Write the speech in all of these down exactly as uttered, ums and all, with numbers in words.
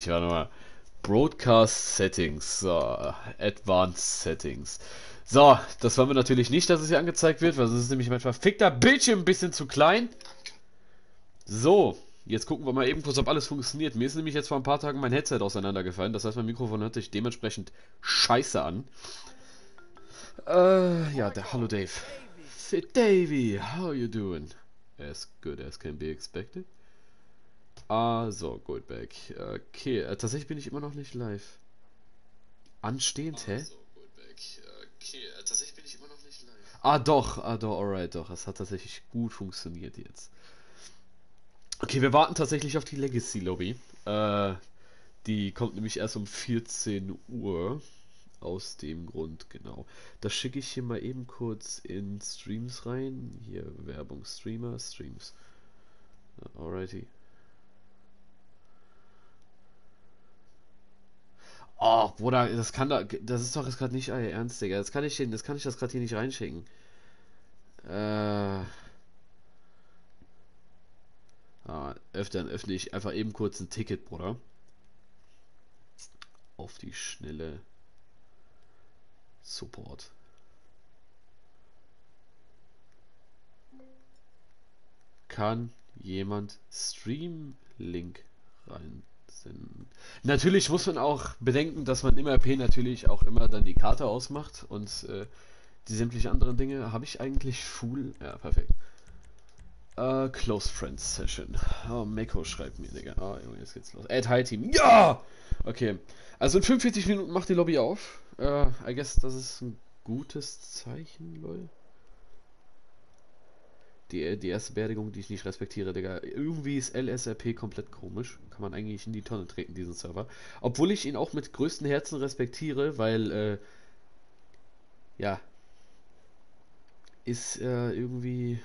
Ich war nochmal. Broadcast Settings. So, Advanced Settings. So, das wollen wir natürlich nicht, dass es hier angezeigt wird, weil es ist nämlich mein verfickter Bildschirm ein bisschen zu klein. So, jetzt gucken wir mal eben kurz, ob alles funktioniert. Mir ist nämlich jetzt vor ein paar Tagen mein Headset auseinandergefallen. Das heißt, mein Mikrofon hört sich dementsprechend scheiße an. Äh, ja, der, hallo Dave. Fit Davey, how you doing? As good as can be expected. Ah, so, Goldback. Okay, äh, tatsächlich bin ich immer noch nicht live. Anstehend, hä? Okay, äh, tatsächlich bin ich immer noch nicht live. Ah doch, ah doch, alright, doch. Es hat tatsächlich gut funktioniert jetzt. Okay, wir warten tatsächlich auf die Legacy Lobby. Äh, die kommt nämlich erst um vierzehn Uhr. Aus dem Grund, genau. Das schicke ich hier mal eben kurz in Streams rein. Hier, Werbung, Streamer, Streams. Alrighty. Oh, Bruder, das kann da. Das ist doch jetzt gerade nicht euer Ernst, Digga. Das kann ich das kann ich das gerade hier nicht reinschicken. Äh. Ah, öfter öffne ich einfach eben kurz ein Ticket, Bruder. Auf die Schnelle. Support. Kann jemand Stream-Link rein? Natürlich muss man auch bedenken, dass man im R P natürlich auch immer dann die Karte ausmacht und äh, die sämtlichen anderen Dinge. Habe ich eigentlich Fool? Ja, perfekt. Äh, Close Friends Session. Oh, Meko schreibt mir, Digga. Ah, oh, Junge, jetzt geht's los. Add High Team. Ja! Okay. Also in fünfundvierzig Minuten macht die Lobby auf. Äh, I guess, das ist ein gutes Zeichen, lol. Die, die erste Beerdigung, die ich nicht respektiere, Digga. Irgendwie ist L S R P komplett komisch. Kann man eigentlich in die Tonne treten, diesen Server. Obwohl ich ihn auch mit größtem Herzen respektiere, weil, äh, ja, ist, äh, irgendwie,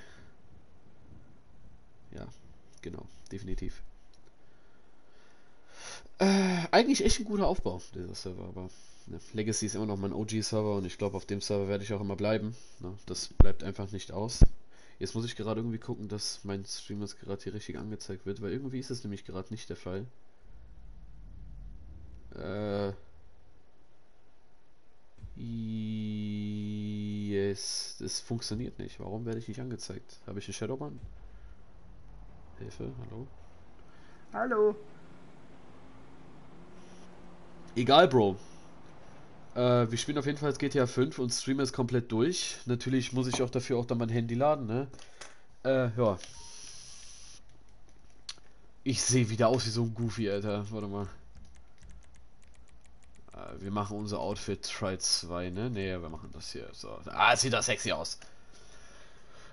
ja, genau, definitiv. Äh, eigentlich echt ein guter Aufbau, dieser Server, aber ne, Legacy ist immer noch mein O G-Server und ich glaube, auf dem Server werde ich auch immer bleiben. Ne, das bleibt einfach nicht aus. Jetzt muss ich gerade irgendwie gucken, dass mein Stream jetzt gerade hier richtig angezeigt wird, weil irgendwie ist es nämlich gerade nicht der Fall. Äh. Yes. Es funktioniert nicht. Warum werde ich nicht angezeigt? Habe ich einen Shadowban? Hilfe, hallo? Hallo! Egal, Bro. Äh, wir spielen auf jeden Fall G T A fünf und streamen es komplett durch. Natürlich muss ich auch dafür auch dann mein Handy laden, ne? Äh, ja. Ich sehe wieder aus wie so ein Goofy, Alter. Warte mal. Äh, wir machen unser Outfit Try zwei, ne? Ne, wir machen das hier. So. Ah, es sieht da sexy aus.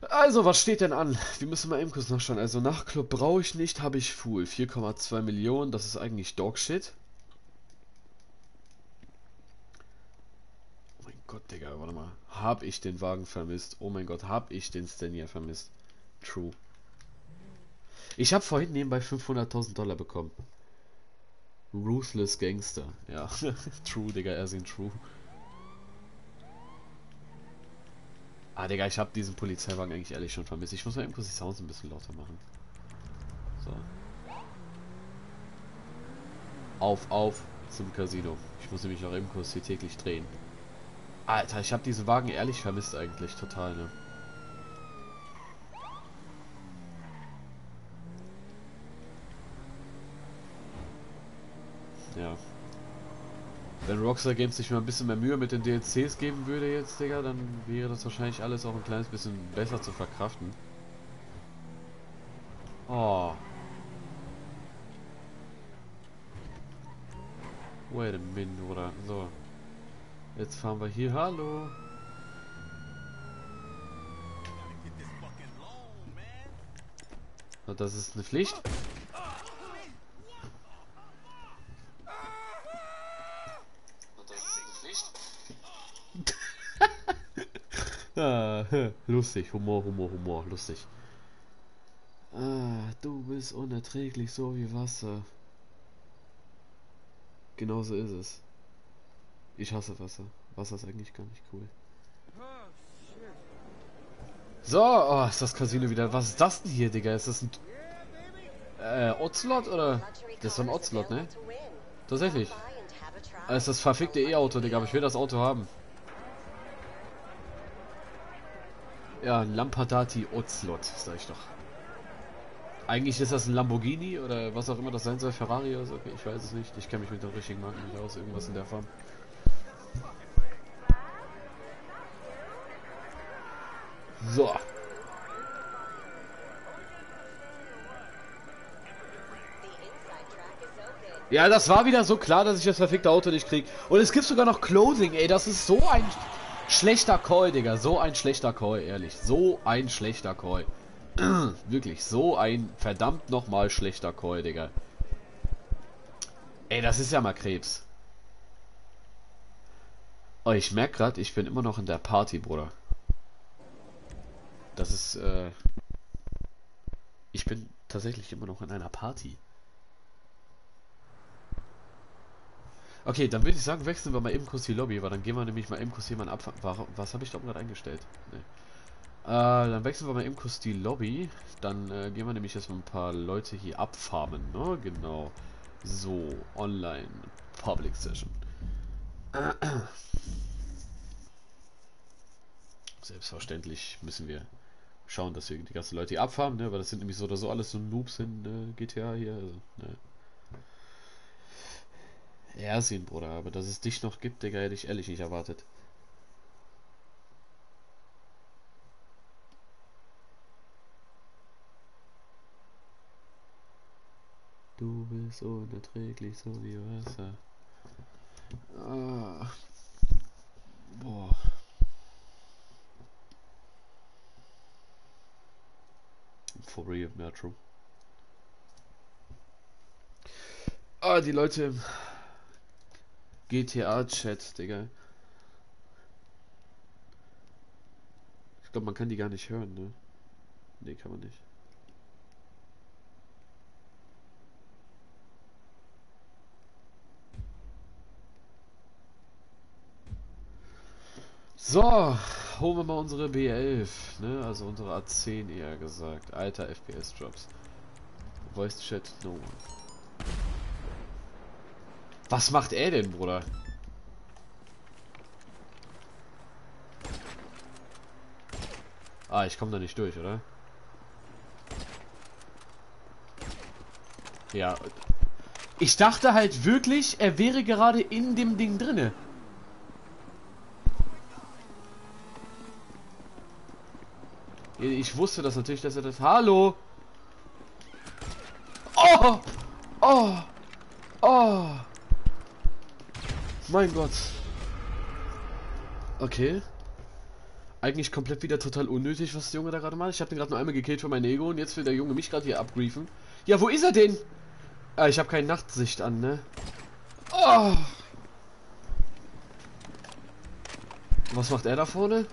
Also, was steht denn an? Wir müssen mal eben kurz nachschauen. Also, Nachtclub brauche ich nicht, habe ich Fool. vier Komma zwei Millionen, das ist eigentlich Dogshit. Gott, Digga, warte mal. Hab ich den Wagen vermisst? Oh mein Gott, hab ich den Stanier vermisst? True. Ich habe vorhin nebenbei fünfhunderttausend Dollar bekommen. Ruthless Gangster. Ja, true, Digga, er sind true. Ah, Digga, ich habe diesen Polizeiwagen eigentlich ehrlich schon vermisst. Ich muss mal eben kurz die Sounds ein bisschen lauter machen. So. Auf, auf zum Casino. Ich muss nämlich noch eben kurz hier täglich drehen. Alter, ich habe diesen Wagen ehrlich vermisst eigentlich, total, ne? Ja. Wenn Rockstar Games sich mal ein bisschen mehr Mühe mit den D L Cs geben würde jetzt, Digga, dann wäre das wahrscheinlich alles auch ein kleines bisschen besser zu verkraften. Oh. Wait a minute, oder? So. Jetzt fahren wir hier. Hallo. So, das ist eine Pflicht. Das ist eine Pflicht. ah, lustig, Humor, Humor, Humor, lustig. Ah, du bist unerträglich, so wie Wasser. Genauso ist es. Ich hasse Wasser. Wasser ist eigentlich gar nicht cool. So, oh, ist das Casino wieder. Was ist das denn hier, Digga? Ist das ein... Äh, Oddslot, oder? Das ist so ein Oddslot, ne? Tatsächlich. Das ist das verfickte E-Auto, Digga, aber ich will das Auto haben. Ja, ein Lampadati Ozlot, sag ich doch. Eigentlich ist das ein Lamborghini oder was auch immer das sein soll, Ferrari oder so, okay, ich weiß es nicht. Ich kenne mich mit den richtigen Marken nicht aus, irgendwas in der Form. So. Ja, das war wieder so klar, dass ich das verfickte Auto nicht krieg. Und es gibt sogar noch Closing, ey. Das ist so ein schlechter Call, Digga. So ein schlechter Call, ehrlich. So ein schlechter Call. Wirklich, so ein verdammt nochmal schlechter Call, Digga. Ey, das ist ja mal Krebs. Oh, ich merke gerade, ich bin immer noch in der Party, Bruder. Das ist, äh... Ich bin tatsächlich immer noch in einer Party. Okay, dann würde ich sagen, wechseln wir mal eben kurz die Lobby, weil dann gehen wir nämlich mal eben kurz jemanden abfangen. Warum, was habe ich da oben gerade eingestellt? Nee. Äh, dann wechseln wir mal eben kurz die Lobby. Dann äh, gehen wir nämlich erstmal ein paar Leute hier abfarmen, ne? Genau. So, online Public Session. Selbstverständlich müssen wir schauen, dass wir die ganzen Leute hier abfarmen, ne? Weil das sind nämlich so oder so alles so Noobs in äh, G T A hier. Also, ne? Ersin, Bruder, aber dass es dich noch gibt, Digga, hätte ich ehrlich nicht erwartet. Du bist unerträglich, so wie Wasser. Ah. Boah. For real, yeah, true. Ah, die Leute im G T A-Chat, Digga. Ich glaube, man kann die gar nicht hören, ne? Ne, kann man nicht. So, holen wir mal unsere B elf, ne? Also unsere A zehn eher gesagt. Alter, F P S-Drops. Voice Chat, no one. Was macht er denn, Bruder? Ah, ich komme da nicht durch, oder? Ja. Ich dachte halt wirklich, er wäre gerade in dem Ding drinne. Ich wusste das natürlich, dass er das... Hallo! Oh! Oh! Oh! Mein Gott. Okay. Eigentlich komplett wieder total unnötig, was der Junge da gerade macht. Ich habe den gerade nur einmal gekillt für mein Ego und jetzt will der Junge mich gerade hier abgriefen. Ja, wo ist er denn? Ah, ich habe keine Nachtsicht an, ne? Oh. Was macht er da vorne?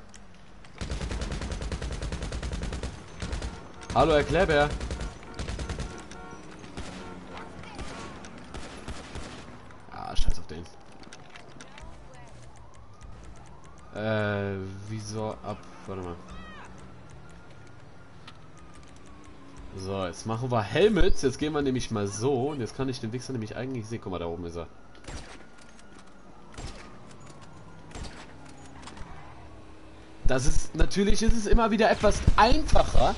Hallo, Herr Kleber. Ah, scheiß auf den. Äh, wieso ab? Warte mal. So, jetzt machen wir Helmets. Jetzt gehen wir nämlich mal so. Und jetzt kann ich den Wichser nämlich eigentlich sehen. Guck mal, da oben ist er. Das ist, natürlich ist es immer wieder etwas einfacher,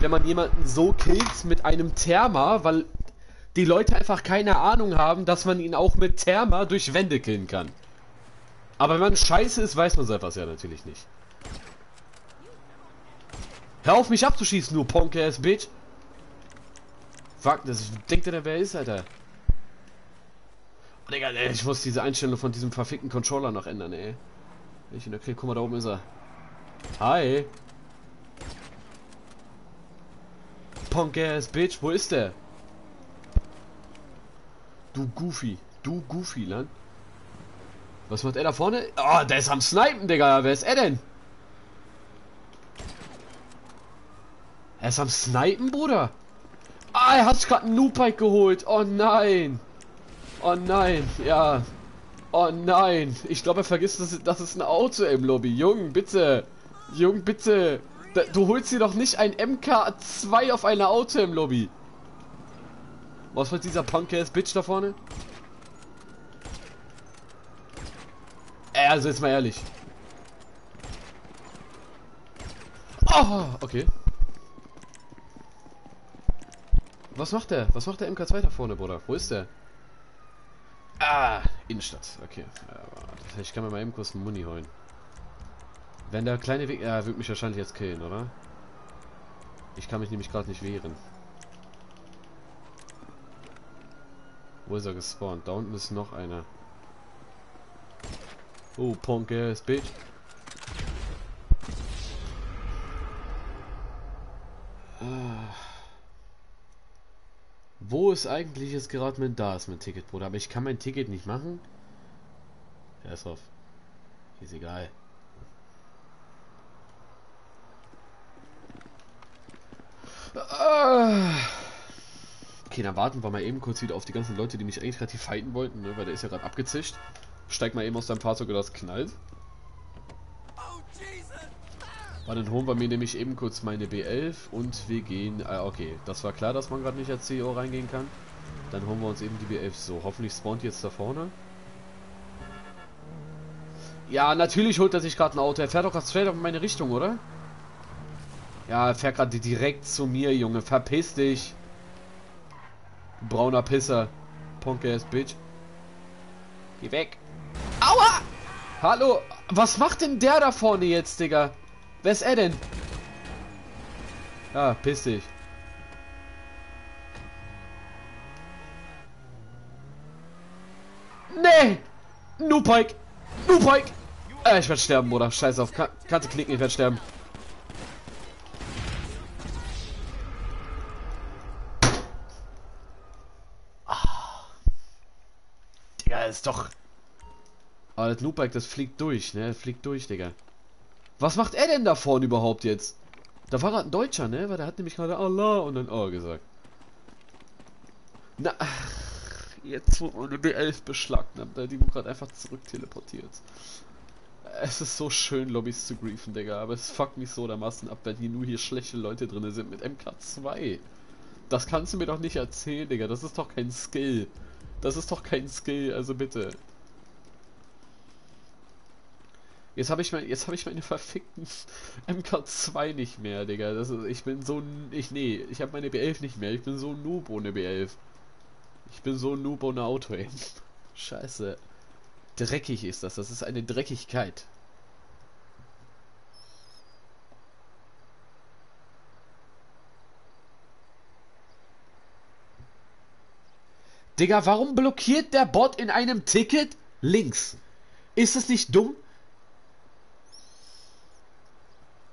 wenn man jemanden so killt mit einem Therma, weil die Leute einfach keine Ahnung haben, dass man ihn auch mit Therma durch Wände killen kann. Aber wenn man scheiße ist, weiß man so etwas ja natürlich nicht. Hör auf mich abzuschießen, du Ponk-ass Bitch! Fuck, das denkt er, wer ist, Alter? Oh, Digga, ey, ich muss diese Einstellung von diesem verfickten Controller noch ändern, ey. Ich in der Krieg, guck mal, da oben ist er. Hi! Ponk-ass Bitch, wo ist der? Du Goofy, du Goofy, Land. Was macht er da vorne? Oh, der ist am Snipen, Digga. Wer ist er denn? Er ist am Snipen, Bruder. Ah, er hat sich gerade einen Noob-Bike geholt. Oh nein. Oh nein, ja. Oh nein. Ich glaube, er vergisst, dass, dass es ein Auto im Lobby. Jung, bitte. Jung, bitte. Da, du holst dir doch nicht ein M K zwei auf eine Auto im Lobby. Was macht dieser Punk-ass Bitch da vorne? Also jetzt mal ehrlich. Oh, okay. Was macht der? Was macht der M K zwei da vorne, Bruder? Wo ist der? Ah, Innenstadt. Okay. Ich kann mir mal eben kurz einen Muni holen. Wenn der kleine Weg... Er wird mich wahrscheinlich jetzt killen, oder? Ich kann mich nämlich gerade nicht wehren. Wo ist er gespawnt? Da unten ist noch einer. Oh, Ponk ass bitch. Ah. Wo ist eigentlich jetzt gerade mein... Da ist mein Ticket, Bruder. Aber ich kann mein Ticket nicht machen. Erst auf. Ist egal. Okay, dann warten wir mal eben kurz wieder auf die ganzen Leute, die mich eigentlich relativ fighten wollten, ne? Weil der ist ja gerade abgezischt. Steig mal eben aus deinem Fahrzeug, oder das knallt. Weil dann holen wir mir nämlich eben kurz meine B elf und wir gehen... Ah, okay, das war klar, dass man gerade nicht als C E O reingehen kann. Dann holen wir uns eben die B elf. So, hoffentlich spawnt jetzt da vorne. Ja, natürlich holt er sich gerade ein Auto. Er fährt doch gerade straight auf meine Richtung, oder? Ja, er fährt gerade direkt zu mir, Junge. Verpiss dich. Brauner Pisser. Punk-ass Bitch. Geh weg. Aua! Hallo. Was macht denn der da vorne jetzt, Digga? Wer ist er denn? Ja, piss dich. Nee! Nupike! Nupike! Äh, ich werde sterben, Bruder. Scheiß auf. Ka Kante klicken, ich werde sterben. Ist doch. Aber das Loopback, das fliegt durch, ne? Fliegt durch, Digga. Was macht er denn da vorne überhaupt jetzt? Da war gerade ein Deutscher, ne? Weil der hat nämlich gerade Allah und dann Allah gesagt. Na, ach, jetzt wurde meine B elf beschlagnahmt. Die wurde gerade einfach zurückteleportiert. Es ist so schön, Lobbys zu griefen, Digga. Aber es fuckt mich so dermaßen ab, weil hier nur hier schlechte Leute drin sind mit M K zwei. Das kannst du mir doch nicht erzählen, Digga. Das ist doch kein Skill. Das ist doch kein Skill, also bitte. Jetzt habe ich, mein, hab ich meine verfickten M K zwei nicht mehr, Digga. Das ist, ich bin so... Ich, nee, ich habe meine B elf nicht mehr. Ich bin so ein Noob ohne B elf. Ich bin so ein Noob ohne Auto, ey. Scheiße. Dreckig ist das. Das ist eine Dreckigkeit. Digga, warum blockiert der Bot in einem Ticket links? Ist es nicht dumm?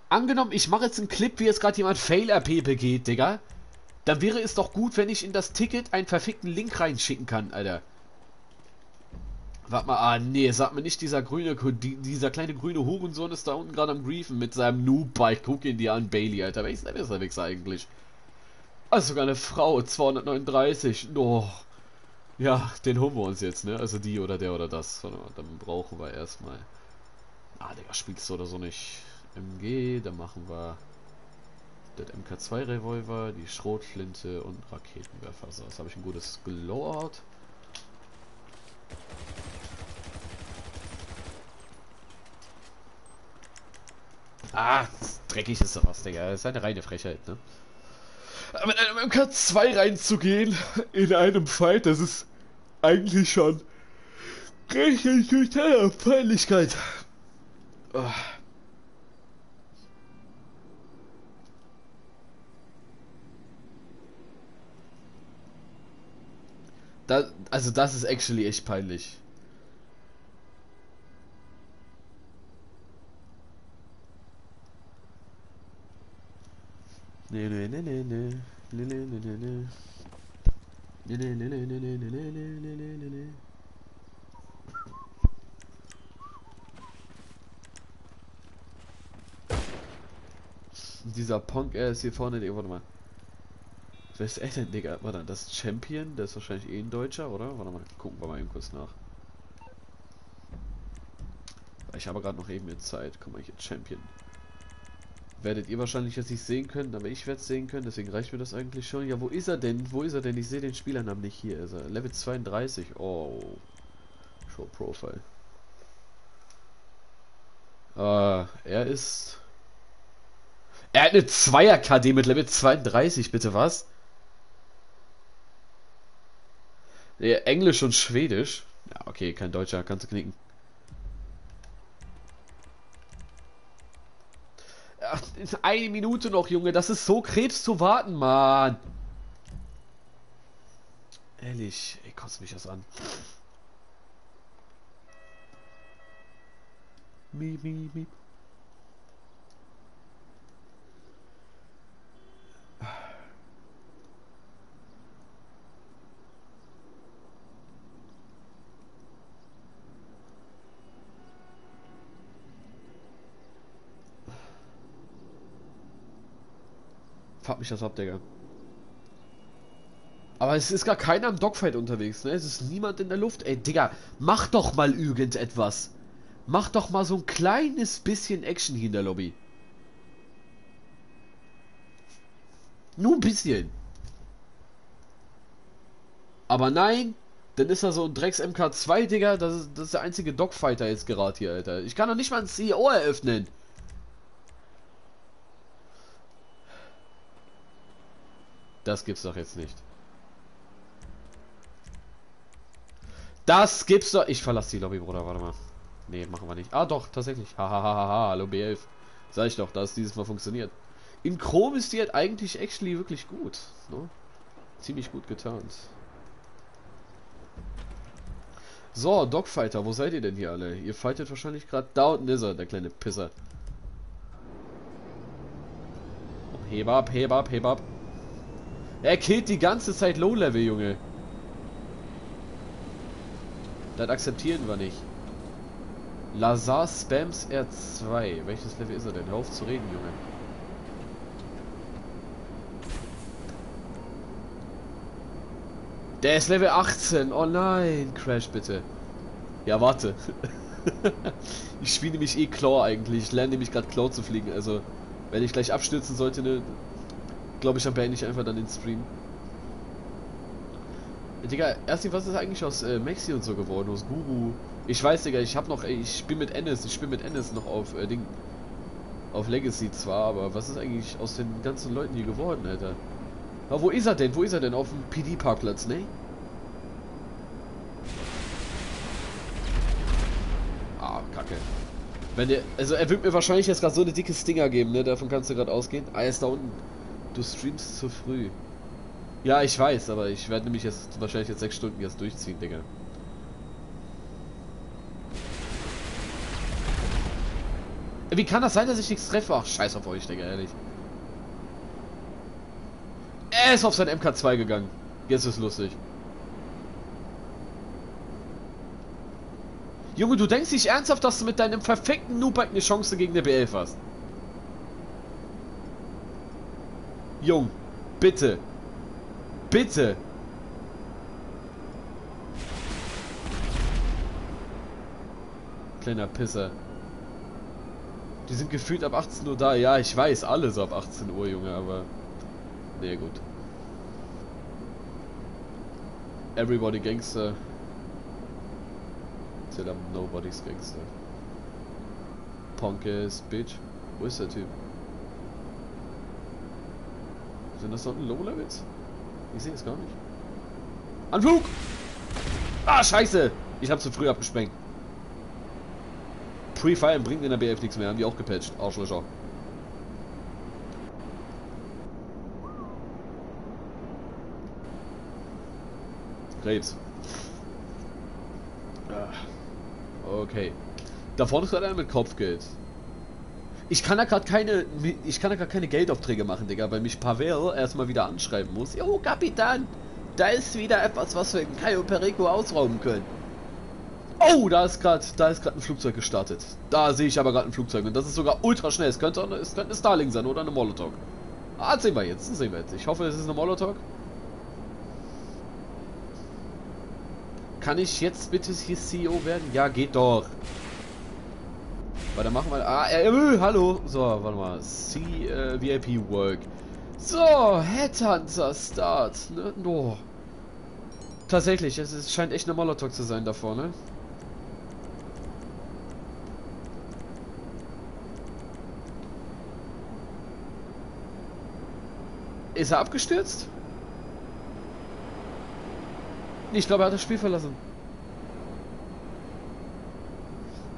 Angenommen, ich mache jetzt einen Clip, wie jetzt gerade jemand Fail R P begeht, Digga. Dann wäre es doch gut, wenn ich in das Ticket einen verfickten Link reinschicken kann, Alter. Warte mal, ah nee, sag mir nicht, dieser grüne, dieser kleine grüne Hurensohn ist da unten gerade am griefen mit seinem Noob-Bike. Guck ihn dir an, Bailey, Alter. Welches Level ist der Wichser eigentlich? Also sogar eine Frau, zweihundertneununddreißig. Oh. Ja, den holen wir uns jetzt, ne? Also die oder der oder das. Dann brauchen wir erstmal. Ah, Digga, spielst du oder so nicht. M G, dann machen wir das M K zwei Revolver, die Schrotflinte und Raketenwerfer. So, jetzt habe ich ein gutes Glowout. Ah, dreckig ist sowas, Digga. Das ist eine reine Frechheit, ne? Mit einem M K zwei reinzugehen in einem Fight, das ist eigentlich schon richtig durch deine Peinlichkeit. Oh. Das, also das ist actually echt peinlich. Nee, nee, nee, nee, nee, nee, nee, nee, nee. Nee, nee, nee, nee, nee, nee, nee, nee, nee. Dieser Ponk, er ist hier vorne, Digga, warte mal. Wer ist er denn, Digga? Warte, das ist Champion, der ist wahrscheinlich eh ein Deutscher, oder? Warte mal, gucken wir mal eben kurz nach. Ich habe gerade noch eben jetzt Zeit, guck mal hier, Champion. Werdet ihr wahrscheinlich jetzt nicht sehen können, aber ich werde es sehen können, deswegen reicht mir das eigentlich schon. Ja, wo ist er denn? Wo ist er denn? Ich sehe den Spielernamen nicht. Hier ist er. Level zweiunddreißig. Oh. Show Profile. Äh, er ist... Er hat eine Zweier K D mit Level zweiunddreißig, bitte was? Nee, Englisch und Schwedisch. Ja, okay, kein Deutscher, kannst du knicken. Ach, ist eine Minute noch, Junge. Das ist so Krebs zu warten, Mann. Ehrlich, ey, kotzt mich das an. Miep, miep, miep. Fahrt mich das ab, Digga. Aber es ist gar keiner am Dogfight unterwegs, ne? Es ist niemand in der Luft. Ey, Digga, mach doch mal irgendetwas. Mach doch mal so ein kleines bisschen Action hier in der Lobby. Nur ein bisschen. Aber nein, dann ist da so ein Drecks M K zwei, Digga. Das ist, das ist der einzige Dogfighter jetzt gerade hier, Alter. Ich kann doch nicht mal einen C E O eröffnen. Das gibt's doch jetzt nicht. Das gibt's doch... Ich verlasse die Lobby, Bruder. Warte mal. Nee, machen wir nicht. Ah, doch. Tatsächlich. Hahaha. Hallo B elf. Sag ich doch, dass dieses Mal funktioniert. In Chrom ist die halt eigentlich actually wirklich gut. Ne? Ziemlich gut getarnt. So, Dogfighter. Wo seid ihr denn hier alle? Ihr fightet wahrscheinlich gerade... Da unten ist er, der kleine Pisser. Heb ab, heb ab, heb ab. Er killt die ganze Zeit Low-Level, Junge. Das akzeptieren wir nicht. Lazar Spams R zwei. Welches Level ist er denn? Hör auf zu reden, Junge. Der ist Level achtzehn. Oh nein. Crash bitte. Ja, warte. Ich spiele nämlich eh Claw eigentlich. Ich lerne nämlich gerade Claw zu fliegen. Also, wenn ich gleich abstürzen sollte, ne... Glaube ich, dann beende ich einfach dann den Stream. Digga, erst was ist eigentlich aus äh, Maxi und so geworden? Aus Guru? Ich weiß, Digga, ich hab noch, ey, ich spiel mit Ennis, ich spiel mit Ennis noch auf äh, Ding. Auf Legacy zwar, aber was ist eigentlich aus den ganzen Leuten hier geworden, Alter? Aber wo ist er denn? Wo ist er denn? Auf dem P D-Parkplatz, ne? Ah, Kacke. Wenn der, also er wird mir wahrscheinlich jetzt gerade so eine dicke Stinger geben, ne? Davon kannst du gerade ausgehen. Ah, er ist da unten. Du streamst zu früh. Ja, ich weiß, aber ich werde nämlich jetzt wahrscheinlich jetzt sechs Stunden jetzt durchziehen, Digga. Wie kann das sein, dass ich nichts treffe? Ach, scheiß auf euch, Digga, ehrlich. Er ist auf sein M K zwei gegangen. Jetzt ist lustig. Junge, du denkst nicht ernsthaft, dass du mit deinem verfickten Noob-Bike eine Chance gegen eine B elf hast? Jung, bitte. Bitte. Kleiner Pisser. Die sind gefühlt ab achtzehn Uhr da. Ja, ich weiß, alles ab achtzehn Uhr, Junge, aber... Nee, gut. Everybody Gangster. Till I'm nobody's Gangster. Ponk is bitch. Wo ist der Typ? Sind das dort ein Low-Levels? Ich sehe es gar nicht. Anflug! Ah, scheiße! Ich habe zu früh abgesprengt. Pre-Fire bringt in der B F nichts mehr. Haben die auch gepatcht. Arschlöcher. Krebs. Okay. Da vorne ist gerade einer mit Kopfgeld. Ich kann da gerade keine, ich kann da gerade keine Geldaufträge machen, Digga, weil mich Pavel erstmal wieder anschreiben muss. Jo, Kapitän, da ist wieder etwas, was wir in Cayo Perico ausrauben können. Oh, da ist gerade, da ist gerade ein Flugzeug gestartet. Da sehe ich aber gerade ein Flugzeug und das ist sogar ultra schnell. Es könnte, es könnte eine Starling sein oder eine Molotov. Ah, das sehen wir jetzt, das sehen wir jetzt. Ich hoffe, es ist eine Molotov. Kann ich jetzt bitte hier C E O werden? Ja, geht doch. Warte, machen wir... Ah, äh, äh, hallo. So, warte mal. C, äh, V I P Work. So, Headhunter Start. Ne? Oh. Tatsächlich, es ist, scheint echt eine Molotov zu sein da vorne. Ist er abgestürzt? Ich glaube, er hat das Spiel verlassen.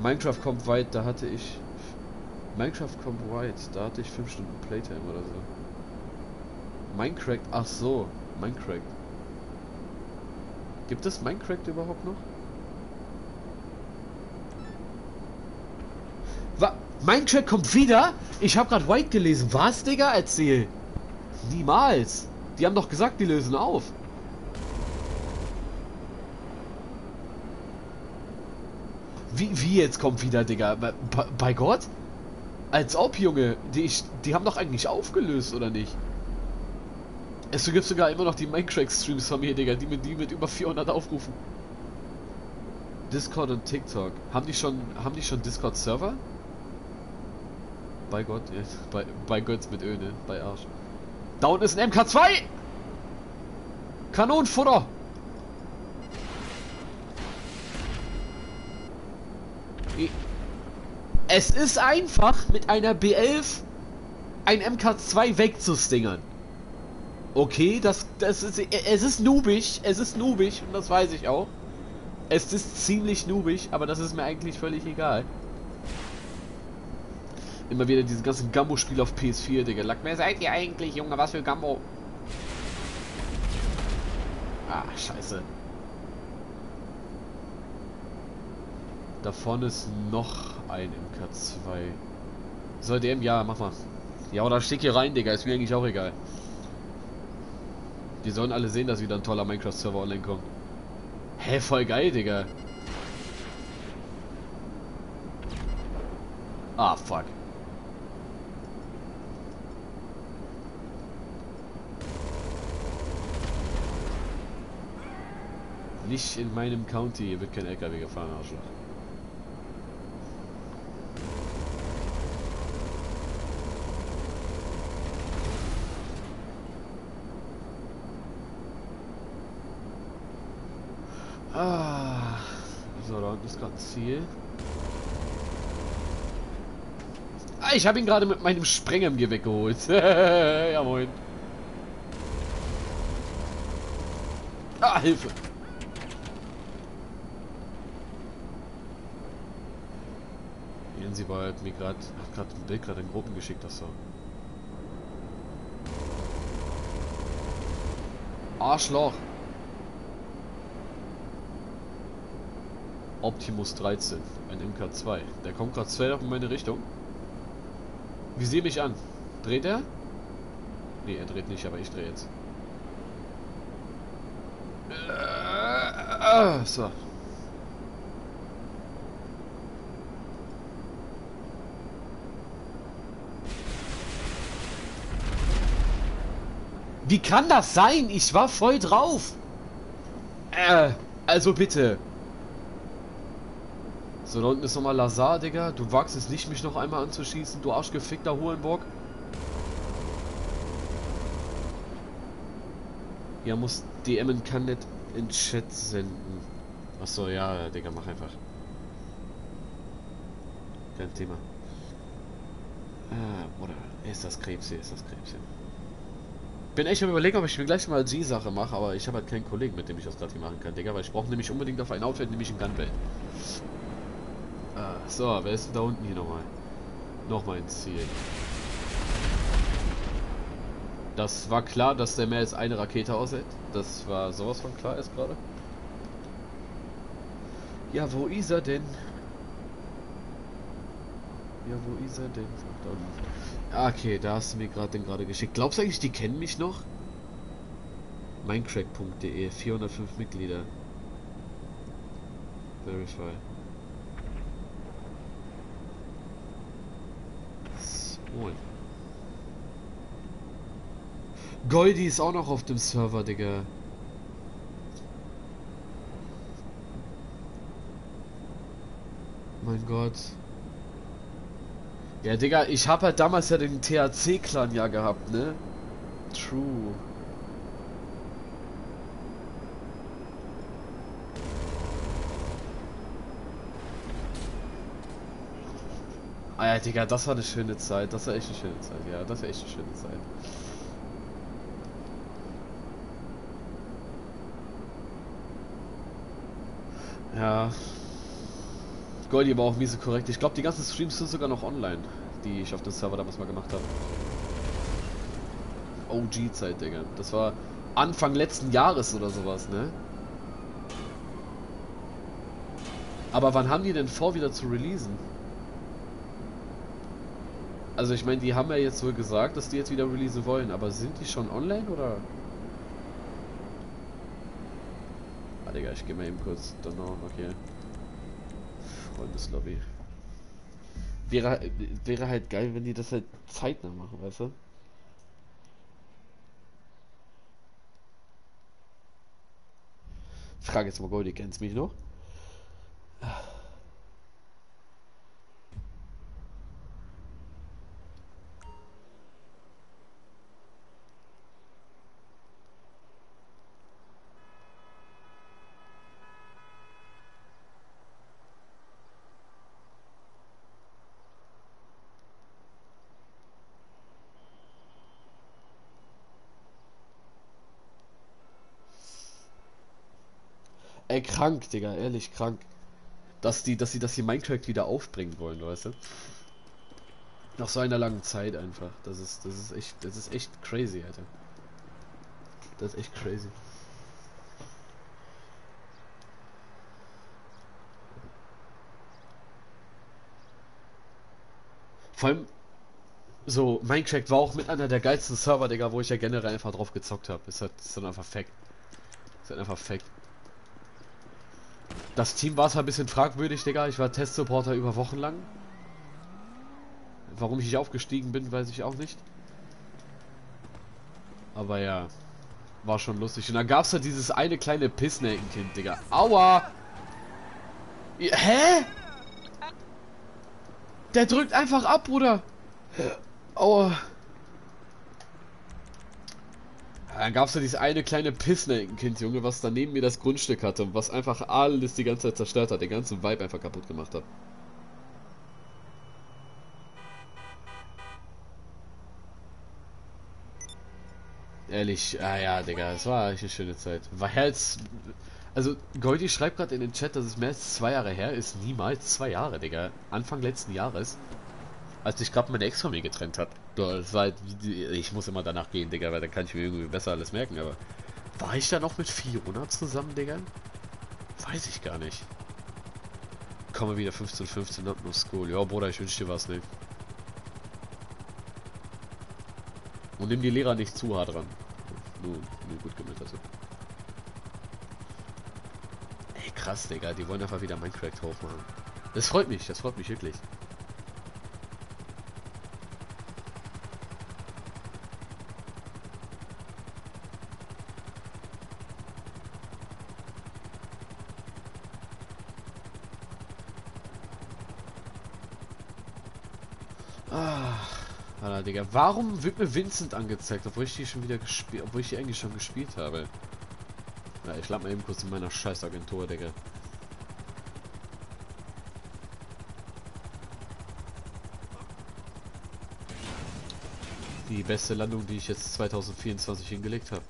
Minecraft kommt weit, da hatte ich... Minecraft kommt weit, da hatte ich fünf Stunden Playtime oder so. Minecraft, ach so, Minecraft. Gibt es Minecraft überhaupt noch? Was? Minecraft kommt wieder? Ich habe gerade White gelesen. Was, Digga? Erzähl. Niemals. Die haben doch gesagt, die lösen auf. Wie, wie jetzt kommt wieder, Digga? Bei, bei Gott? Als ob, Junge. Die, ich, die haben doch eigentlich aufgelöst, oder nicht? Es gibt sogar immer noch die Minecraft-Streams von mir, Digga. Die mit, die mit über vierhundert Aufrufen. Discord und TikTok. Haben die schon, haben die schon Discord-Server? Bei Gott, ja. Bei, bei Götz mit Öne. Bei Arsch. Da unten ist ein M K zwei! Kanonenfutter! Es ist einfach, mit einer B elf ein M K zwei wegzustingern. Okay, das, das ist... Es ist noobig, es ist noobig und das weiß ich auch. Es ist ziemlich noobig, aber das ist mir eigentlich völlig egal. Immer wieder diesen ganzen Gambo-Spiel auf P S vier, Digga. Lack, wer seid ihr eigentlich, Junge? Was für Gambo? Ah, scheiße. Da vorne ist noch ein M K zwei. Soll der? Ja, mach mal. Ja, oder steck hier rein, Digga. Ist mir eigentlich auch egal. Die sollen alle sehen, dass wieder ein toller Minecraft-Server online kommt. Hä, voll geil, Digga. Ah, fuck. Nicht in meinem County, hier wird kein L K W gefahren, Arschloch. Ah, so, da unten ist gerade ein Ziel. Ah, ich habe ihn gerade mit meinem Spreng-M G weggeholt. Ja, moin. Ah, Hilfe. Sie war halt mir gerade gerade ein Bild gerade in Gruppen geschickt, das so. Arschloch. Optimus dreizehn, ein M K zwei. Der kommt gerade straight auf in meine Richtung. Wie sehe mich an? Dreht er? Ne, er dreht nicht, aber ich drehe jetzt. Äh, äh, so. Wie kann das sein? Ich war voll drauf. Äh, also bitte. So, da unten ist nochmal Lazar, Digga. Du wagst es nicht, mich noch einmal anzuschießen, du arschgefickter Hurenbock. Ja, muss D M en kann nicht in Chat senden. Achso, ja, Digga, mach einfach. Kein Thema. Ah, oder ist das Krebs hier, ist das Krebs hier. Ich bin echt am überlegen, ob ich mir gleich mal die Sache mache, aber ich habe halt keinen Kollegen, mit dem ich das gerade hier machen kann, Digga, weil ich brauche nämlich unbedingt auf ein Outfit, nämlich ein Gunbelt. Ah, so, wer ist denn da unten hier nochmal? Nochmal ein Ziel. Das war klar, dass der mehr als eine Rakete aushält. Das war sowas von klar erst gerade. Ja, wo ist er denn? Ja, wo ist er denn? Da unten. Okay, da hast du mir gerade den gerade geschickt. Glaubst du eigentlich, die kennen mich noch? Minecraft punkt de, vierhundertfünf Mitglieder. Verify. So. Goldie ist auch noch auf dem Server, Digga. Mein Gott. Ja, Digga, ich hab halt damals ja den T H C-Clan ja gehabt, ne? True. Ah ja, Digga, das war eine schöne Zeit. Das war echt eine schöne Zeit, ja. Das war echt eine schöne Zeit. Ja. Goldie war auch miese korrekt. Ich glaube, die ganzen Streams sind sogar noch online, die ich auf dem Server damals mal gemacht habe. O G-Zeit, Digga. Das war Anfang letzten Jahres oder sowas, ne? Aber wann haben die denn vor, wieder zu releasen? Also ich meine, die haben ja jetzt so gesagt, dass die jetzt wieder releasen wollen, aber sind die schon online oder? Ah, Digga, ich geh mal eben kurz danach, okay. Freundeslobby. Wäre, wäre halt geil, wenn die das halt zeitnah machen, weißt du? Frage jetzt mal Goldie, kennst mich noch? Ey, krank, Digga, ehrlich krank. Dass die, dass sie das hier Minecraft wieder aufbringen wollen, weißt du? Nach so einer langen Zeit einfach. Das ist, das ist echt, das ist echt crazy, Alter. Das ist echt crazy. Vor allem, so, Minecraft war auch mit einer der geilsten Server, Digga, wo ich ja generell einfach drauf gezockt habe. Ist halt, ist dann einfach Fact. Ist halt einfach Fact. Das Team war zwar ein bisschen fragwürdig, Digga. Ich war Testsupporter über Wochen lang. Warum ich nicht aufgestiegen bin, weiß ich auch nicht. Aber ja, war schon lustig. Und dann gab es ja dieses eine kleine Pissnäckenkind, Digga. Aua! Hä? Der drückt einfach ab, Bruder. Aua. Dann gab es ja dieses eine kleine Pissnäckenkind, Junge, was daneben mir das Grundstück hatte und was einfach alles die ganze Zeit zerstört hat, den ganzen Vibe einfach kaputt gemacht hat. Ehrlich, ah ja, Digga, es war echt eine schöne Zeit. War jetzt, also Goldie schreibt gerade in den Chat, dass es mehr als zwei Jahre her ist. Niemals zwei Jahre, Digga. Anfang letzten Jahres, als ich gerade meine Ex von mir getrennt hat. Das war halt, ich muss immer danach gehen, Digga, weil dann kann ich mir irgendwie besser alles merken, aber war ich da noch mit Fiona zusammen, Digga? Weiß ich gar nicht. Komme wieder fünfzehn fünfzehn, not no school. Ja, Bruder, ich wünsche dir was, ne? Und nimm die Lehrer nicht zu hart ran. Nur, nur gut gemeldet, also. Ey, krass, Digga, die wollen einfach wieder Minecraft drauf machen. Das freut mich, das freut mich wirklich. Digga. Warum wird mir Vincent angezeigt, obwohl ich die schon wieder gespielt, obwohl ich die eigentlich schon gespielt habe? Na, ich lade mal eben kurz in meiner Scheißagentur, Digga. Die beste Landung, die ich jetzt zwanzig vierundzwanzig hingelegt habe.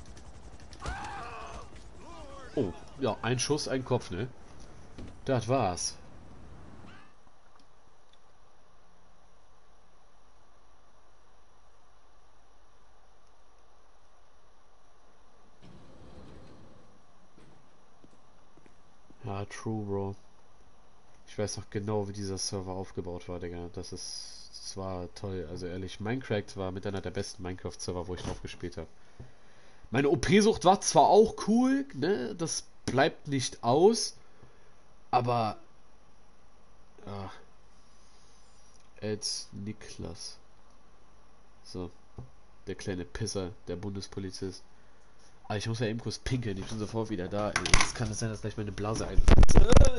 Oh, ja, ein Schuss, ein Kopf, ne? Das war's. True, Bro. Ich weiß noch genau, wie dieser Server aufgebaut war, Digga. Das ist, das war toll. Also ehrlich, Minecraft war mit einer der besten Minecraft-Server, wo ich drauf gespielt habe. Meine O P-Sucht war zwar auch cool, ne? Das bleibt nicht aus. Aber... Ah. Als Niklas. So. Der kleine Pisser, der Bundespolizist. Aber ich muss ja eben kurz pinkeln, ich bin sofort wieder da. Es kann sein, dass gleich meine Blase ein...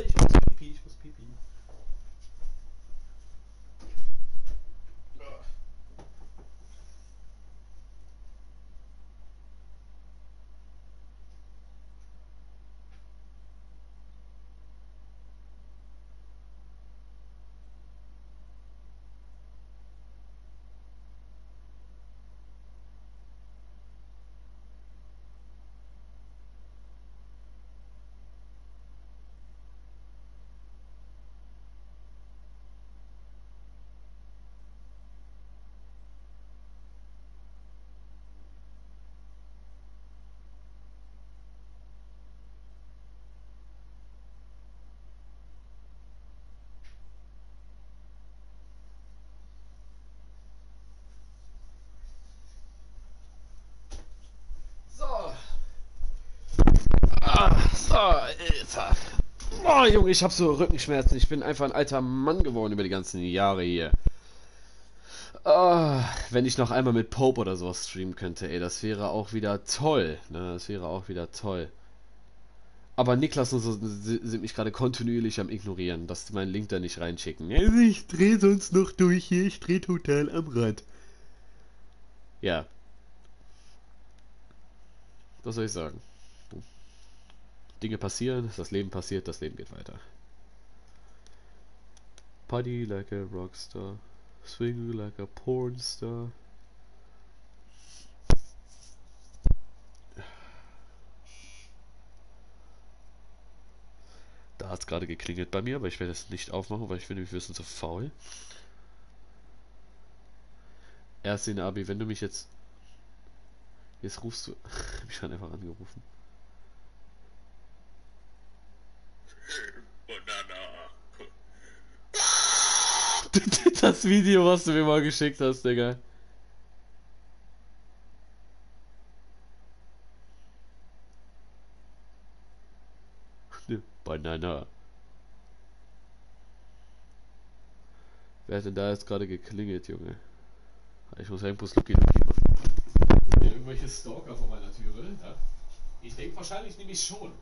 Ich muss pipi, ich muss pipi. Boah, Junge, ich hab so Rückenschmerzen. Ich bin einfach ein alter Mann geworden über die ganzen Jahre hier. Oh, wenn ich noch einmal mit Pope oder sowas streamen könnte, ey, das wäre auch wieder toll, ne? Das wäre auch wieder toll. Aber Niklas und so sind mich gerade kontinuierlich am Ignorieren, dass sie meinen Link da nicht reinschicken. Also ich drehe sonst noch durch hier, ich drehe total am Rad. Ja. Was soll ich sagen? Dinge passieren, das Leben passiert, das Leben geht weiter. Party like a rockstar. Swing like a pornstar. Da hat es gerade geklingelt bei mir, aber ich werde es nicht aufmachen, weil ich finde, wir sind so faul. Erst in Abi, wenn du mich jetzt... Jetzt rufst du... Ich mich schon einfach angerufen. Das Video, was du mir mal geschickt hast, Digga. Banana. Wer hat denn da jetzt gerade geklingelt, Junge? Ich muss einen Bus gehen. Irgendwelche Stalker vor meiner Türe? Ja? Ich denke wahrscheinlich nämlich schon.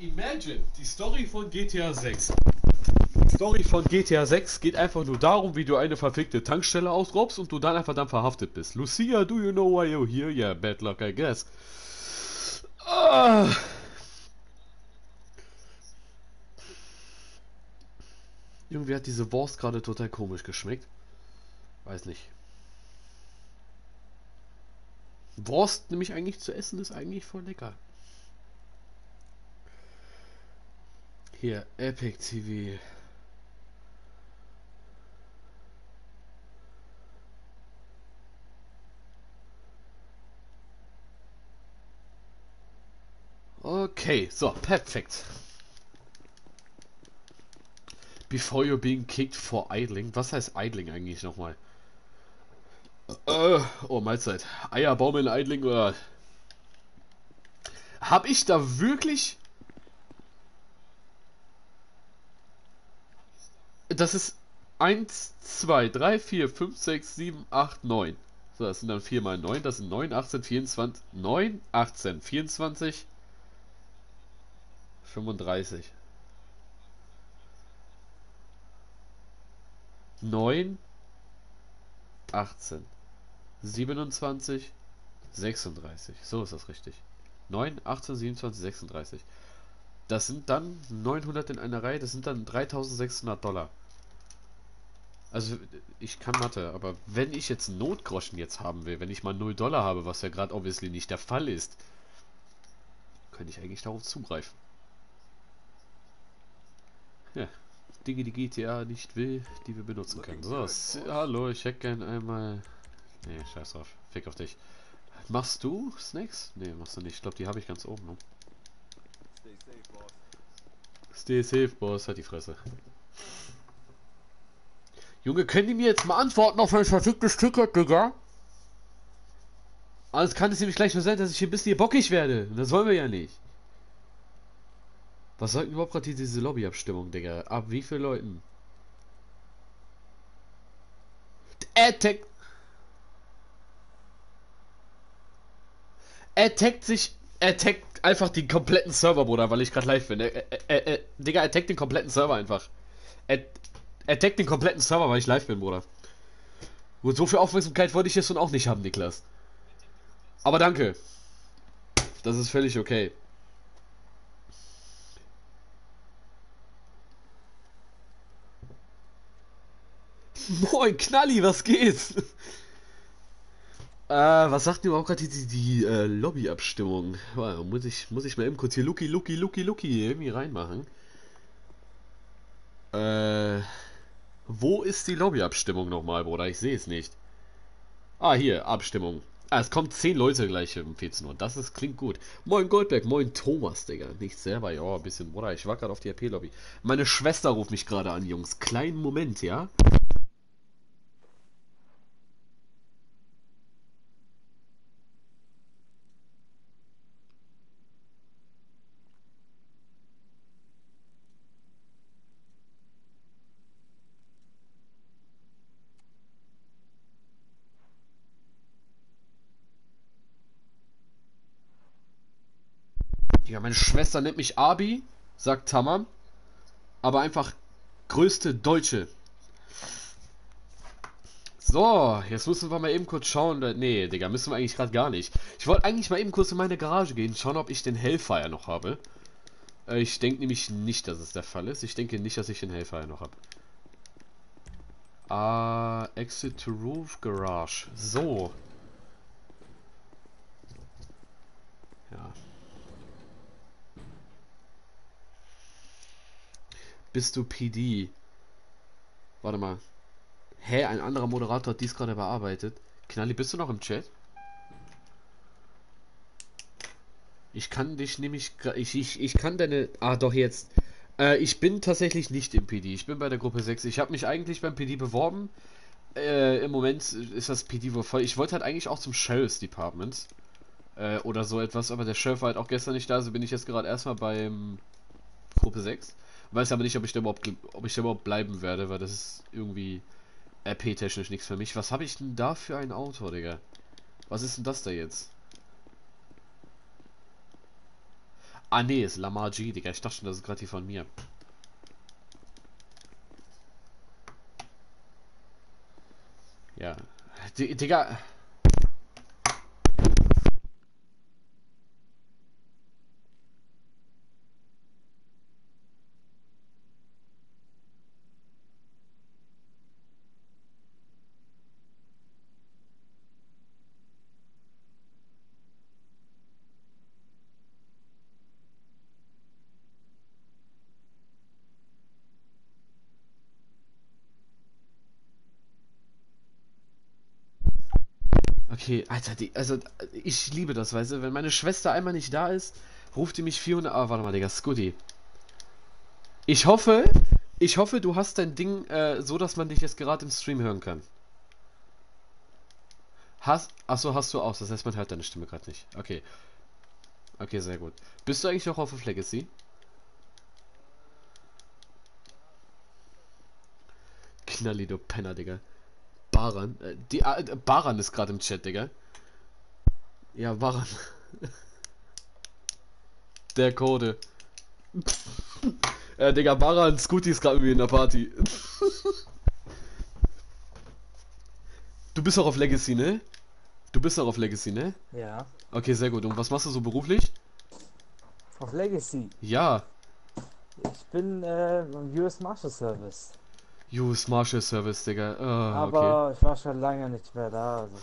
Imagine, die Story von G T A sechs. Die Story von G T A sechs geht einfach nur darum, wie du eine verfickte Tankstelle ausraubst und du dann einfach dann verhaftet bist. Lucia, do you know why you're here? Yeah, bad luck, I guess. Ah. Irgendwie hat diese Wurst gerade total komisch geschmeckt. Weiß nicht. Wurst nämlich eigentlich zu essen ist eigentlich voll lecker. Hier, Epic T V. Okay, so, perfekt. Before you're being kicked for idling. Was heißt idling eigentlich nochmal? Uh, oh, Mahlzeit. Eierbaum in idling oder... Hab ich da wirklich... Das ist eins, zwei, drei, vier, fünf, sechs, sieben, acht, neun. So, das sind dann vier mal neun. Das sind neun, achtzehn, vierundzwanzig. neun, achtzehn, vierundzwanzig, fünfunddreißig. neun, achtzehn, siebenundzwanzig, sechsunddreißig. So ist das richtig. neun, achtzehn, siebenundzwanzig, sechsunddreißig. Das sind dann neunhundert in einer Reihe. Das sind dann dreitausendsechshundert Dollar. Also, ich kann Mathe, aber wenn ich jetzt einen Notgroschen jetzt haben will, wenn ich mal null Dollar habe, was ja gerade obviously nicht der Fall ist, könnte ich eigentlich darauf zugreifen. Ja, Dinge, die G T A nicht will, die wir benutzen können. So, hallo, ich hätte gern einmal... Nee, scheiß drauf, fick auf dich. Machst du Snacks? Nee, machst du nicht. Ich glaube, die habe ich ganz oben. Ne? Stay safe, Boss. Halt die Fresse. Junge, können die mir jetzt mal antworten auf ein verrücktes Stück, Digga? Alles kann es nämlich gleich nur sein, dass ich hier ein bisschen hier bockig werde. Und das wollen wir ja nicht. Was sollten überhaupt gerade diese Lobbyabstimmung, Digga? Ab wie viele Leuten? Attack! Er taggt sich, er taggt einfach den kompletten Server, Bruder, weil ich gerade live bin. Er, er, er, er, Digga, er taggt den kompletten Server einfach. Er, er taggt den kompletten Server, weil ich live bin, Bruder. Und so viel Aufmerksamkeit wollte ich jetzt nun auch nicht haben, Niklas. Aber danke. Das ist völlig okay. Moin, Knalli, was geht's? Äh, was sagt denn überhaupt gerade die, die, die äh, Lobbyabstimmung? Wow, muss ich, muss ich mal eben kurz hier Lucky, Lucky, Lucky, Lucky irgendwie reinmachen. Äh, wo ist die Lobbyabstimmung nochmal, Bruder? Ich sehe es nicht. Ah, hier, Abstimmung. Ah, es kommen zehn Leute gleich um vierzehn Uhr. Das ist, klingt gut. Moin Goldberg, moin Thomas, Digga. Nicht selber, ja, ein bisschen, Bruder. Ich war gerade auf die R P-Lobby. Meine Schwester ruft mich gerade an, Jungs. Kleinen Moment, ja? Ja, meine Schwester nennt mich Abi, sagt Tamam, aber einfach größte Deutsche. So, jetzt müssen wir mal eben kurz schauen. Nee, Digga, müssen wir eigentlich gerade gar nicht. Ich wollte eigentlich mal eben kurz in meine Garage gehen, schauen, ob ich den Hellfire noch habe. Äh, ich denke nämlich nicht, dass es der Fall ist. Ich denke nicht, dass ich den Hellfire noch habe. Ah, uh, Exit to Roof Garage. So. Ja. Bist du P D? Warte mal. Hä, ein anderer Moderator hat dies gerade bearbeitet. Knalli, bist du noch im Chat? Ich kann dich nämlich... Ich, ich, ich kann deine... Ah, doch jetzt. Äh, ich bin tatsächlich nicht im P D. Ich bin bei der Gruppe sechs. Ich habe mich eigentlich beim P D beworben. Äh, im Moment ist das P D wohl voll. Ich wollte halt eigentlich auch zum Sheriff's Department. Äh, oder so etwas. Aber der Sheriff war halt auch gestern nicht da. Also bin ich jetzt gerade erstmal beim... Gruppe sechs. Weiß aber nicht, ob ich da überhaupt, ob ich da überhaupt bleiben werde, weil das ist irgendwie R P-technisch nichts für mich. Was habe ich denn da für ein Auto, Digga? Was ist denn das da jetzt? Ah, nee, ist Lamar G, Digga. Ich dachte schon, das ist gerade die von mir. Ja. D Digga... Okay, Alter, die, also ich liebe das, weißt du, wenn meine Schwester einmal nicht da ist, ruft die mich vierhundert... Ah, warte mal, Digga, Scooty. Ich hoffe, ich hoffe, du hast dein Ding äh, so, dass man dich jetzt gerade im Stream hören kann. Hast... Achso, hast du auch, das heißt, man hört deine Stimme gerade nicht. Okay. Okay, sehr gut. Bist du eigentlich noch auf Legacy? Knalli, du Penner, Digga. Baran. Die, äh, Baran ist gerade im Chat, Digga. Ja, Baran. Der Code. äh, Digga, Baran, Scooty ist gerade irgendwie in der Party. Du bist auch auf Legacy, ne? Du bist auch auf Legacy, ne? Ja. Okay, sehr gut. Und was machst du so beruflich? Auf Legacy? Ja. Ich bin äh, im U S Marshal Service. U S Marshal Service, Digga. Oh, aber okay. Ich war schon lange nicht mehr da. Also.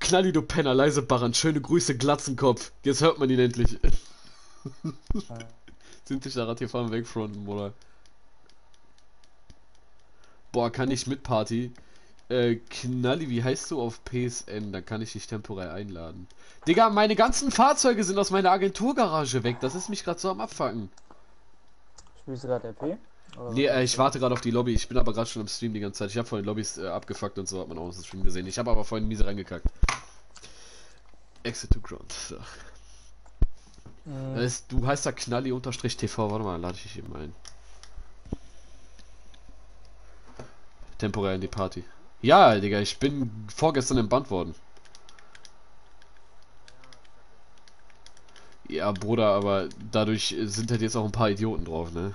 Knalli, du Penner, leise Baran. Schöne Grüße, Glatzenkopf. Jetzt hört man ihn endlich. Sind sich da gerade hier fahren wegfronten, Bruder. Boah, kann ich mit Party? Äh, Knalli, wie heißt du auf P S N? Da kann ich dich temporär einladen. Digga, meine ganzen Fahrzeuge sind aus meiner Agenturgarage weg. Das ist mich gerade so am Abfacken. Spielst du gerade R P? Nee, äh, ich warte gerade auf die Lobby. Ich bin aber gerade schon im Stream die ganze Zeit. Ich habe vorhin Lobbys äh, abgefuckt und so, hat man auch im Stream gesehen. Ich habe aber vorhin miese reingekackt. Exit to Ground. So. Mhm. Das ist, du heißt da Knalli-T V. Warte mal, lade ich dich eben ein. Temporär in die Party. Ja, Digga, ich bin vorgestern entbannt worden. Ja, Bruder, aber dadurch sind halt jetzt auch ein paar Idioten drauf, ne?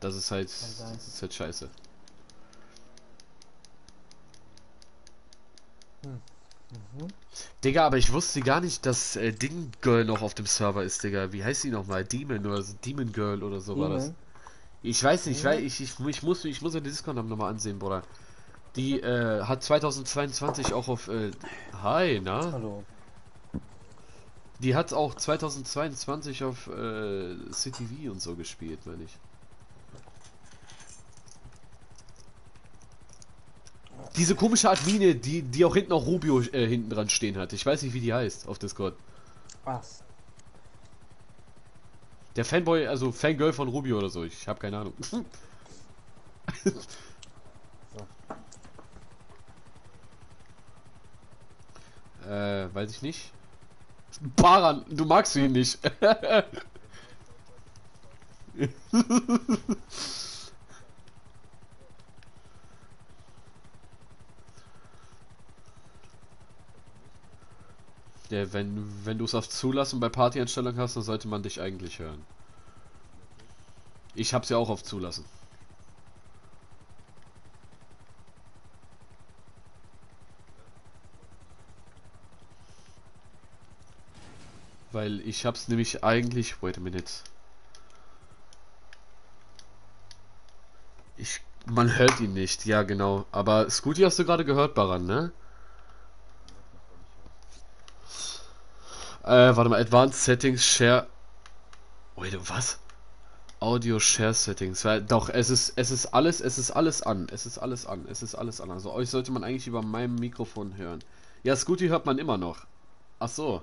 Das ist halt, das ist halt scheiße. Hm. Mhm. Digga, aber ich wusste gar nicht, dass äh, Ding Girl noch auf dem Server ist, Digga. Wie heißt sie nochmal? Demon oder so, Demon Girl oder so Demon. War das. Ich weiß nicht, weil ich, ich, ich muss ich muss ja die Discord-Namen nochmal ansehen, Bruder. Die äh, hat zweitausendzweiundzwanzig auch auf... Äh, hi, na? Hallo. Die hat auch zweitausendzweiundzwanzig auf äh, C T V und so gespielt, meine ich. Diese komische Admine, die die auch hinten auch Rubio äh, hinten dran stehen hat. Ich weiß nicht, wie die heißt auf Discord. Was? Der Fanboy, also Fangirl von Rubio oder so. Ich habe keine Ahnung. So. äh, weiß ich nicht. Baran, du magst ihn nicht. Ja, wenn wenn du es auf Zulassen bei Partyeinstellung hast, dann sollte man dich eigentlich hören. Ich hab's ja auch auf Zulassen. Weil ich hab's nämlich eigentlich... Wait a minute. Ich... Man hört ihn nicht, ja genau. Aber Scooty hast du gerade gehört, Baran, ne? Äh, warte mal, Advanced Settings, Share... Wait, was? Audio Share Settings, weil doch, es ist, es ist alles, es ist alles an, es ist alles an, es ist alles an. Also euch sollte man eigentlich über meinem Mikrofon hören. Ja, Scooty hört man immer noch. Ach so.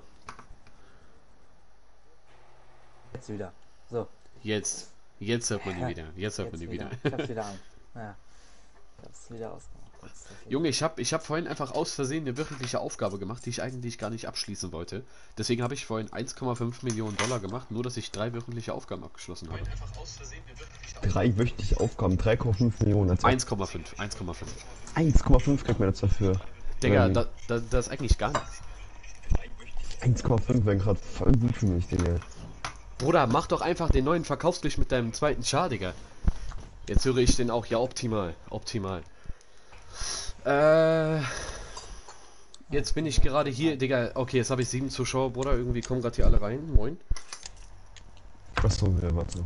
Jetzt wieder. So. Jetzt. Jetzt hört man die wieder. Jetzt hört jetzt man die wieder. wieder. Ich hab's wieder an. Ja. Ich hab's wieder ausgemacht. Junge, ich habe ich hab vorhin einfach aus Versehen eine wirkliche Aufgabe gemacht, die ich eigentlich gar nicht abschließen wollte. Deswegen habe ich vorhin eins Komma fünf Millionen Dollar gemacht, nur dass ich drei wirkliche Aufgaben abgeschlossen habe. Drei wirkliche Aufgaben, drei Komma fünf Millionen. eins Komma fünf, eins Komma fünf. eins Komma fünf kriegt man jetzt dafür. Digga, da, da, das ist eigentlich gar nichts. eins Komma fünf wären gerade voll gut für mich, Digga. Bruder, mach doch einfach den neuen Verkaufslicht mit deinem zweiten Char, Digga. Jetzt höre ich den auch, ja optimal, optimal. Äh, jetzt bin ich gerade hier, Digga. Okay, jetzt habe ich sieben Zuschauer, Bruder. Irgendwie kommen gerade hier alle rein. Moin. Achso, ja, warte.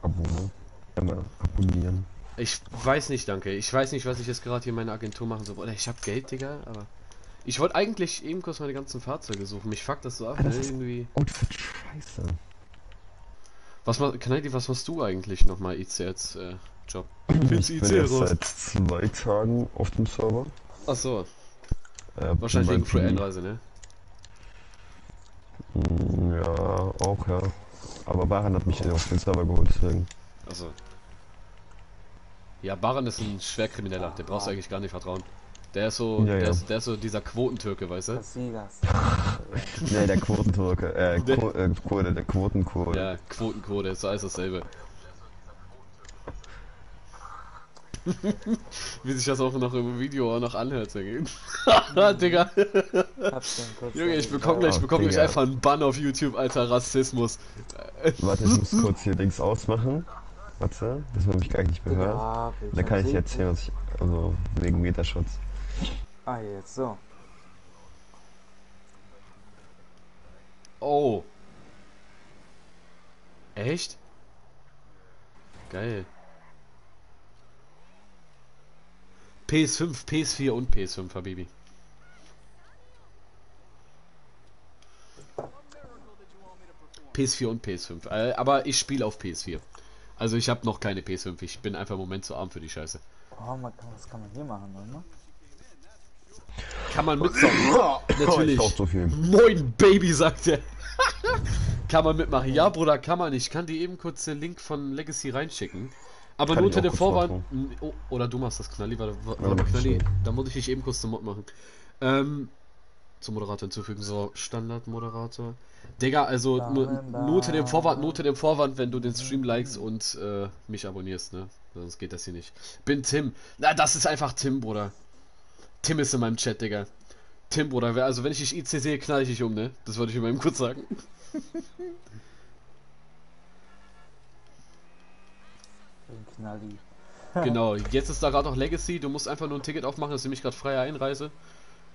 Abonnieren. Ja, abonnieren. Ich weiß nicht, danke. Ich weiß nicht, was ich jetzt gerade hier in meiner Agentur machen soll. Oder ich habe Geld, Digga, aber. Ich wollte eigentlich eben kurz meine ganzen Fahrzeuge suchen. Mich fuckt das so ab, das ne? Irgendwie. Outfit scheiße. Was machst Knalli, was machst du eigentlich nochmal, I C S? Äh, Job. Ich bin jetzt seit zwei Tagen auf dem Server. Ach so. Äh, Wahrscheinlich wegen Free Einreise, ne? Ja, auch ja. Aber Baran hat mich oh. auf den Server geholt, deswegen. Ach so. Ja, Baran ist ein Schwerkrimineller, ah, der brauchst du ah. eigentlich gar nicht vertrauen. Der ist so, ja, der, ja. Ist, der ist so dieser Quotentürke, weißt du? Ne, der Quotentürke, äh, Quo äh Quote, der Quotenquote. Ja, Quotenquote, ist so alles dasselbe. Wie sich das auch noch im Video auch noch anhört, Digga. Junge, ich bekomme gleich, bekomm gleich einfach einen Bann auf YouTube, alter Rassismus. Warte, ich muss kurz hier Dings ausmachen. Warte, dass man mich gar nicht gehört. Ja, da kann ich erzählen, was ich, also wegen Metaschutz. Ah, jetzt so. Oh. Echt? Geil. P S fünf, P S vier und P S fünfer, Baby. P S vier und P S fünf. Äh, aber ich spiele auf P S vier. Also ich habe noch keine P S fünf. Ich bin einfach im Moment zu arm für die Scheiße. Oh, man kann, das kann man hier machen, oder? Kann man mitzocken. Natürlich. Oh, so viel. Moin, Baby, sagt er. Kann man mitmachen. Ja, Bruder, kann man nicht. Ich kann dir eben kurz den Link von Legacy reinschicken. Aber kann nur unter der Vorwand... Oh, oder du machst das, Knalli. Warte, warte, Knalli. Da muss ich dich eben kurz zum Mod machen. Ähm... Zum Moderator hinzufügen, so Standardmoderator. Digga, also Note dem Vorwand, Note dem Vorwand, wenn du den Stream likest und äh, mich abonnierst, ne? Sonst geht das hier nicht. Bin Tim. Na, das ist einfach Tim, Bruder. Tim ist in meinem Chat, Digga. Tim, Bruder, also wenn ich dich I C sehe, knall ich dich um, ne? Das wollte ich mir eben kurz sagen. Knalli. Genau, jetzt ist da gerade noch Legacy, du musst einfach nur ein Ticket aufmachen, dass ich mich gerade frei einreise.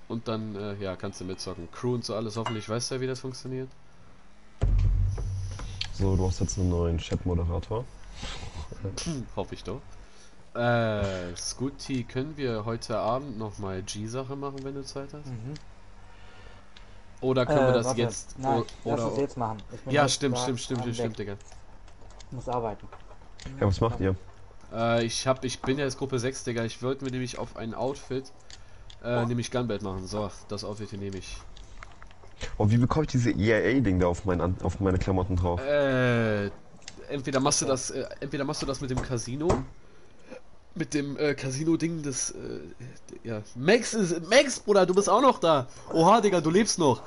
Und dann, äh, ja, kannst du mitzocken. Crew und so alles, hoffentlich weißt du ja, wie das funktioniert. So, du hast jetzt einen neuen Chat-Moderator. Hm, hoffe ich doch. Äh, Scooty, können wir heute Abend nochmal G-Sache machen, wenn du Zeit hast? Mhm. Oder können äh, wir das warte. jetzt... Nein, oder, lass uns jetzt machen. Ja, stimmt, stimmt, stimmt, stimmt, stimmt, Digga. Ich muss arbeiten. Ja, was macht ihr? Äh, ich hab, ich bin ja jetzt Gruppe sechs, Digga. Ich wollte mir nämlich auf ein Outfit... Äh, oh. nämlich Gunbelt machen. So, das Outfit hier nehme ich. Oh, wie bekomme ich diese E A A-Ding da auf, mein, auf meine Klamotten drauf? Äh, entweder machst du das, äh, entweder machst du das mit dem Casino, mit dem äh, Casino-Ding des, äh, ja. Max ist, Max, Bruder, du bist auch noch da. Oha, Digga, du lebst noch.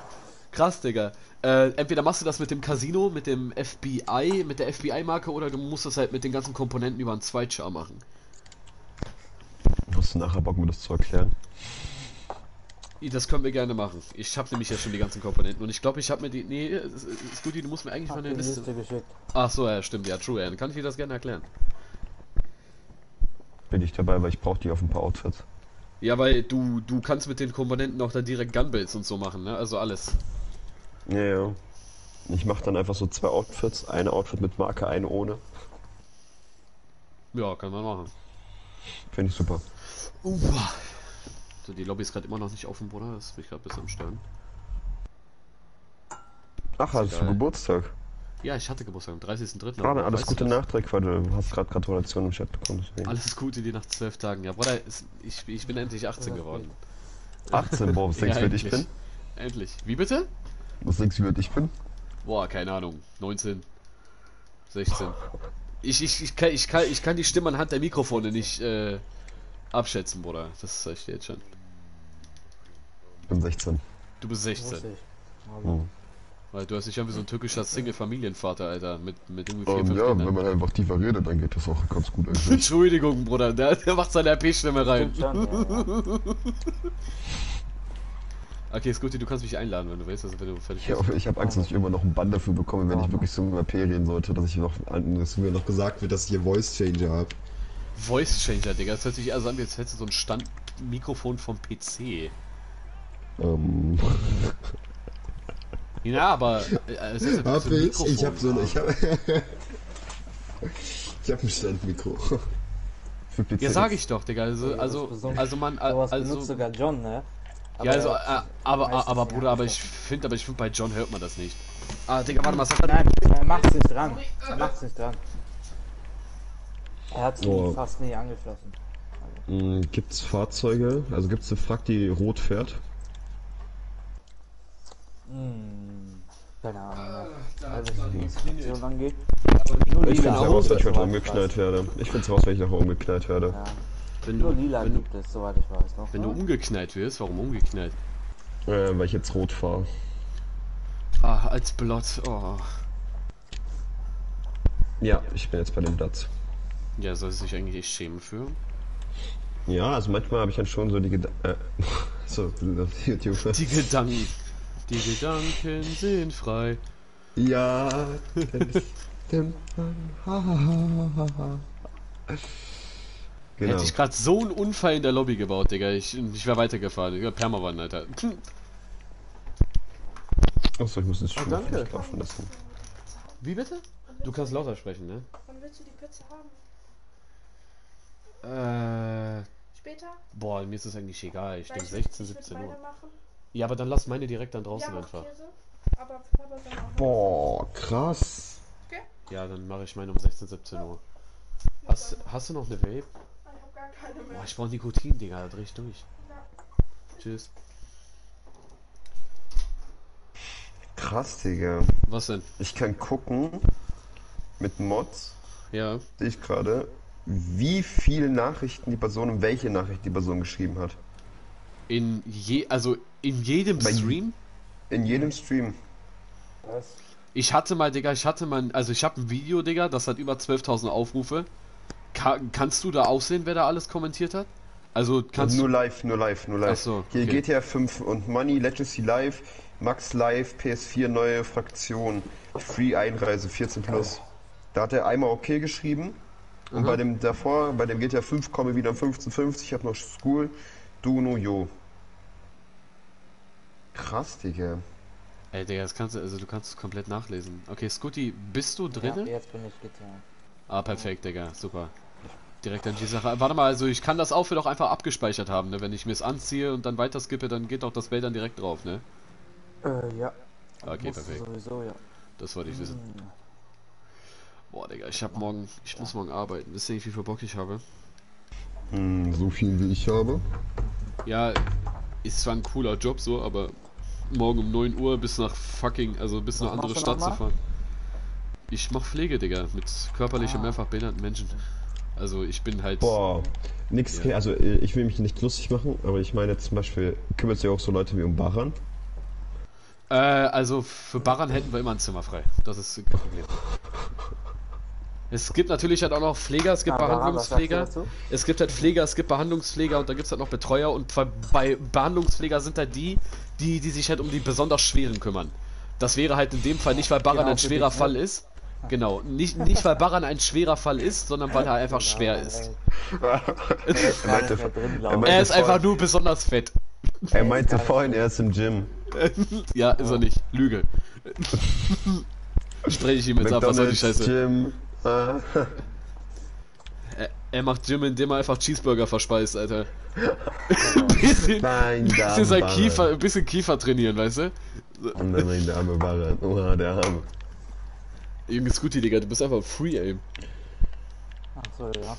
Krass, Digga. Äh, entweder machst du das mit dem Casino, mit dem F B I, mit der F B I-Marke, oder du musst das halt mit den ganzen Komponenten über einen Zweitschar machen. Hast du nachher Bock, mir das zu erklären? Das können wir gerne machen. Ich habe nämlich ja schon die ganzen Komponenten und ich glaube, ich habe mir die... Nee, Scooty, du musst mir eigentlich mal eine Liste... geschickt. Ach so, ja, stimmt, ja, true, dann kann ich dir das gerne erklären. Bin ich dabei, weil ich brauche die auf ein paar Outfits. Ja, weil du du kannst mit den Komponenten auch dann direkt Gunbells und so machen, ne? Also alles. Ja, ja. Ich mache dann einfach so zwei Outfits, ein Outfit mit Marke, ein ohne. Ja, kann man machen. Finde ich super. Uah. So, die Lobby ist gerade immer noch nicht offen, Bruder. Das ist mich gerade bis am Stern. Ach, hast du Geburtstag? Ja, ich hatte Geburtstag am dreißigsten dritten Ah, alles Gute nachträglich, weil du hast gerade Gratulation im Chat bekommen. Deswegen. Alles Gute dir nach zwölf Tagen. Ja, Bruder, ist, ich, ich bin endlich achtzehn geworden. achtzehn, boah, was denkst du, wie ich bin? Endlich. Wie bitte? Was denkst du, wie ich bin? Boah, keine Ahnung. neunzehn. sechzehn. Ich, ich, ich, kann, ich, kann, ich kann die Stimme anhand der Mikrofone nicht äh, abschätzen, Bruder. Das sag ich dir jetzt schon. Ich bin sechzehn. Du bist sechzehn. Hm. Weil du hast dich irgendwie so ein türkischer Single-Familienvater, Alter. Mit, mit irgendwie vier, um, fünf ja, Kindern. Wenn man einfach tiefer redet, dann geht das auch ganz gut eigentlich. Entschuldigung, Bruder, der, der macht seine R P-Stimme rein. Dann, ja, ja. Okay, Scooty, du kannst mich einladen, wenn du willst, also wenn du fertig bist. Ja, ich habe Angst, dass ich immer noch einen Bann dafür bekomme, wenn ich wirklich so über P reden sollte, dass ich noch, dass mir noch gesagt wird, dass ich hier Voice Changer habe. Voice Changer, Digga, das hört sich also an, jetzt hättest du so ein Standmikrofon vom P C. Ähm. Ja, aber äh, es ist ein Mikrofon. Ich habe so eine, ich habe, ich habe ein Standmikro. Für P C. Ja, sag ich doch, Digga, also, also, also man, also sogar John, ne? Ja, also, äh, aber, aber, aber Bruder, aber ich finde, aber ich finde, bei John hört man das nicht. Ah, Digga, warte mal, was hat er? Nein, er macht's nicht dran. Er macht's nicht dran. Er hat's oh. fast nie angeflossen. Also. Gibt's Fahrzeuge? Also gibt's eine Frack, die rot fährt? Hm, keine Ahnung. Äh, also, wie es so lang geht. Nur ich finde raus, wenn ich heute umgeknallt werde. Ich find's raus, wenn ich nachher umgeknallt werde. Ja. Wenn du, lila wenn, gibt es, soweit ich weiß noch, wenn ne? du umgeknallt wirst, warum umgeknallt? Äh, weil ich jetzt rot fahre. Ah, als Blot, oh. Ja, ich bin jetzt bei dem Platz. Ja, soll es sich eigentlich echt schämen für? Ja, also manchmal habe ich dann schon so die Gedanken... Äh, so, YouTube. Die Gedanken. Die Gedanken sind frei. Ja. Denn, Genau. Hätte ich gerade so einen Unfall in der Lobby gebaut, Digga. Ich, ich wäre weitergefahren. Ich wäre Permawand, Alter. Achso, ich muss jetzt schon oh, laufen lassen. Wie bitte? Du kannst lauter sprechen, ne? willst du die Pizza haben? Äh. Später? Boah, mir ist das eigentlich egal. Ich denke sechzehn, siebzehn Uhr. Ja, aber dann lass meine direkt dann draußen ja, einfach. So. Aber Papa dann auch boah, krass. Okay? Ja, dann mache ich meine um sechzehn, siebzehn Uhr. Hast, hast du noch eine Vape? Ich hab gar keine mehr. Boah, ich brauche Nikotin, Digga, da dreh ich durch. Ja. Tschüss. Krass, Digga. Was denn? Ich kann gucken mit Mods. Ja. Sehe ich gerade, wie viele Nachrichten die Person, welche Nachricht die Person geschrieben hat. In je, also in jedem Bei Stream? In jedem Stream. Was? Ich hatte mal, Digga, ich hatte mal, also ich habe ein Video, Digga, das hat über zwölftausend Aufrufe. Ka kannst du da auch sehen, wer da alles kommentiert hat? Also kannst nur du... live, nur live, nur live. Achso, okay. Hier G T A fünf und Money, Legacy live, Max live, P S vier neue Fraktion, Free Einreise, vierzehn plus. Da hat er einmal okay geschrieben. Und aha. bei dem davor, bei dem G T A fünf komme ich wieder um fünfzehn fünfzig, ich habe noch School, Duno, Jo. Krass, Digga. Ey, Digga, das kannst du, also du kannst es komplett nachlesen. Okay, Scooty, bist du drin? Ja, jetzt bin ich G T A. Ah, perfekt, Digga, super. Direkt an die Sache. Warte mal, also ich kann das Outfit auch einfach abgespeichert haben, ne? Wenn ich mir es anziehe und dann weiter skippe, dann geht auch das Bild dann direkt drauf, ne? Äh, ja. Okay, perfekt. Sowieso, ja. Das wollte ich wissen. Hm. Boah, Digga, ich hab morgen, ich muss morgen arbeiten. Wisst ihr nicht, wie viel Bock ich habe? Hm, so viel wie ich habe. Ja, ist zwar ein cooler Job so, aber morgen um neun Uhr bis nach fucking, also bis in eine andere Stadt zu fahren. Ich mach Pflege, Digga, mit körperlich und mehrfach behinderten Menschen. Also ich bin halt... Boah, nix, ja. Also ich will mich nicht lustig machen, aber ich meine zum Beispiel, kümmert sich auch so Leute wie um Baran? Äh, also für Baran hätten wir immer ein Zimmer frei. Das ist kein Problem. Es gibt natürlich halt auch noch Pfleger, es gibt aber Behandlungspfleger, es gibt halt Pfleger, es gibt Behandlungspfleger und da gibt es halt noch Betreuer und bei Behandlungspfleger sind halt die, die, die sich halt um die besonders Schweren kümmern. Das wäre halt in dem Fall nicht, weil Baran genau, ein schwerer dich, Fall ne? ist, genau, nicht, nicht weil Baran ein schwerer Fall ist, sondern weil er einfach genau, schwer ist. Er ist einfach nur besonders fett. Er meinte vorhin, er ist im Gym. Ja, ist er nicht, Lüge. Spreche ich ihm jetzt ab, was soll die Scheiße. Gym. er, er macht Jim, indem er einfach Cheeseburger verspeist, Alter. bisschen, nein, bisschen, sein Kiefer, bisschen Kiefer trainieren, weißt du? Und dann bringt der arme Baran. Oha, der arme. Junge Scooty, Digga, du bist einfach free aim. Achso, ja.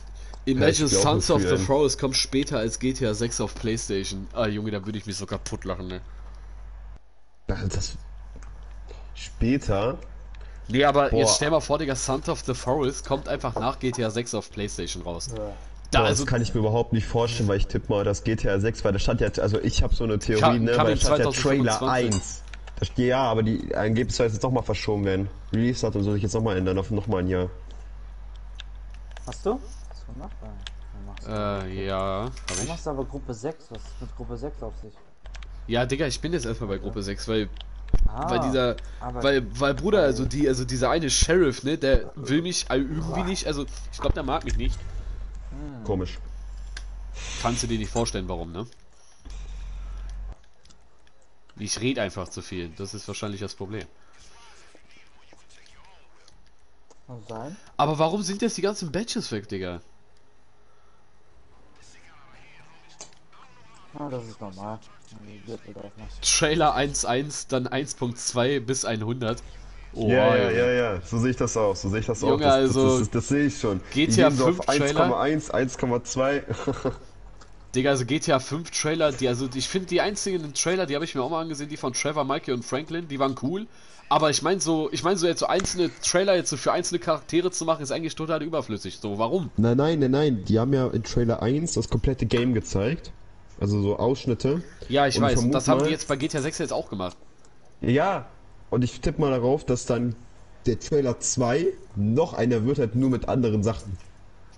Imagine ja, Sons of the Forest kommt später als G T A sechs auf PlayStation. Ah, Junge, da würde ich mich so kaputt lachen, ne? Das... Später? Nee, aber boah, jetzt stell mal vor, Digga, Sons of the Forest kommt einfach nach G T A sechs auf PlayStation raus. Ja. Da boah, also das kann ich mir überhaupt nicht vorstellen, weil ich tippe mal, dass G T A sechs, weil da stand ja, also ich habe so eine Theorie, kann, ne, kann weil da stand ja Trailer eins. Da steht, ja, aber die angeblich soll jetzt nochmal verschoben werden. Release-Datum soll ich jetzt nochmal ändern auf nochmal ein Jahr. Hast du? Hast du gemacht? Du machst äh, ja. Du machst aber Gruppe sechs, was ist mit Gruppe sechs auf sich? Ja, Digga, ich bin jetzt erstmal bei Gruppe sechs, weil... Ah, weil dieser, weil, weil Bruder, also die, also dieser eine Sheriff, ne, der will mich irgendwie nicht, also ich glaube, der mag mich nicht. Komisch. Kannst du dir nicht vorstellen, warum, ne? Ich rede einfach zu viel, das ist wahrscheinlich das Problem. Aber warum sind jetzt die ganzen Badges weg, Digga? Ja, das ist normal. Trailer eins Punkt eins, dann eins Punkt zwei bis hundert. Oh, ja, ja, ja, ja, so sehe ich das auch, so sehe ich das Junge, auch. Das, also das, das, das, das sehe ich schon. G T A fünf Trailer eins Komma eins, eins Komma zwei. Digga, also G T A fünf Trailer, die, also ich finde die einzigen Trailer, die habe ich mir auch mal angesehen, die von Trevor, Mikey und Franklin, die waren cool. Aber ich meine so, ich meine so jetzt so einzelne Trailer jetzt so für einzelne Charaktere zu machen, ist eigentlich total überflüssig. So, warum? Nein, nein, nein, nein, die haben ja in Trailer eins das komplette Game gezeigt. Also so Ausschnitte. Ja, ich und weiß, das haben die jetzt bei G T A sechs jetzt auch gemacht. Ja, und ich tippe mal darauf, dass dann der Trailer zwei noch einer wird, halt nur mit anderen Sachen.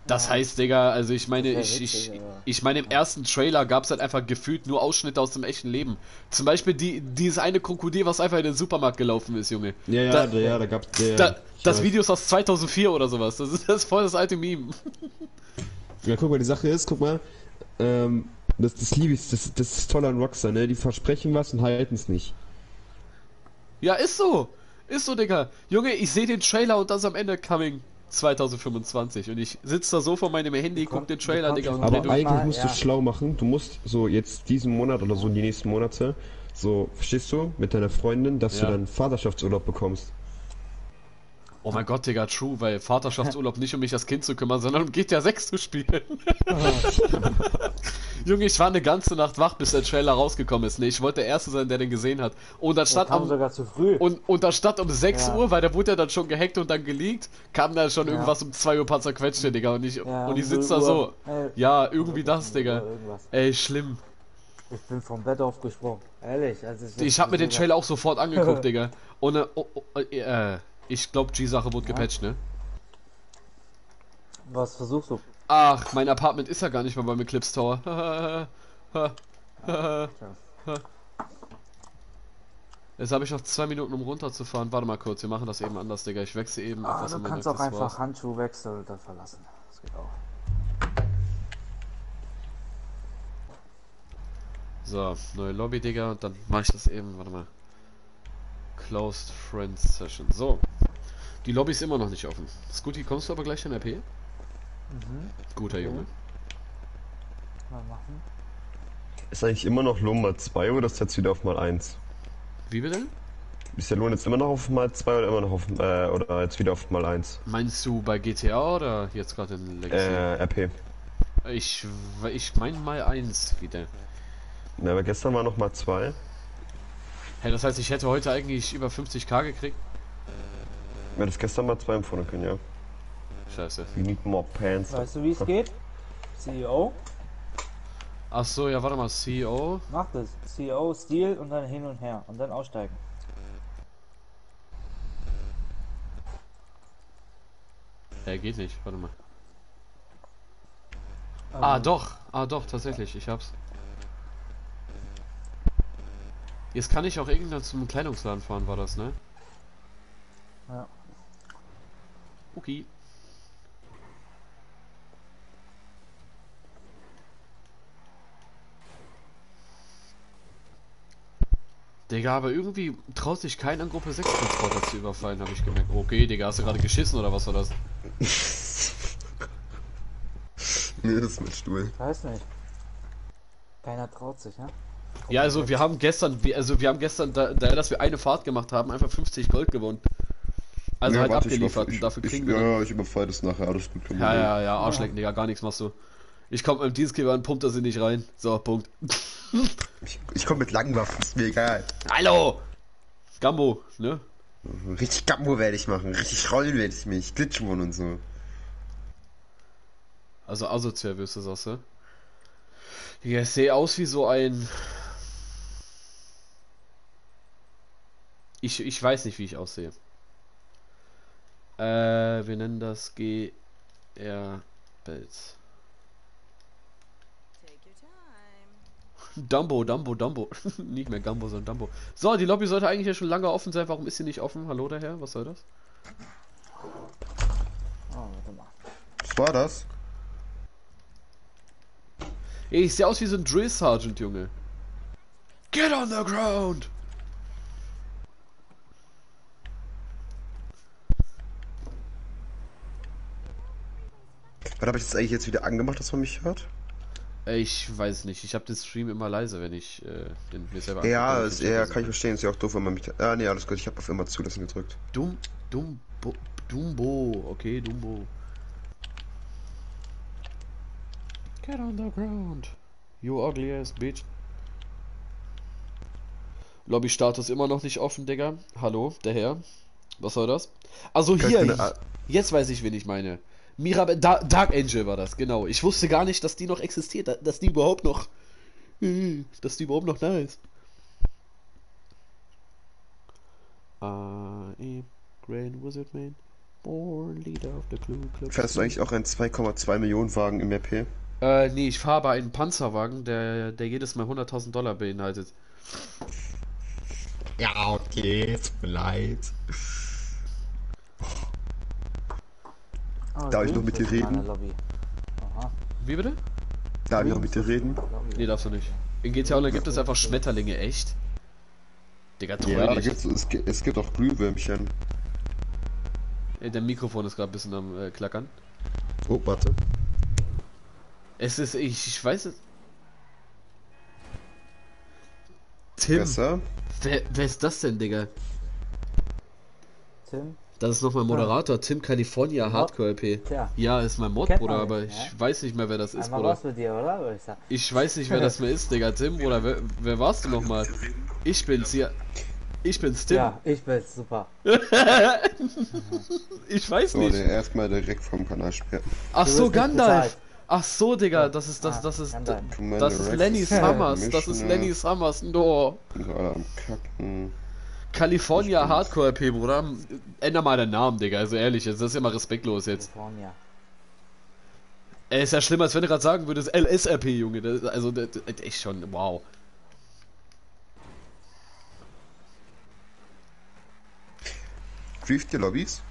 Das heißt, Digga, also ich meine, ich, ich, ich meine, im ersten Trailer gab es halt einfach gefühlt nur Ausschnitte aus dem echten Leben. Zum Beispiel die, dieses eine Krokodil, was einfach in den Supermarkt gelaufen ist, Junge. Ja, ja, da, ja, da gab's... Ja, da, das Video ist aus zweitausendvier oder sowas, das ist, das ist voll das alte Meme. Ja, guck mal, die Sache ist, guck mal, ähm... Das, das liebe ich, das, das ist toll an Rockstar, ne? Die versprechen was und halten es nicht. Ja, ist so. Ist so, Digga. Junge, ich sehe den Trailer und das am Ende coming zweitausendfünfundzwanzig und ich sitze da so vor meinem Handy, guck den Trailer, Digga. Und aber eigentlich mal, musst ja. du schlau machen, du musst so jetzt diesen Monat oder so die nächsten Monate, so, verstehst du, mit deiner Freundin, dass ja. du dann Vaterschaftsurlaub bekommst. Oh mein Gott, Digga, true, weil Vaterschaftsurlaub nicht um mich das Kind zu kümmern, sondern um G T A sechs zu spielen. Junge, ich war eine ganze Nacht wach, bis der Trailer rausgekommen ist. Ne, ich wollte der Erste sein, der den gesehen hat. Und dann stand um, sogar zu früh. Und, und dann stand um sechs ja. Uhr, weil da wurde ja dann schon gehackt und dann geleakt, kam dann schon ja. irgendwas um zwei Uhr paar zerquetschte, Digga. Und ich, ja, und ich sitze da so, ey, ja, irgendwie das, Digga. Ey, schlimm. Ich bin vom Bett aufgesprungen, ehrlich. Also ich ich hab mir den Trailer auch sofort angeguckt, Digga. Und äh, oh, oh, äh, ich glaube, die Sache wurde ja. gepatcht, ne? Was versuchst du? Ach, mein Apartment ist ja gar nicht mehr beim Eclipse Tower. Jetzt habe ich noch zwei Minuten, um runterzufahren. Warte mal kurz, wir machen das eben anders, Digga. Ich wechsle eben ah, etwas an. Du kannst auch einfach Wort. Handschuh wechseln und dann verlassen. Das geht auch. So, neue Lobby, Digga. Und dann mache ich das eben. Warte mal. Closed Friends Session. So. Die Lobby ist immer noch nicht offen. Scooty, kommst du aber gleich in R P? Mhm. Guter okay. Junge. Mal machen. Ist eigentlich immer noch Lohn mal zwei oder ist jetzt wieder auf mal eins? Wie bitte? Ist der Lohn jetzt immer noch auf mal zwei oder immer noch auf äh, oder jetzt wieder auf mal eins? Meinst du bei G T A oder jetzt gerade in Legacy? Äh, R P. Ich, ich meine mal eins wieder. Na, aber gestern war noch mal zwei. Hey, das heißt, ich hätte heute eigentlich über fünfzig K gekriegt. Wäre das gestern mal zwei empfohlen können, ja. Scheiße. We need more pants. Weißt du, wie es geht? C E O? Ach so, ja, warte mal, C E O. Mach das. C E O, Stil und dann hin und her. Und dann aussteigen. Ja, geht nicht, warte mal. Ähm. Ah, doch. Ah, doch, tatsächlich, ich hab's. Jetzt kann ich auch irgendwann zum Kleidungsladen fahren, war das, ne? Ja. Okay. Digga, aber irgendwie traut sich keiner an Gruppe sechs Transporter zu überfallen, habe ich gemerkt. Okay, Digga, hast du gerade geschissen oder was war das? Nee, das ist mit Stuhl. Ich weiß nicht. Keiner traut sich, ne? Ja, also wir haben gestern, also wir haben gestern, da, da dass wir eine Fahrt gemacht haben, einfach fünfzig Gold gewonnen. Also ja, halt warte, abgeliefert ich, und dafür kriegen ich, wir... Ja, ja, ich überfall das nachher, alles gut. Ja, ja, ja, ja, Arschlecken, Digga, gar nichts machst du. Ich komm mit dem Dienstgeber an, pumpt er sie nicht rein. So, Punkt. Ich, ich komm mit langen Waffen, ist mir egal. Hallo! Gambo, ne? Richtig Gambo werde ich machen, richtig rollen werde ich mich, Glitchmon und so. Also asozial wirst du, sagst du? Ja, ich sehe aus wie so ein... Ich, ich weiß nicht, wie ich aussehe. Äh, wir nennen das G R-Belz. Dumbo, Dumbo, Dumbo. Nicht mehr Dumbo, sondern Dumbo. So, die Lobby sollte eigentlich ja schon lange offen sein. Warum ist sie nicht offen? Hallo daher, was soll das? Was war das? Ey, ich sehe aus wie so ein Drill Sergeant, Junge. Get on the ground! Was habe ich das eigentlich jetzt wieder angemacht, dass man mich hört? Ich weiß nicht, ich habe den Stream immer leise, wenn ich äh, den mir selber Ja, ist, ja kann ich verstehen, ist ja auch doof, wenn man mich... Ah ne, alles gut, ich habe auf immer zulassen gedrückt. Dum, dum, bo, Dumbo, okay, Dumbo. Get on the ground, you ugly ass bitch. Lobby-Status immer noch nicht offen, Digga. Hallo, der Herr. Was soll das? Also hier, eine... jetzt weiß ich, wen ich meine. Mirabel, da Dark Angel war das, genau. Ich wusste gar nicht, dass die noch existiert, dass die überhaupt noch, dass die überhaupt noch da ist. I am Grand Wizard Man, born leader of the Clue Club. Fährst du eigentlich auch einen zwei Komma zwei Millionen Wagen im R P? Äh, nee, ich fahre aber einen Panzerwagen, der, der jedes Mal hunderttausend Dollar beinhaltet. Ja, okay, tut mir leid. Oh, darf ich noch mit dir reden? Aha. Wie bitte? Darf Lobby ich noch mit dir reden? Nee, darfst du nicht. In G T A Online gibt es einfach Schmetterlinge, echt? Digga, treu ja, da gibt's, es, es gibt auch Glühwürmchen. Der Mikrofon ist gerade ein bisschen am äh, Klackern. Oh, warte. Es ist, ich, ich weiß es. Tim. Besser. Wer, wer ist das denn, Digga? Tim. Das ist noch mein Moderator, Tim California Hardcore L P. Tja. Ja, ist mein Mod, Bruder, aber ich ja? weiß nicht mehr, wer das ist, Bruder. Mit dir, oder? Ich weiß nicht, wer das mehr ist, Digga. Tim, oder wer, wer warst du nochmal? Ich bin's hier. Ich bin's, Tim. Ja, ich bin's, super. Ich weiß nicht. So, der erstmal direkt vom Kanal sperrt. Ach so, Gandalf. Ach so, Digga, das ist das, das ist, das ist, das ist Lenny Summers, das ist Lenny Summers, no. Gerade am Kacken. California Hardcore R P, Bruder. Änder mal den Namen, Digga. Also ehrlich, das ist ja mal respektlos jetzt. California. Ey, ist ja schlimmer, als wenn du gerade sagen würdest, L S R P, Junge. Das, also, das, echt schon, wow. Grieft ihr Lobbys?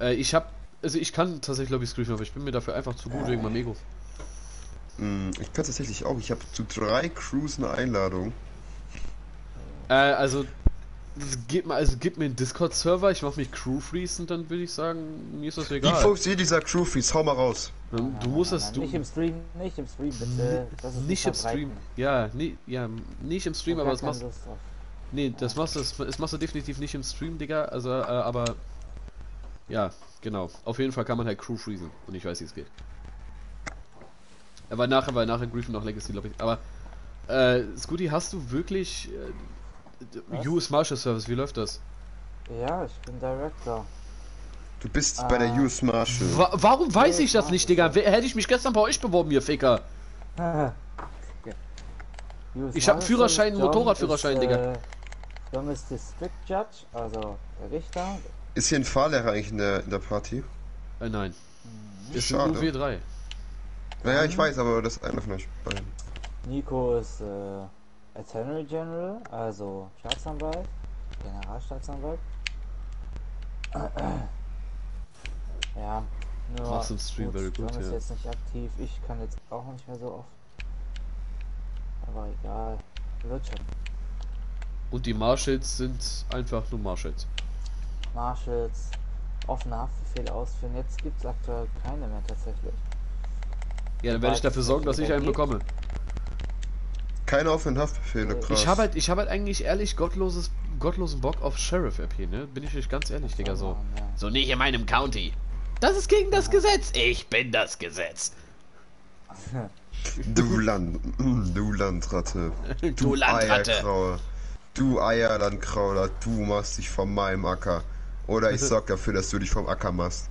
Äh, ich hab, also ich kann tatsächlich Lobbys griefen, aber ich bin mir dafür einfach zu gut wegen meinem Ego. Ich kann tatsächlich auch. Ich habe zu drei Crews eine Einladung. Äh, also... Gib mir, also gib mir einen Discord-Server, ich mach mich Crew-Freeze und dann würde ich sagen, mir ist das egal. Die fünf C dieser Crew-Freeze, hau mal raus. Du nein, musst nein, das nein, du... Nicht im Stream, nicht im Stream, bitte. Das ist nicht im Stream, ja, nie, ja, nicht im Stream, aber das machst du... Nee, das machst du, das, das machst du definitiv nicht im Stream, Digga, also, äh, aber... Ja, genau. Auf jeden Fall kann man halt Crew-Freezen und ich weiß, wie es geht. Aber nachher, weil nachher griefen noch Legacy, glaube ich, aber... Äh, Scooty, hast du wirklich... Äh, U S Marshal Service, wie läuft das? Ja, ich bin Director. Du bist ah. bei der U S Marshal. Wa warum weiß ich das nicht, Digga? Hätte ich mich gestern bei euch beworben, ihr Ficker. Ich habe einen Führerschein, einen Motorradführerschein, ist, äh, Digga. Dom ist District Judge, also der Richter. Ist hier ein Fahrlehrer eigentlich in der, in der Party? Äh, nein. Mhm. Ist ein U W drei. Naja, ich weiß, aber das ist einer von euch beiden. Nico ist, äh... Attorney General, also Staatsanwalt, Generalstaatsanwalt. Ja, nur machst du im Stream very good, ja. Ist jetzt nicht aktiv, ich kann jetzt auch nicht mehr so oft. Aber egal, wird schon. Und die Marshals sind einfach nur Marshals. Marshals, offene Haftbefehl ausführen, jetzt gibt es aktuell keine mehr tatsächlich. Ja, dann werde ich dafür sorgen, dass ich einen bekomme. Keine offenen Haftbefehle, krass. Ich habe halt, ich habe halt eigentlich ehrlich gottloses, gottlosen Bock auf Sheriff R P, ne? Bin ich euch ganz ehrlich, Digga, so. So nicht in meinem County. Das ist gegen das Gesetz. Ich bin das Gesetz. Du Land, du Landratte. Du, du Landratte. Eierkrauler. Du Eierlandkrauler, du machst dich von meinem Acker. Oder ich sorg dafür, dass du dich vom Acker machst.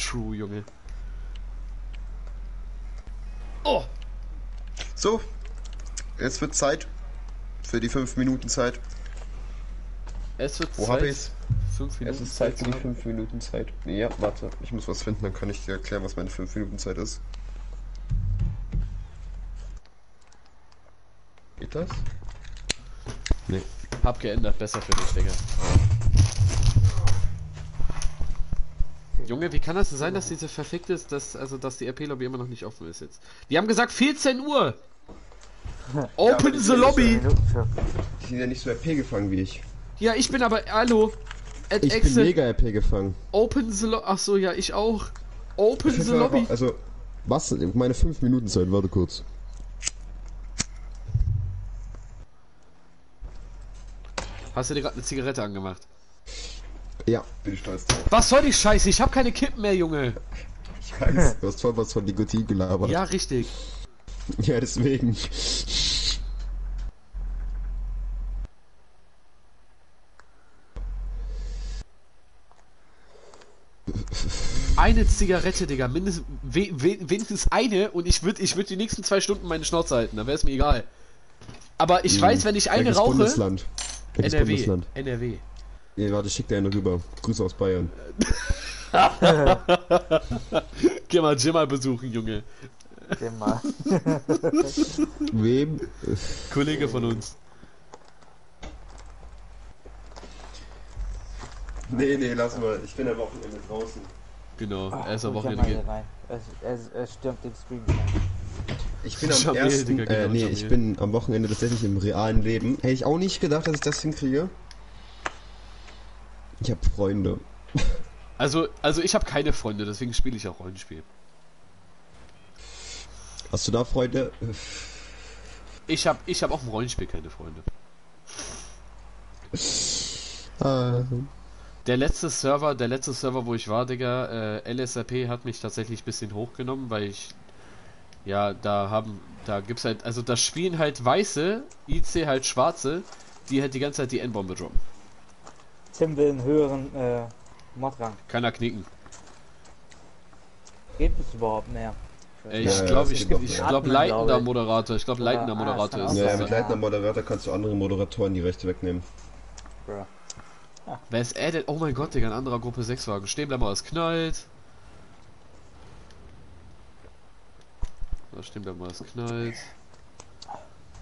True, Junge. Oh! So, jetzt wird Zeit für die fünf Minuten Zeit. Es wird Wo Zeit. Wo hab ich's? fünf Minuten es ist Zeit für die fünf Minuten Zeit. Ja, warte, ich muss was finden, dann kann ich dir erklären, was meine fünf Minuten Zeit ist. Geht das? Nee. Hab geändert, besser für dich, Digga. Junge, wie kann das denn sein, dass diese verfickt ist, dass, also, dass die R P-Lobby immer noch nicht offen ist jetzt? Die haben gesagt vierzehn Uhr! Open ja, the Lobby! Die sind ja nicht so R P gefangen wie ich. Ja, ich bin aber, hallo! At ich exit. bin mega R P gefangen. Open the Lobby, achso, ja, ich auch. Open ich the Lobby! Auch, also, was, meine fünf Minuten Zeit, warte kurz. Hast du dir gerade eine Zigarette angemacht? Ja, bin ich stolz drauf. Was soll die Scheiße? Ich hab keine Kippen mehr, Junge. Ich weiß, du hast voll was von Nikotin gelabert. Ja, richtig. Ja, deswegen. Eine Zigarette, Digga. Mindest, we, we, wenigstens eine und ich würde ich würd die nächsten zwei Stunden meine Schnauze halten. Dann wäre es mir egal. Aber ich hm. weiß, wenn ich eine Welches rauche... Bundesland. N R W. Bundesland. N R W. Ja, warte, schick dir einen rüber. Grüße aus Bayern. Geh mal Jim mal besuchen, Junge. Geh mal. Wem? Kollege von uns. Nee, nee, lass mal. Ich bin am Wochenende draußen. Genau, er ist am Wochenende gehen. Er stürmt den Stream. Ich bin am ersten, äh, nee, ich bin am Wochenende tatsächlich im realen Leben. Hätte ich auch nicht gedacht, dass ich das hinkriege. Ich habe Freunde. Also, also ich habe keine Freunde, deswegen spiele ich auch Rollenspiel. Hast du da Freunde? Ich habe ich hab auch im Rollenspiel keine Freunde. Also. Der letzte Server, der letzte Server, wo ich war, Digga, äh, L S R P hat mich tatsächlich ein bisschen hochgenommen, weil ich... Ja, da haben... Da gibt's halt... Also da spielen halt Weiße, I C halt Schwarze, die halt die ganze Zeit die N-Bombe droppen. Tim will einen höheren äh, Mordrang. Kann er knicken. Geht es überhaupt mehr? Ich ja, glaube, ja, ich, ich glaube, leitender glaube ich. Moderator. Ich glaube, leitender ah, Moderator ist. Ja, mit leitender Moderator kannst du anderen Moderatoren die Rechte wegnehmen. Bro. Ah. Wer ist er denn? Oh mein Gott, Digga, ein anderer Gruppe sechs Wagen. Stehen bleiben, es knallt. Da stehen bleiben, es knallt.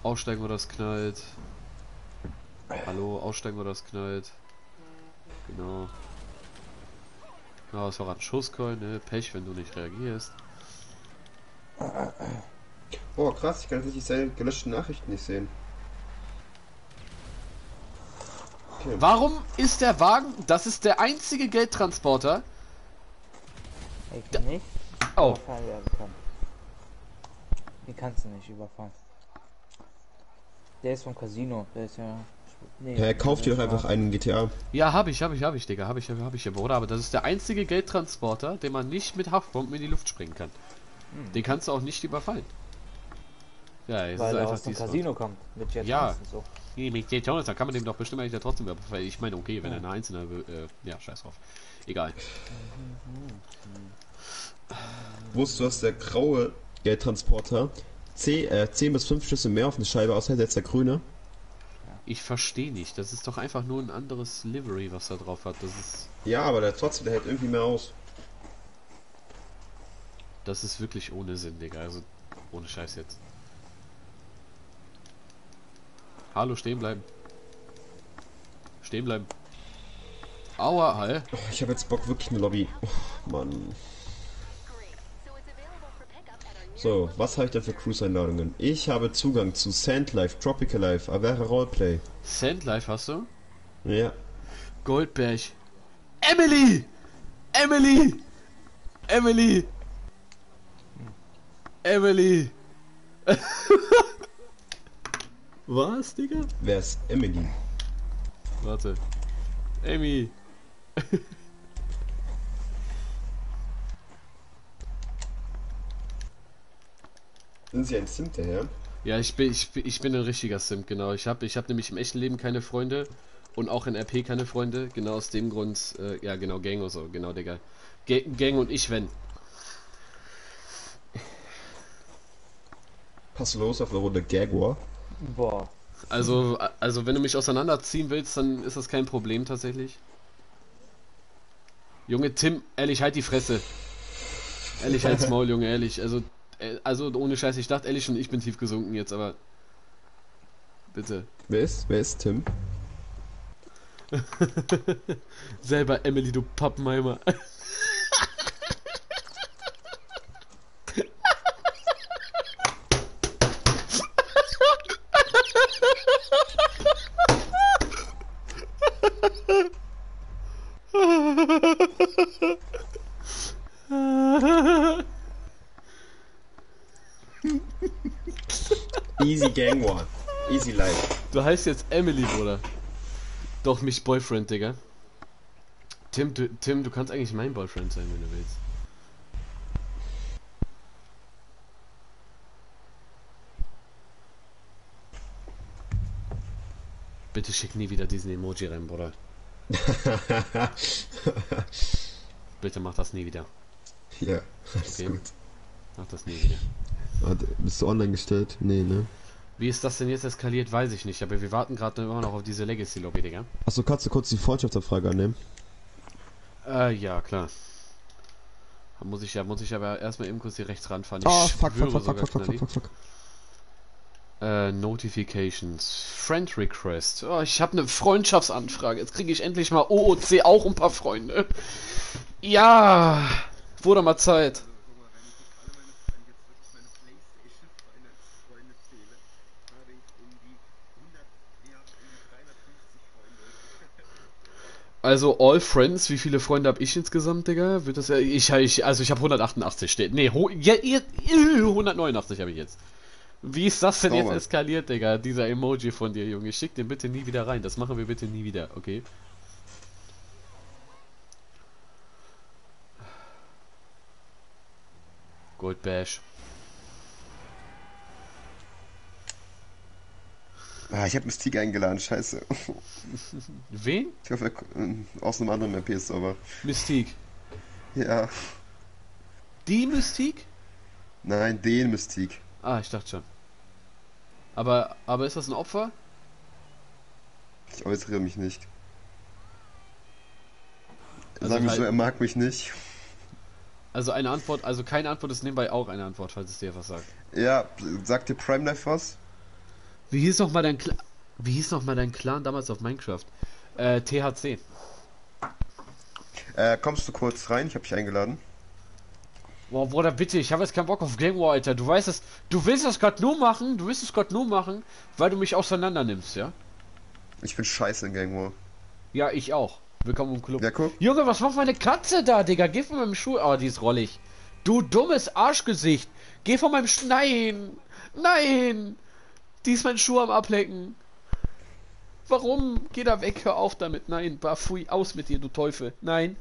Aussteigen, oder es knallt. Hallo, aussteigen, oder es knallt. Genau. Ja, das war ein Schusskeul, ne? Pech, wenn du nicht reagierst. Oh krass, ich kann tatsächlich seine gelöschten Nachrichten nicht sehen. Okay. Warum ist der Wagen, das ist der einzige Geldtransporter? Ich nicht. Oh. Die kannst du nicht überfahren. Der ist vom Casino, der ist ja... Nee, hey, kauf dir doch einfach einen G T A. Ja, hab ich, hab ich, hab ich, Digga, hab ich, hab ich, Bruder. Aber das ist der einzige Geldtransporter, den man nicht mit Haftbomben in die Luft springen kann. Den kannst du auch nicht überfallen. Ja, jetzt weil ist er aus dem Casino kommt. Mit Jet ja. Und so. Nee, mit Jet Jones, da kann man dem doch bestimmt eigentlich ja trotzdem überfallen. Ich meine, okay, wenn ja. er eine einzelne... Äh, ja, scheiß drauf. Egal. Wusstest du, dass der graue Geldtransporter zehn bis fünf Schüsse mehr auf eine Scheibe aushält als der grüne? Ich verstehe nicht. Das ist doch einfach nur ein anderes Livery, was da drauf hat. Das ist... Ja, aber der trotzdem, der hält irgendwie mehr aus. Das ist wirklich ohne Sinn, Digga. Also, ohne Scheiß jetzt. Hallo, stehen bleiben. Stehen bleiben. Aua, Hall. Oh, ich habe jetzt Bock, wirklich eine Lobby. Oh, Mann. So, was habe ich denn für Cruise-Einladungen? Ich habe Zugang zu Sandlife, Tropical Life, Avera Roleplay. Sandlife hast du? Ja. Goldberg. Emily! Emily! Emily! Emily! Was, Digga? Wer ist Emily? Warte. Emmy! Sind Sie ein Simp, der Herr? Ja, ich bin, ich bin, ich bin ein richtiger Simp, genau. Ich habe ich hab nämlich im echten Leben keine Freunde und auch in R P keine Freunde. Genau aus dem Grund, äh, ja, genau, Gang oder so. Genau, Digga. G Gang und ich, wenn. Pass los auf eine Runde Gagwar. Boah. Also, also wenn du mich auseinanderziehen willst, dann ist das kein Problem tatsächlich. Junge, Tim, ehrlich, halt die Fresse. Ehrlich, halt's Maul, Junge, ehrlich. Also, also ohne Scheiß, ich dachte ehrlich schon, ich bin tief gesunken jetzt, aber... Bitte. Wer ist, wer ist Tim? Selber Emily, du Pappenheimer. Easy Gang War. Easy Life. Du heißt jetzt Emily, Bruder. Doch, mich Boyfriend, Digga. Tim, du, Tim, du kannst eigentlich mein Boyfriend sein, wenn du willst. Bitte schick nie wieder diesen Emoji rein, Bruder. Bitte mach das nie wieder. Ja, okay. Gut. Mach das nie wieder. Warte, bist du online gestellt? Nee, ne? Wie ist das denn jetzt eskaliert, weiß ich nicht, aber wir warten gerade immer noch auf diese Legacy-Lobby, Digga. Achso, kannst du kurz die Freundschaftsabfrage annehmen? Äh, ja, klar. Muss ich ja, muss ich aber erstmal eben kurz hier rechts ranfahren. Ich oh, fuck, fuck, fuck, fuck, fuck, fuck, fuck, fuck, fuck. Äh, Notifications. Friend Request. Oh, ich habe eine Freundschaftsanfrage. Jetzt kriege ich endlich mal O O C auch ein paar Freunde. Ja, wurde mal Zeit. Also all friends, wie viele Freunde habe ich insgesamt, Digga? Wird das ja, ich, ich also ich habe hundertachtundachtzig steht. Nee, ho, ja, ja, hundertneunundachtzig habe ich jetzt. Wie ist das denn jetzt eskaliert, Digga? Dieser Emoji von dir, Junge. Schick den bitte nie wieder rein. Das machen wir bitte nie wieder, okay? Gold Bash. Ah, ich habe Mystique eingeladen, scheiße. Wen? Ich hoffe, aus einem anderen M P-Server. Mystique. Ja. Die Mystique? Nein, den Mystique. Ah, ich dachte schon. Aber, aber ist das ein Opfer? Ich äußere mich nicht. Also Sagen wir halt so, er mag mich nicht. Also eine Antwort, also keine Antwort ist nebenbei auch eine Antwort, falls es dir was sagt. Ja, sagt dir Prime Life was? Wie hieß nochmal dein Clan? Wie hieß nochmal dein Clan damals auf Minecraft? Äh, T H C. Äh, kommst du kurz rein? Ich hab dich eingeladen. Wow, Bruder, bitte, ich habe jetzt keinen Bock auf Game War, Alter. Du weißt es, du willst das gerade nur machen, du willst es gerade nur machen, weil du mich auseinander nimmst, ja? Ich bin scheiße in Game War. Ja, ich auch. Willkommen im Club. Ja, guck. Junge, was macht meine Katze da, Digga? Geh von meinem Schuh. Oh, die ist rollig. Du dummes Arschgesicht. Geh von meinem Schuh. Nein. Nein. Die ist mein Schuh am Ablecken. Warum? Geh da weg, hör auf damit. Nein, Bafui, aus mit dir, du Teufel. Nein.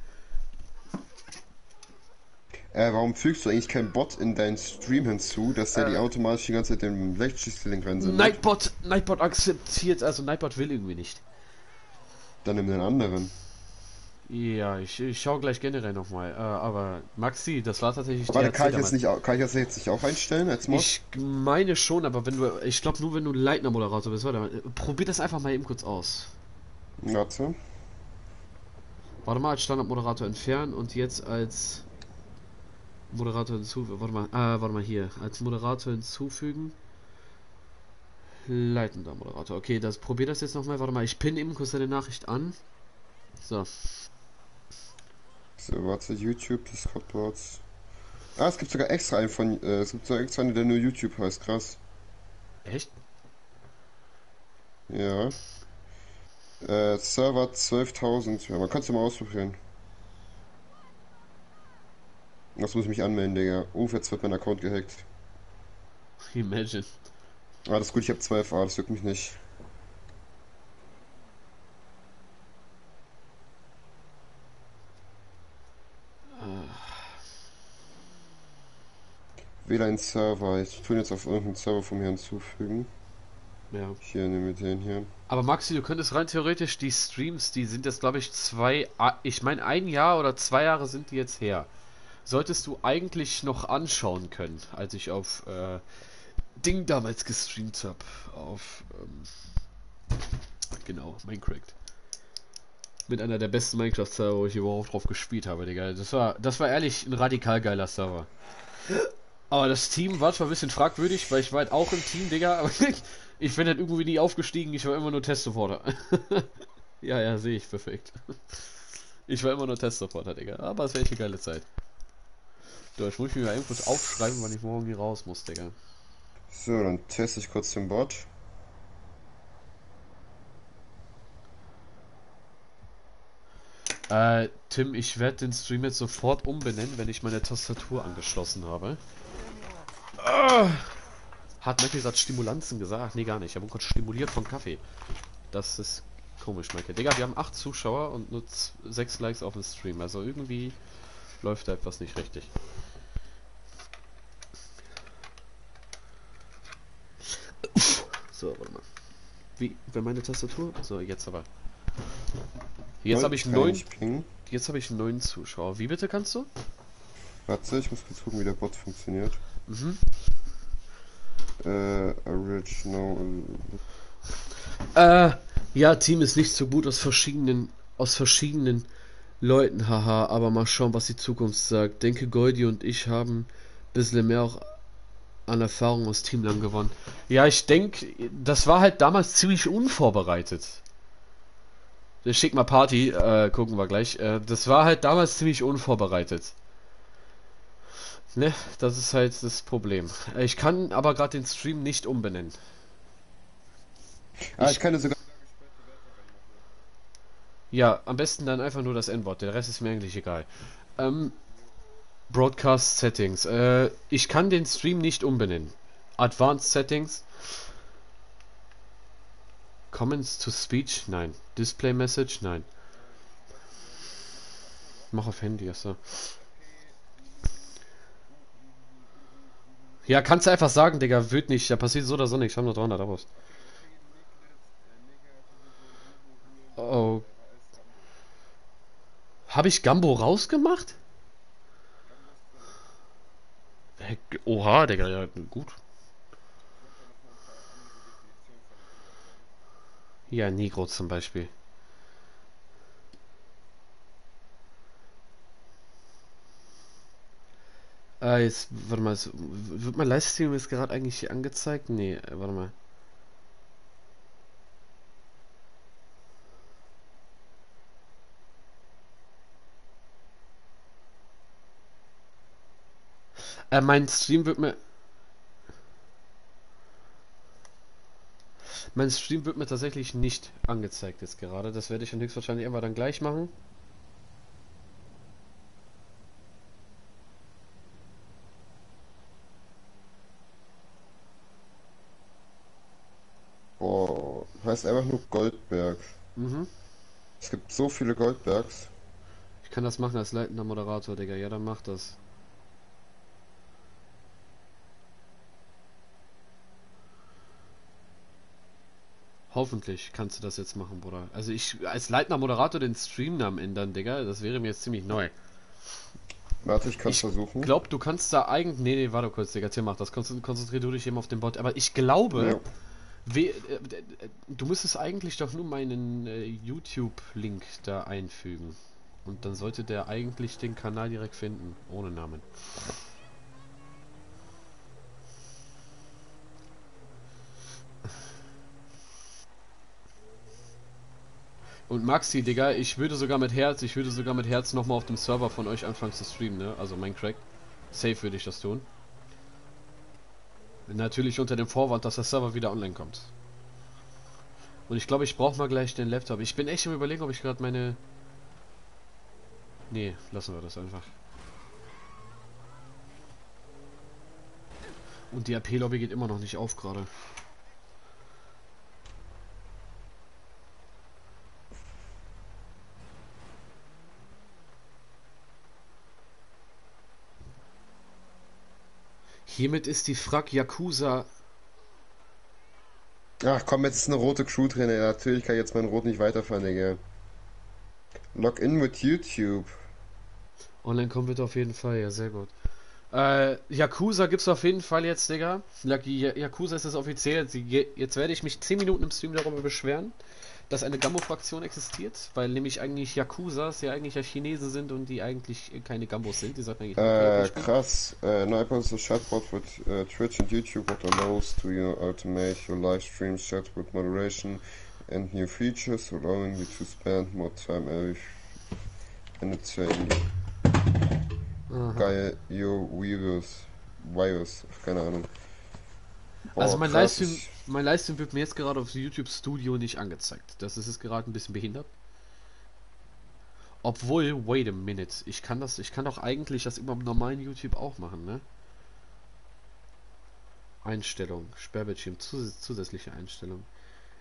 Äh, warum fügst du eigentlich keinen Bot in deinen Stream hinzu, dass der äh, die automatisch die ganze Zeit den Rechtsschießlink reinsendet? Nightbot, Nightbot akzeptiert, also Nightbot will irgendwie nicht. Dann nimm den anderen. Ja, ich, ich schau gleich generell nochmal. Äh, aber Maxi, das war tatsächlich. Warte, kann ich, jetzt nicht, kann ich das jetzt nicht auch einstellen als Mod? Ich meine schon, aber wenn du, ich glaube nur, wenn du Leitner-Moderator bist. Warte mal, probier das einfach mal eben kurz aus. Warte. Warte mal, als Standard-Moderator entfernen und jetzt als Moderator hinzufügen. Warte mal, äh, warte mal hier. Als Moderator hinzufügen. Leitender Moderator. Okay, das probier das jetzt nochmal. Warte mal, ich pinne eben kurz deine Nachricht an. So. So, warte, YouTube, Discord-Boards. Ah, es gibt sogar extra einen von, äh, es gibt sogar extra einen, der nur YouTube heißt, krass. Echt? Ja. Äh, Server zwölftausend, ja, man kann's ja mal ausprobieren. Das muss ich mich anmelden, Digga. Oh, jetzt wird mein Account gehackt. Imagine. Ah, das ist gut, ich hab zwei F A, das juckt mich nicht. W LAN-Server, ich tue jetzt auf irgendeinen Server von mir hinzufügen. Ja. Hier, nehmen wir den hier. Aber Maxi, du könntest rein theoretisch die Streams, die sind jetzt glaube ich zwei, ich meine ein Jahr oder zwei Jahre sind die jetzt her. Solltest du eigentlich noch anschauen können, als ich auf äh, Ding damals gestreamt habe. Auf, ähm, genau, Minecraft. Mit einer der besten Minecraft-Server, wo ich überhaupt drauf gespielt habe, Digga. Das war, das war ehrlich ein radikal geiler Server. Aber das Team war zwar ein bisschen fragwürdig, weil ich war halt auch im Team, Digga, aber ich, ich bin halt irgendwie nie aufgestiegen, ich war immer nur Test-Supporter. Ja, ja, sehe ich, perfekt. Ich war immer nur Test-Supporter, Digga, aber es wäre echt eine geile Zeit. So, ich muss mich mal eben kurz aufschreiben, wann ich morgen hier raus muss, Digga. So, dann teste ich kurz den Bot. Äh, Tim, ich werde den Stream jetzt sofort umbenennen, wenn ich meine Tastatur angeschlossen habe. Ah! Hat Michael gesagt Stimulanzen gesagt? Nee, gar nicht. Ich habe kurz stimuliert vom Kaffee. Das ist komisch, Michael. Digga, wir haben acht Zuschauer und nur sechs Likes auf dem Stream. Also irgendwie läuft da etwas nicht richtig. So, warte mal. Wie? Bei meine Tastatur? So, jetzt aber. Jetzt habe ich neun. Jetzt habe ich neun Zuschauer. Wie bitte kannst du? Warte, ich muss kurz gucken, wie der Bot funktioniert. Mhm. Äh, original. Äh, ja, Team ist nicht so gut aus verschiedenen, aus verschiedenen Leuten, haha. Aber mal schauen, was die Zukunft sagt. Denke, Goldie und ich haben ein bisschen mehr auch an Erfahrung aus Teamland gewonnen. Ja, ich denke, das war halt damals ziemlich unvorbereitet. Schick mal Party, äh, gucken wir gleich. Äh, das war halt damals ziemlich unvorbereitet. Ne, das ist halt das Problem. Ich kann aber gerade den Stream nicht umbenennen. Ah, ich, ich kann sogar. Ja, am besten dann einfach nur das N-Wort, der Rest ist mir eigentlich egal. Ähm, Broadcast Settings. Äh, ich kann den Stream nicht umbenennen. Advanced Settings. Comments to Speech? Nein. Display Message? Nein. Mach auf Handy, achso. Ja, kannst du einfach sagen, Digga, wird nicht. Da passiert so oder so nichts. Ich hab nur dreihundert Abos. Oh. Habe ich Gambo rausgemacht? Oha, Digga, ja, gut. Ja, Negro zum Beispiel. Ah, jetzt, warte mal, so, wird mein Livestream jetzt gerade eigentlich hier angezeigt? Nee, warte mal. Äh, mein Stream wird mir... Mein Stream wird mir tatsächlich nicht angezeigt jetzt gerade. Das werde ich dann höchstwahrscheinlich einfach dann gleich machen. Oh, heißt einfach nur Goldberg. Mhm. Es gibt so viele Goldbergs. Ich kann das machen als leitender Moderator, Digga. Ja, dann mach das. Hoffentlich kannst du das jetzt machen, Bruder. Also ich als leitender Moderator den Streamnamen ändern, Digga. Das wäre mir jetzt ziemlich neu. Warte, ich kann es versuchen. Ich glaube, du kannst da eigentlich... Nee, nee, warte kurz, Digga. Tim, mach das. Konzentrier du dich eben auf den Bot. Aber ich glaube... Ja. We, äh, du müsstest eigentlich doch nur meinen äh, YouTube-Link da einfügen. Und dann sollte der eigentlich den Kanal direkt finden. Ohne Namen. Und Maxi, Digga, ich würde sogar mit Herz, ich würde sogar mit Herz nochmal auf dem Server von euch anfangen zu streamen, ne? Also Minecraft. Safe würde ich das tun. Natürlich unter dem Vorwand, dass der Server wieder online kommt. Und ich glaube, ich brauche mal gleich den Laptop. Ich bin echt im Überlegen, ob ich gerade meine... Nee, lassen wir das einfach. Und die A P-Lobby geht immer noch nicht auf gerade. Hiermit ist die Frag Yakuza. Ach komm, jetzt ist eine rote Crew drin, ey. Natürlich kann ich jetzt mein Rot nicht weiterfahren, Digga. Login mit YouTube. Online kommt wird auf jeden Fall, ja, sehr gut. Äh, Yakuza gibt's auf jeden Fall jetzt, Digga. Yakuza ist das offiziell. Jetzt werde ich mich zehn Minuten im Stream darüber beschweren, dass eine Gambo-Fraktion existiert, weil nämlich eigentlich Yakuzas ja eigentlich ja Chinesen sind und die eigentlich keine Gambos sind. Die sollten eigentlich äh, nicht krass. Äh, Nightbot is a chatbot with uh, Twitch and YouTube that allows to you automate your live stream chat with moderation and new features, allowing you to spend more time every entertaining. Geil, your virus, virus, keine Ahnung. Boah, also mein Livestream, mein Livestream wird mir jetzt gerade auf YouTube Studio nicht angezeigt. Das ist jetzt gerade ein bisschen behindert. Obwohl, wait a minute, ich kann das, ich kann doch eigentlich das immer im normalen YouTube auch machen, ne? Einstellung, Sperrbildschirm, zus zusätzliche Einstellung.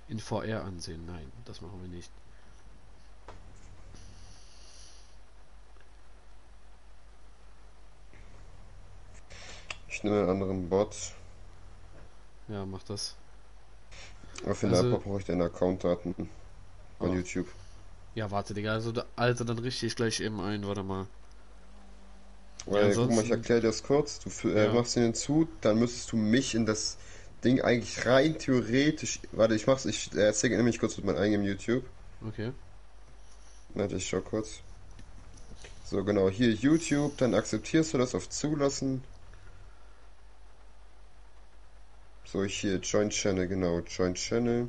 In V R ansehen, nein, das machen wir nicht. Ich nehme einen anderen Bot. Ja, mach das. Auf den also, Laptop brauche ich deine Account-Daten von oh. YouTube. Ja, warte, Digga, also, also dann richte ich gleich eben ein, warte mal. Weil, ja, ansonsten... guck mal, ich erkläre dir das kurz. Du äh, ja. machst ihn hinzu, dann müsstest du mich in das Ding eigentlich rein theoretisch... Warte, ich mach's, ich erzähle nämlich kurz mit meinem eigenen YouTube. Okay. Warte, ich schau kurz. So, genau, hier YouTube, dann akzeptierst du das auf Zulassen. So, ich hier, Join Channel, genau, Join Channel.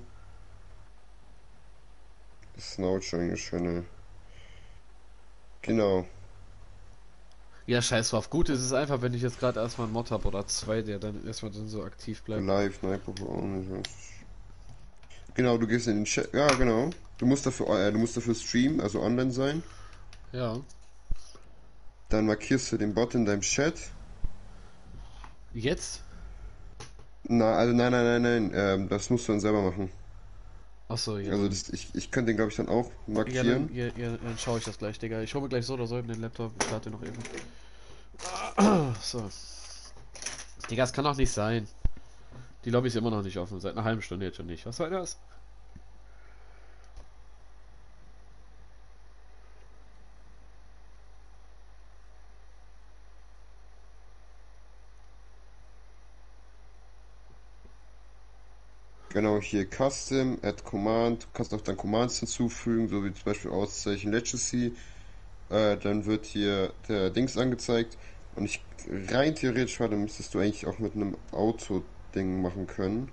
Ist now Join Channel. Genau. Ja, scheiß drauf. Gut, es ist einfach, wenn ich jetzt gerade erstmal einen Mod habe oder zwei, der dann erstmal dann so aktiv bleibt. Live, nein, auch nicht. Genau, du gehst in den Chat, ja, genau. Du musst dafür, äh, du musst dafür streamen, also online sein. Ja. Dann markierst du den Bot in deinem Chat. Jetzt? Na, also nein, nein, nein, nein. Ähm, das musst du dann selber machen. Achso, ja. Also das, ich, ich könnte den, glaube ich, dann auch markieren. Ja, dann, ja, ja, dann schaue ich das gleich, Digga. Ich hole mir gleich so oder so in den Laptop. Ich lade den noch eben. So. Digga, das kann doch nicht sein. Die Lobby ist immer noch nicht offen. Seit einer halben Stunde jetzt schon nicht. Was war das? Genau, hier Custom, Add Command, du kannst auch dann Commands hinzufügen, so wie zum Beispiel Auszeichen Legacy, äh, dann wird hier der Dings angezeigt und ich, rein theoretisch, warte, müsstest du eigentlich auch mit einem Auto-Ding machen können.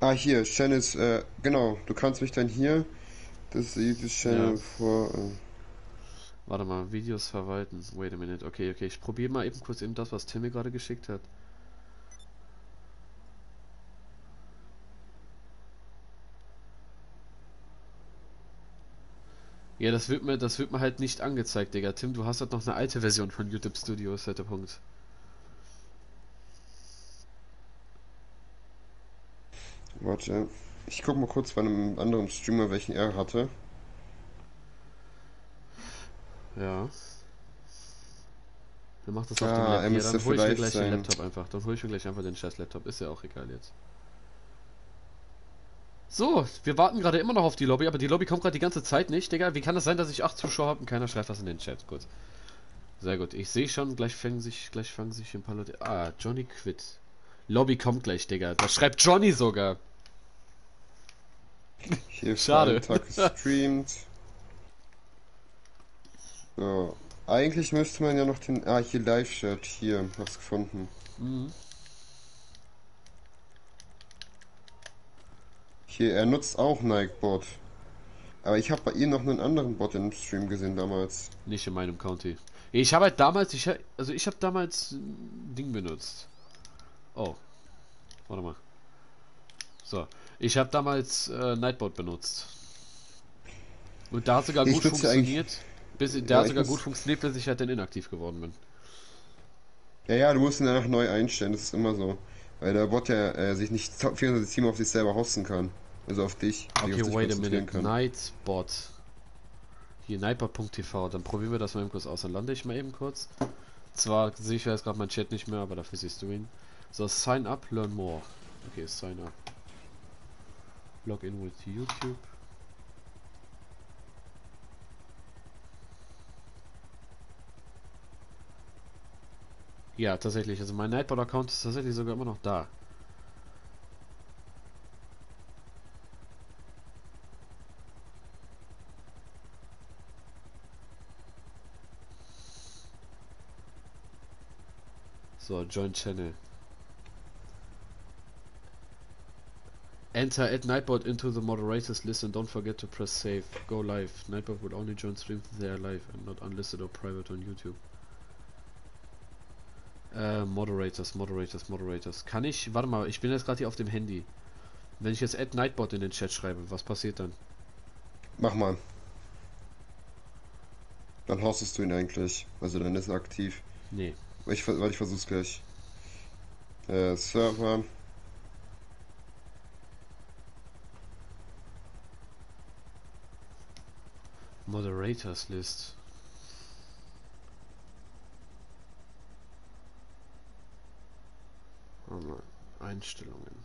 Ah, hier, Channels, äh, genau, du kannst mich dann hier, das ist die YouTube-Channel vor... Äh, warte mal, Videos verwalten, wait a minute, okay, okay, ich probiere mal eben kurz eben das, was Tim mir gerade geschickt hat. Ja, das wird mir, das wird mir halt nicht angezeigt, Digga. Tim, du hast halt noch eine alte Version von YouTube Studio, ist halt der Punkt. Warte, ich guck mal kurz bei einem anderen Streamer, welchen er hatte. Ja. Dann macht das auf dem Laptop. Ja, dann hol ich mir gleich den Laptop einfach. Dann hol ich mir gleich einfach den scheiß Laptop. Ist ja auch egal jetzt. So, wir warten gerade immer noch auf die Lobby, aber die Lobby kommt gerade die ganze Zeit nicht, Digga. Wie kann das sein, dass ich acht Zuschauer habe und keiner schreibt was in den Chat? Gut. Sehr gut. Ich sehe schon, gleich fangen sich, gleich fangen sich ein paar Leute... Ah, Johnny quit. Lobby kommt gleich, Digga. Da schreibt Johnny sogar. Hier schade. Tag gestreamt. So. Eigentlich müsste man ja noch den... Ah, hier Live-Chat. Hier, hab's gefunden. Mhm. Hier, er nutzt auch Nightbot. Aber ich habe bei ihm noch einen anderen Bot im Stream gesehen damals. Nicht in meinem County. Ich habe halt damals, ich hab, also ich habe damals ein Ding benutzt. Oh. Warte mal. So. Ich habe damals äh, Nightbot benutzt. Und da hat sogar gut funktioniert. Bis, da ja, hat sogar gut funktioniert, bis ich halt dann inaktiv geworden bin. Ja, ja, du musst ihn danach neu einstellen, das ist immer so. Weil der Bot ja äh, sich nicht vierundzwanzig Stunden auf sich selber hosten kann. Also auf dich. Okay, auf wait a minute. Nightbot. Hier, nightbot punkt t v. Dann probieren wir das mal eben kurz aus. Dann lande ich mal eben kurz. Zwar sehe ich jetzt gerade meinen Chat nicht mehr, aber dafür siehst du ihn. So, sign up, learn more. Okay, sign up. Log in with YouTube. Ja, tatsächlich. Also mein Nightbot-Account ist tatsächlich sogar immer noch da. So, Join Channel. Enter at Nightbot into the moderators list and don't forget to press save. Go live. Nightbot will only join streams if they are live and not unlisted or private on YouTube. Äh, Moderators, Moderators, Moderators. Kann ich, warte mal, ich bin jetzt gerade hier auf dem Handy. Wenn ich jetzt Add Nightbot in den Chat schreibe, was passiert dann? Mach mal. Dann hostest du ihn eigentlich. Also dann ist er aktiv. Nee. Ich, weil ich versuch's gleich. Äh, Server. Moderators List. Einstellungen.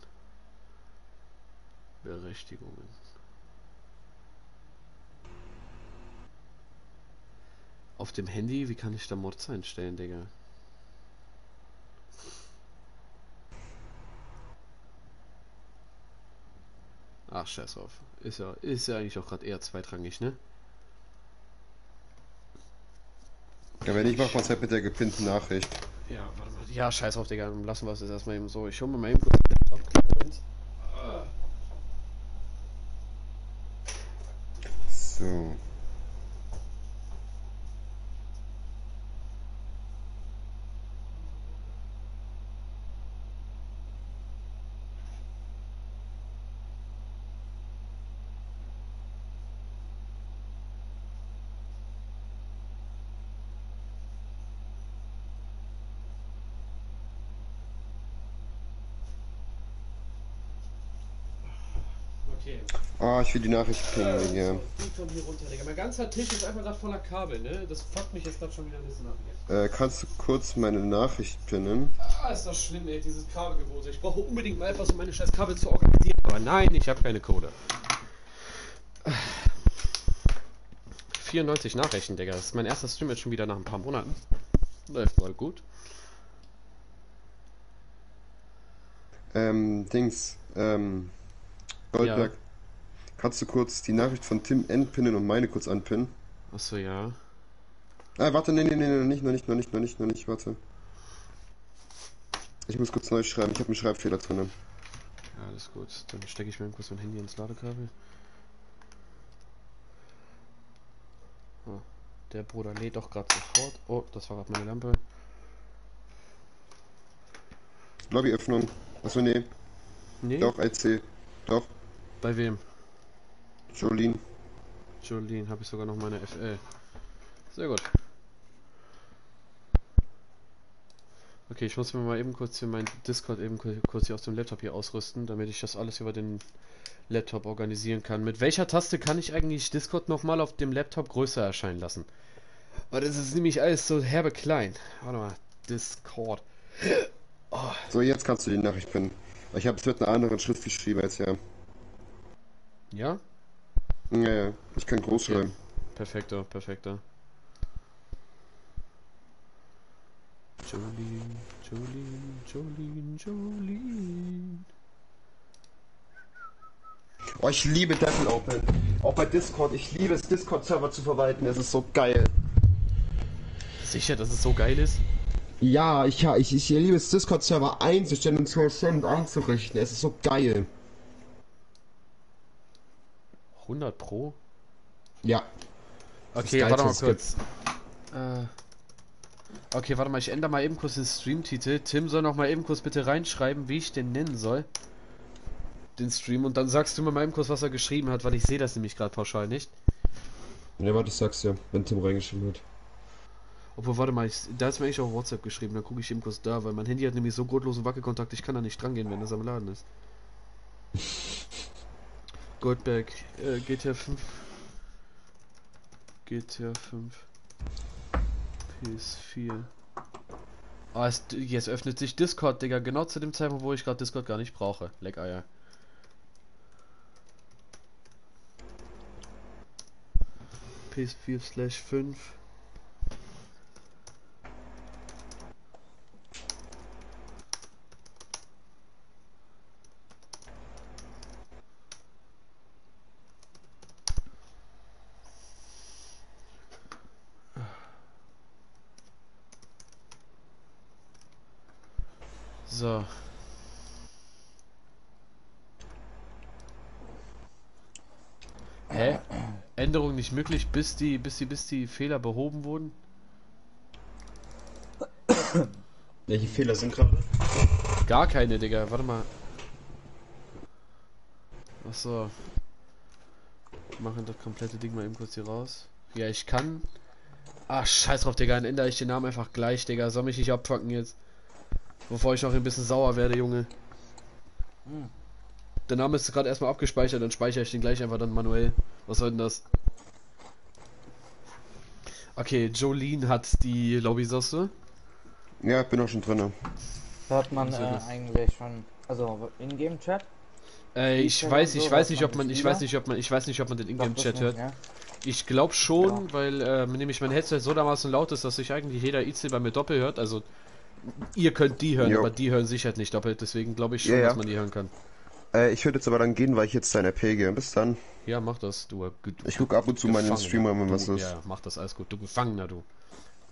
Berechtigungen. Auf dem Handy, wie kann ich da Mods einstellen, Digga? Ach, scheiß auf. Ist ja, ist ja eigentlich auch gerade eher zweitrangig, ne? Ja, wenn ich mach was halt mit der gepinnten Nachricht. Ja, warte mal. Ja, scheiß auf, Digga. Lassen wir es jetzt erstmal eben so. Ich hole mir mal eben kurz den Laptop. So. Ah, ich will die Nachricht kriegen, Digga. Die kommen hier runter, Digga. Mein ganzer Tisch ist einfach gerade voller Kabel, ne? Das fuckt mich jetzt gerade schon wieder ein bisschen ab. Äh, kannst du kurz meine Nachricht pinnen? Ah, ist das schlimm, ey, dieses Kabelgewose. Ich brauche unbedingt mal etwas, um meine scheiß Kabel zu organisieren. Aber nein, ich habe keine Kohle. vierundneunzig Nachrichten, Digga. Das ist mein erster Stream jetzt schon wieder nach ein paar Monaten. Läuft mal gut. Ähm, Dings, ähm, Goldberg, ja. Kannst du kurz die Nachricht von Tim entpinnen und meine kurz anpinnen? Achso, ja. Ah, warte, nee, nee, nee, noch nicht, noch nicht, noch nicht, noch nicht, noch nicht, warte. Ich muss kurz neu schreiben, ich habe einen Schreibfehler drin. Ja, alles gut, dann stecke ich mir kurz mein Handy ins Ladekabel. Oh, der Bruder lädt doch gerade sofort. Oh, das war gerade meine Lampe. Lobbyöffnung. Achso, nee. Nee? Doch, I C. Doch. Bei wem? Jolene. Jolene, habe ich sogar noch meine F L. Sehr gut. Okay, ich muss mir mal eben kurz hier mein Discord eben kurz hier aus dem Laptop hier ausrüsten, damit ich das alles über den Laptop organisieren kann. Mit welcher Taste kann ich eigentlich Discord nochmal auf dem Laptop größer erscheinen lassen? Weil das ist nämlich alles so herbe klein. Warte mal. Discord. Oh. So, jetzt kannst du die Nachricht finden. Ich habe es mit einer anderen Schrift geschrieben als ja. Ja? Ja, ja. Ich kann groß schreiben. Okay. Perfekter, perfekter. Jolene, Jolene, Jolene, Jolene. Oh, ich liebe Devil Open. Auch bei Discord. Ich liebe es, Discord-Server zu verwalten. Es ist so geil. Sicher, dass es so geil ist? Ja, ich, ich, ich liebe es, Discord-Server einzustellen und zu erstellen und einzurichten. Es ist so geil. hundert Pro? Ja. Okay, warte mal kurz. Äh, okay, warte mal, ich ändere mal eben kurz den Streamtitel. Tim soll noch mal eben kurz bitte reinschreiben, wie ich den nennen soll. Den Stream. Und dann sagst du mir mal eben kurz, was er geschrieben hat, weil ich sehe das nämlich gerade pauschal nicht. Ja, warte, ich sag's ja, wenn Tim reingeschrieben hat. Obwohl, warte mal, ich, da ist mir eigentlich auch WhatsApp geschrieben, dann gucke ich eben kurz da, weil mein Handy hat nämlich so gottlosen Wackelkontakt, ich kann da nicht dran gehen, wenn das am Laden ist. Goldberg, äh, G T A fünf. G T A fünf. P S vier. Ah, es, jetzt öffnet sich Discord, Digga, genau zu dem Zeitpunkt, wo ich gerade Discord gar nicht brauche. Leckeier. P S vier slash fünf. So. Hä? Änderung nicht möglich, bis die, bis die, bis die Fehler behoben wurden? Welche Fehler sind gerade? Gar keine, Digga. Warte mal. Achso. Machen das komplette Ding mal eben kurz hier raus. Ja, ich kann. Ach, scheiß drauf, Digga. Dann ändere ich den Namen einfach gleich, Digga. Soll mich nicht abfucken jetzt. Bevor ich noch ein bisschen sauer werde, Junge. Hm. Der Name ist gerade erstmal abgespeichert, dann speichere ich den gleich einfach dann manuell. Was soll denn das? Okay, Jolene hat die Lobby-Sauce. Ja, ich bin auch schon drin. Hört man äh, eigentlich schon, also in-game Chat? Äh, ich weiß, ich so, weiß nicht, ob man, ich weiß nicht, ob man, ich weiß nicht, ob man den in-game Chat hört. Ja. Ich glaube schon, ja. Weil äh, nämlich mein Headset so dermaßen laut ist, dass sich eigentlich jeder I C bei mir doppelt hört, also ihr könnt die hören, jo. Aber die hören sich halt nicht doppelt, deswegen glaube ich schon, ja, ja. Dass man die hören kann. Äh, ich würde jetzt aber dann gehen, weil ich jetzt dein R P gehe. Bis dann. Ja, mach das, du. du ich gucke ab und zu meinen Streamer, wenn was ist. Ja, mach das, alles gut. Du Gefangener, du.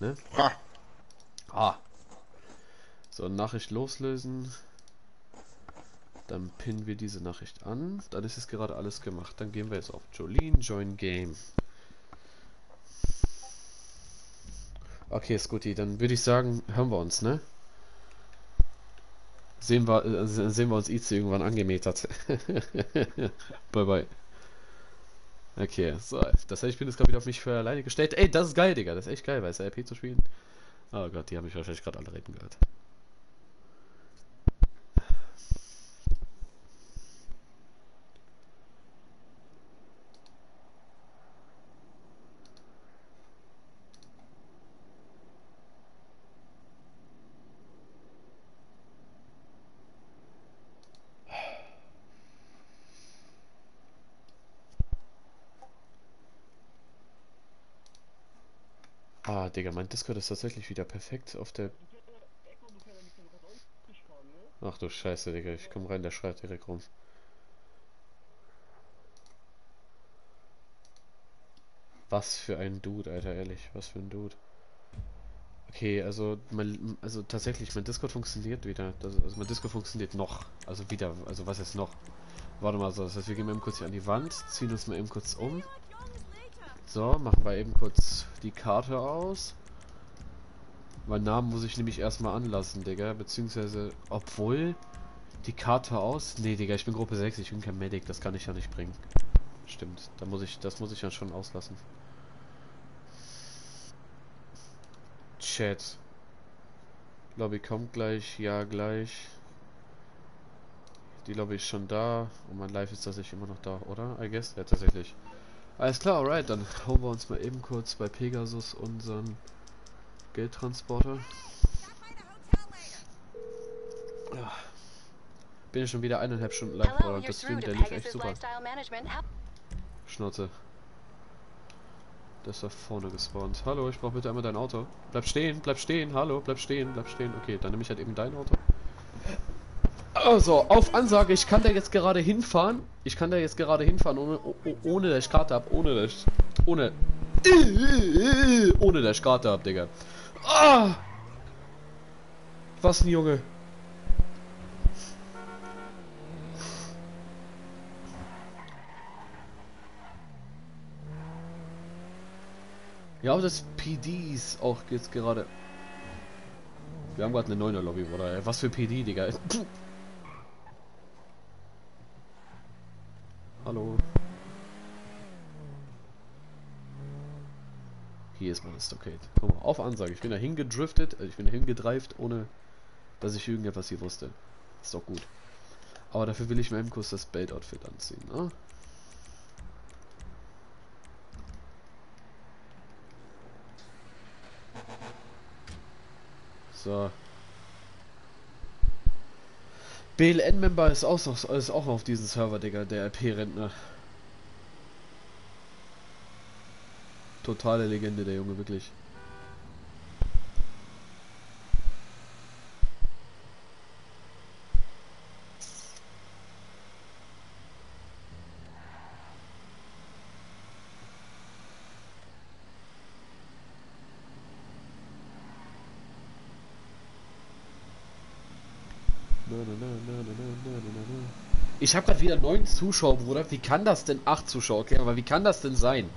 Ne? Ha. Ah. So, Nachricht loslösen. Dann pinnen wir diese Nachricht an. Dann ist es gerade alles gemacht. Dann gehen wir jetzt auf Jolene, Join Game. Okay, Scooty, dann würde ich sagen, hören wir uns, ne? Sehen wir, äh, sehen wir uns I C irgendwann angemetert. Bye, bye. Okay, so. Das heißt, ich bin jetzt gerade wieder auf mich für alleine gestellt. Ey, das ist geil, Digga. Das ist echt geil, weißt du, R P zu spielen. Oh Gott, die haben mich wahrscheinlich gerade alle reden gehört. Ah, Digga, mein Discord ist tatsächlich wieder perfekt auf der... Ach du Scheiße, Digga, ich komm rein, der schreit direkt rum. Was für ein Dude, Alter, ehrlich, was für ein Dude. Okay, also, mein, also tatsächlich, mein Discord funktioniert wieder. Das, also mein Discord funktioniert noch. Also wieder, also was ist noch? Warte mal, so, das heißt, wir gehen mal eben kurz hier an die Wand, ziehen uns mal eben kurz um. So, machen wir eben kurz die Karte aus. Mein Namen muss ich nämlich erstmal anlassen, Digga. Beziehungsweise, obwohl die Karte aus... Nee, Digga, ich bin Gruppe sechs, ich bin kein Medic, das kann ich ja nicht bringen. Stimmt, da muss ich, das muss ich ja schon auslassen. Chat. Lobby kommt gleich, ja gleich. Die Lobby ist schon da. Und mein Live ist tatsächlich immer noch da, oder? I guess, ja tatsächlich. Alles klar, alright, dann holen wir uns mal eben kurz bei Pegasus unseren Geldtransporter. Ja. Bin ja schon wieder eineinhalb Stunden lang, aber das Stream, der lief echt super. Schnauze. Das ist da vorne gespawnt. Hallo, ich brauche bitte einmal dein Auto. Bleib stehen, bleib stehen, hallo, bleib stehen, bleib stehen. Okay, dann nehme ich halt eben dein Auto. Also, auf Ansage, ich kann da jetzt gerade hinfahren. Ich kann da jetzt gerade hinfahren, ohne, ohne dass ich Karte hab, ohne dass ich, ohne, ohne dass ich Karte hab, Digga. Ah! Was ein Junge. Ja, auch das P D ist auch jetzt gerade. Wir haben gerade eine neuner Lobby, oder? Was für P D, Digga. Hallo. Hier ist meine Stockade. Guck mal, auf Ansage. Ich bin da hingedriftet, also ich bin da hingedreift, ohne dass ich irgendetwas hier wusste. Ist doch gut. Aber dafür will ich mir eben kurz das Belt-Outfit anziehen, ne? So. B L N-Member ist auch noch ist auch auf diesem Server, Digga, der R P-Rentner. Totale Legende, der Junge, wirklich. Ich habe gerade wieder neun Zuschauer, Bruder. Wie kann das denn? acht Zuschauer, okay, aber wie kann das denn sein?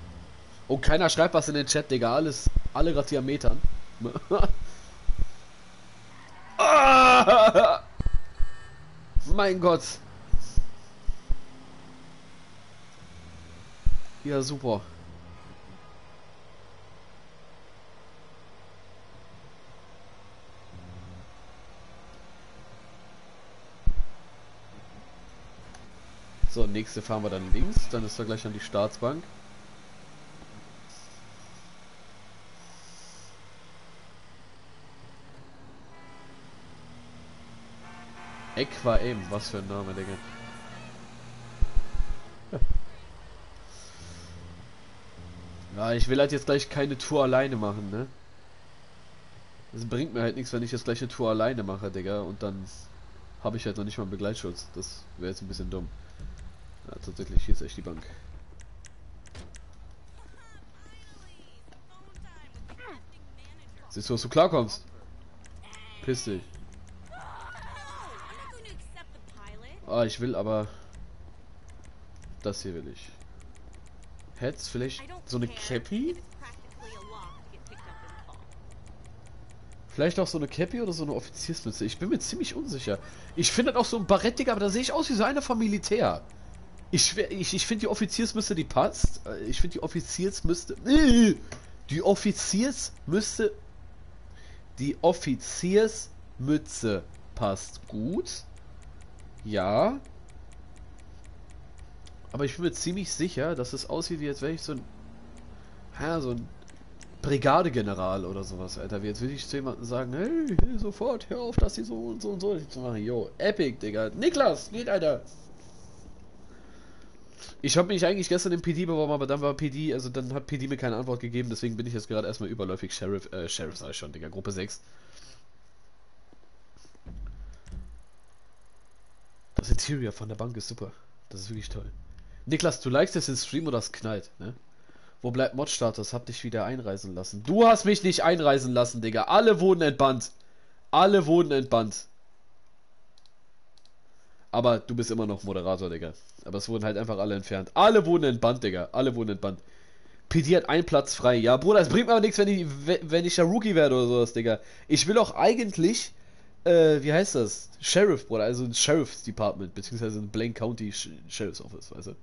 Und keiner schreibt was in den Chat, Digga. Alles, alle gerade hier am Metern. Ah! Mein Gott. Ja, super. So, nächste fahren wir dann links, dann ist er gleich an die Staatsbank. Equaim, was für ein Name, Digga. Ja, ich will halt jetzt gleich keine Tour alleine machen, ne? Das bringt mir halt nichts, wenn ich jetzt gleich eine Tour alleine mache, Digga, und dann habe ich halt noch nicht mal einen Begleitschutz. Das wäre jetzt ein bisschen dumm. Ja, tatsächlich, hier ist echt die Bank. Siehst du, dass du klarkommst? Piss dich. Ah, ich will aber... Das hier will ich. Hätt's vielleicht so eine Cappy? Vielleicht auch so eine Cappy oder so eine Offiziersmütze. Ich bin mir ziemlich unsicher. Ich finde halt auch so ein Barett, Digga, aber da sehe ich aus wie so einer vom Militär. Ich, ich, ich finde die Offiziersmütze, die passt. Ich finde die Offiziersmütze... Die Offiziersmütze... Die Offiziersmütze passt gut. Ja. Aber ich bin mir ziemlich sicher, dass es aussieht, wie als wäre ich so ein... Ja, so ein Brigadegeneral oder sowas, Alter. Wie jetzt würde ich zu jemandem sagen, hey, hey, sofort, hör auf, dass sie so und so und so nicht zu machen. Yo, epic, Digga. Niklas, geht, Alter. Ich habe mich eigentlich gestern im P D beworben, aber dann war P D, also dann hat P D mir keine Antwort gegeben, deswegen bin ich jetzt gerade erstmal überläufig Sheriff, äh, Sheriff sei schon, Digga, Gruppe sechs. Das Interior von der Bank ist super. Das ist wirklich toll. Niklas, du likest es in Stream oder es knallt, ne? Wo bleibt Mod-Status? Hab dich wieder einreisen lassen. Du hast mich nicht einreisen lassen, Digga. Alle wurden entbannt. Alle wurden entbannt. Aber du bist immer noch Moderator, Digga. Aber es wurden halt einfach alle entfernt. Alle wurden entbannt, Digga. Alle wurden entbannt. P D hat einen Platz frei. Ja, Bruder, es bringt mir aber nichts, wenn ich, wenn ich ja Rookie werde oder sowas, Digga. Ich will auch eigentlich... Äh, wie heißt das? Sheriff, Bruder, also ein Sheriff's Department, beziehungsweise ein Blaine County Sh Sheriff's Office, weißt du.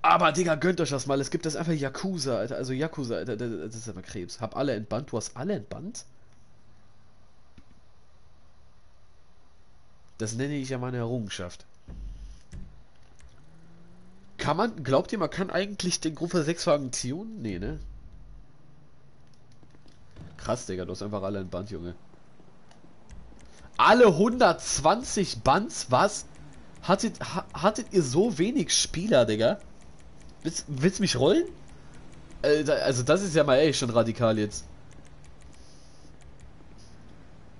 Aber, Digga, gönnt euch das mal, es gibt das einfach Yakuza, Alter, also Yakuza, Alter, das ist einfach Krebs. Hab alle entbannt, du hast alle entbannt? Das nenne ich ja meine Errungenschaft. Kann man, glaubt ihr, man kann eigentlich den Gruppe sechs Fraktionen? Nee, ne? Krass, Digga, du hast einfach alle entbannt, Junge. Alle hundertzwanzig Bands, was? Hattet, ha, hattet ihr so wenig Spieler, Digga? Willst, willst mich rollen? Äh, also das ist ja mal echt schon radikal jetzt.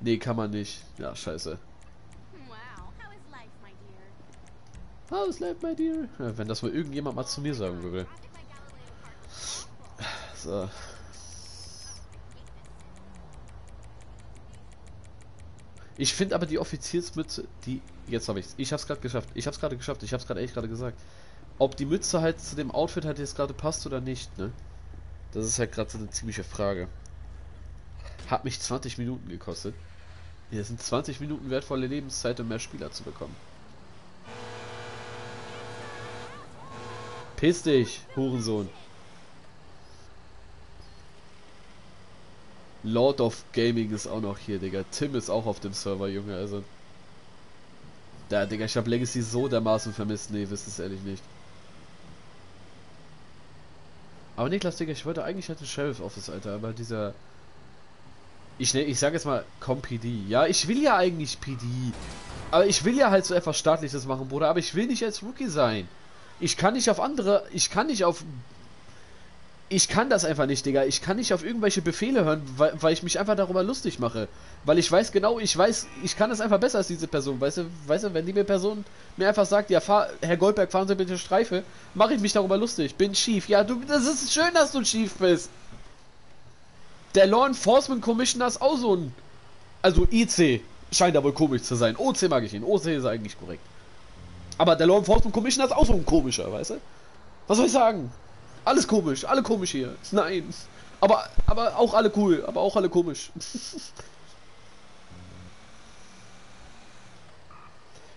Nee, kann man nicht. Ja, scheiße. Wow, how is life, my dear? Ja, wenn das mal irgendjemand mal zu mir sagen würde. So. Ich finde aber die Offiziersmütze, die... Jetzt habe ich's. Ich hab's gerade geschafft. Ich hab's gerade geschafft. Ich hab's gerade echt gerade gesagt. Ob die Mütze halt zu dem Outfit halt jetzt gerade passt oder nicht, ne? Das ist halt gerade so eine ziemliche Frage. Hat mich zwanzig Minuten gekostet. Hier sind zwanzig Minuten wertvolle Lebenszeit, um mehr Spieler zu bekommen. Piss dich, Hurensohn. Lord of Gaming ist auch noch hier, Digga. Tim ist auch auf dem Server, Junge, also. Da, Digga, ich hab Legacy so dermaßen vermisst. Nee, wisst es ehrlich nicht. Aber Niklas, Digga, ich wollte eigentlich halt ein Sheriff Office, Alter, aber dieser... Ich, ich sag jetzt mal, komm P D. Ja, ich will ja eigentlich P D. Aber ich will ja halt so etwas Staatliches machen, Bruder, aber ich will nicht als Rookie sein. Ich kann nicht auf andere... Ich kann nicht auf... Ich kann das einfach nicht, Digga. Ich kann nicht auf irgendwelche Befehle hören, weil, weil ich mich einfach darüber lustig mache. Weil ich weiß genau, ich weiß, ich kann das einfach besser als diese Person. Weißt du, weißt du, wenn die Person mir einfach sagt, ja, fahr, Herr Goldberg, fahren Sie bitte Streife, mache ich mich darüber lustig. Bin schief. Ja, du, das ist schön, dass du schief bist. Der Law Enforcement Commissioner ist auch so ein... Also I C scheint da wohl komisch zu sein. O C mag ich ihn. O C ist eigentlich korrekt. Aber der Law Enforcement Commissioner ist auch so ein komischer, weißt du? Was soll ich sagen? Alles komisch, alle komisch hier. Nein. Aber, aber auch alle cool, aber auch alle komisch.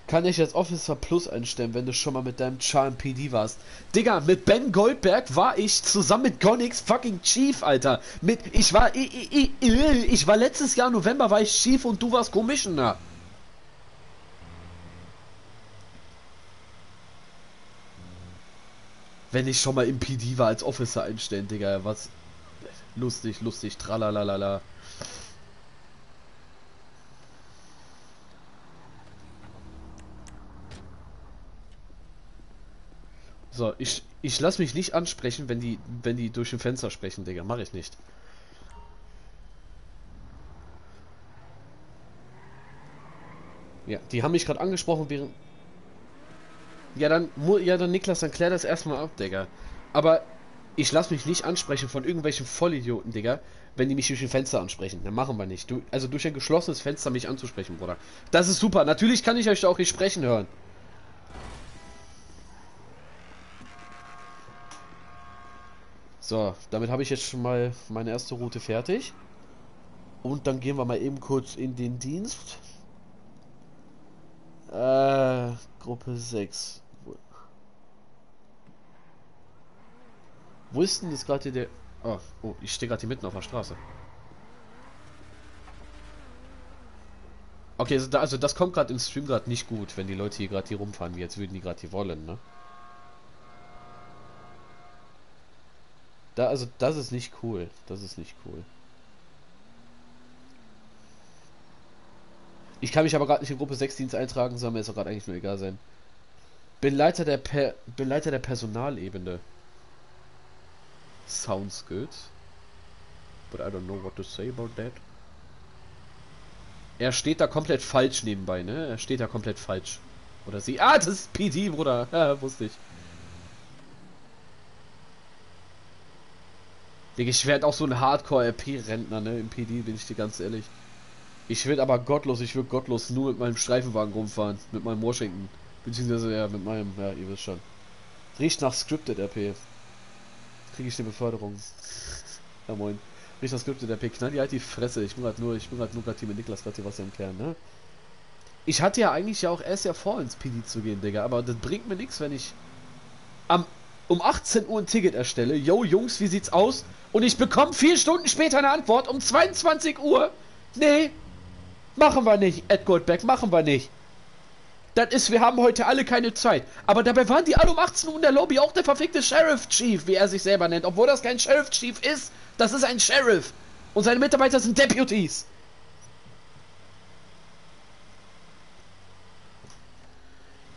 Kann ich als Officer Plus einstellen, wenn du schon mal mit deinem Charm P D warst? Digga, mit Ben Goldberg war ich zusammen mit Gonix fucking Chief, Alter. Mit, ich war, ich, ich, ich, ich war letztes Jahr November, war ich Chief und du warst Commissioner. Wenn ich schon mal im P D war, als Officer einstellen, Digga, was... Lustig, lustig, tralalala. So, ich, ich lass mich nicht ansprechen, wenn die, wenn die durch ein Fenster sprechen, Digga, mach ich nicht. Ja, die haben mich gerade angesprochen, während... Ja dann, ja dann Niklas, dann klär das erstmal ab, Digga. Aber ich lass mich nicht ansprechen von irgendwelchen Vollidioten, Digga, wenn die mich durch ein Fenster ansprechen. Dann machen wir nicht. Du, also durch ein geschlossenes Fenster mich anzusprechen, Bruder. Das ist super. Natürlich kann ich euch da auch nicht sprechen hören. So, damit habe ich jetzt schon mal meine erste Route fertig. Und dann gehen wir mal eben kurz in den Dienst. Äh, Gruppe sechs. Wo, Wo ist denn das gerade der... Oh, oh, ich stehe gerade hier mitten auf der Straße. Okay, also, da, also das kommt gerade im Stream gerade nicht gut, wenn die Leute hier gerade hier rumfahren, wie jetzt würden die gerade hier wollen, ne? Da, also das ist nicht cool. Das ist nicht cool. Ich kann mich aber gerade nicht in Gruppe sechs Dienst eintragen, soll mir jetzt auch gerade eigentlich nur egal sein. Beleiter der, per Beleiter der Personalebene. Sounds good. But I don't know what to say about that. Er steht da komplett falsch nebenbei, ne? Er steht da komplett falsch. Oder sie... Ah, das ist P D, Bruder. Ja, wusste ich. Digga, ich werde auch so ein Hardcore-R P-Rentner, ne? Im P D bin ich dir ganz ehrlich. Ich werde aber gottlos, ich würde gottlos nur mit meinem Streifenwagen rumfahren. Mit meinem Washington. Beziehungsweise, ja, mit meinem... Ja, ihr wisst schon. Riecht nach Scripted-R P. Kriege ich eine Beförderung. Ja, moin. Riecht nach Scripted-R P. Knalli halt die Fresse. Ich bin halt nur... Ich bin halt nur gerade hier mit Niklas gerade hier was im Kern, ne? Ich hatte ja eigentlich ja auch erst ja vor, ins P D zu gehen, Digga, aber das bringt mir nichts, wenn ich am, um achtzehn Uhr ein Ticket erstelle. Yo, Jungs, wie sieht's aus? Und ich bekomme vier Stunden später eine Antwort um zweiundzwanzig Uhr. Nee, machen wir nicht, Ed Goldberg, machen wir nicht. Das ist, wir haben heute alle keine Zeit. Aber dabei waren die alle um achtzehn Uhr in der Lobby, auch der verfickte Sheriff Chief, wie er sich selber nennt. Obwohl das kein Sheriff Chief ist, das ist ein Sheriff. Und seine Mitarbeiter sind Deputies.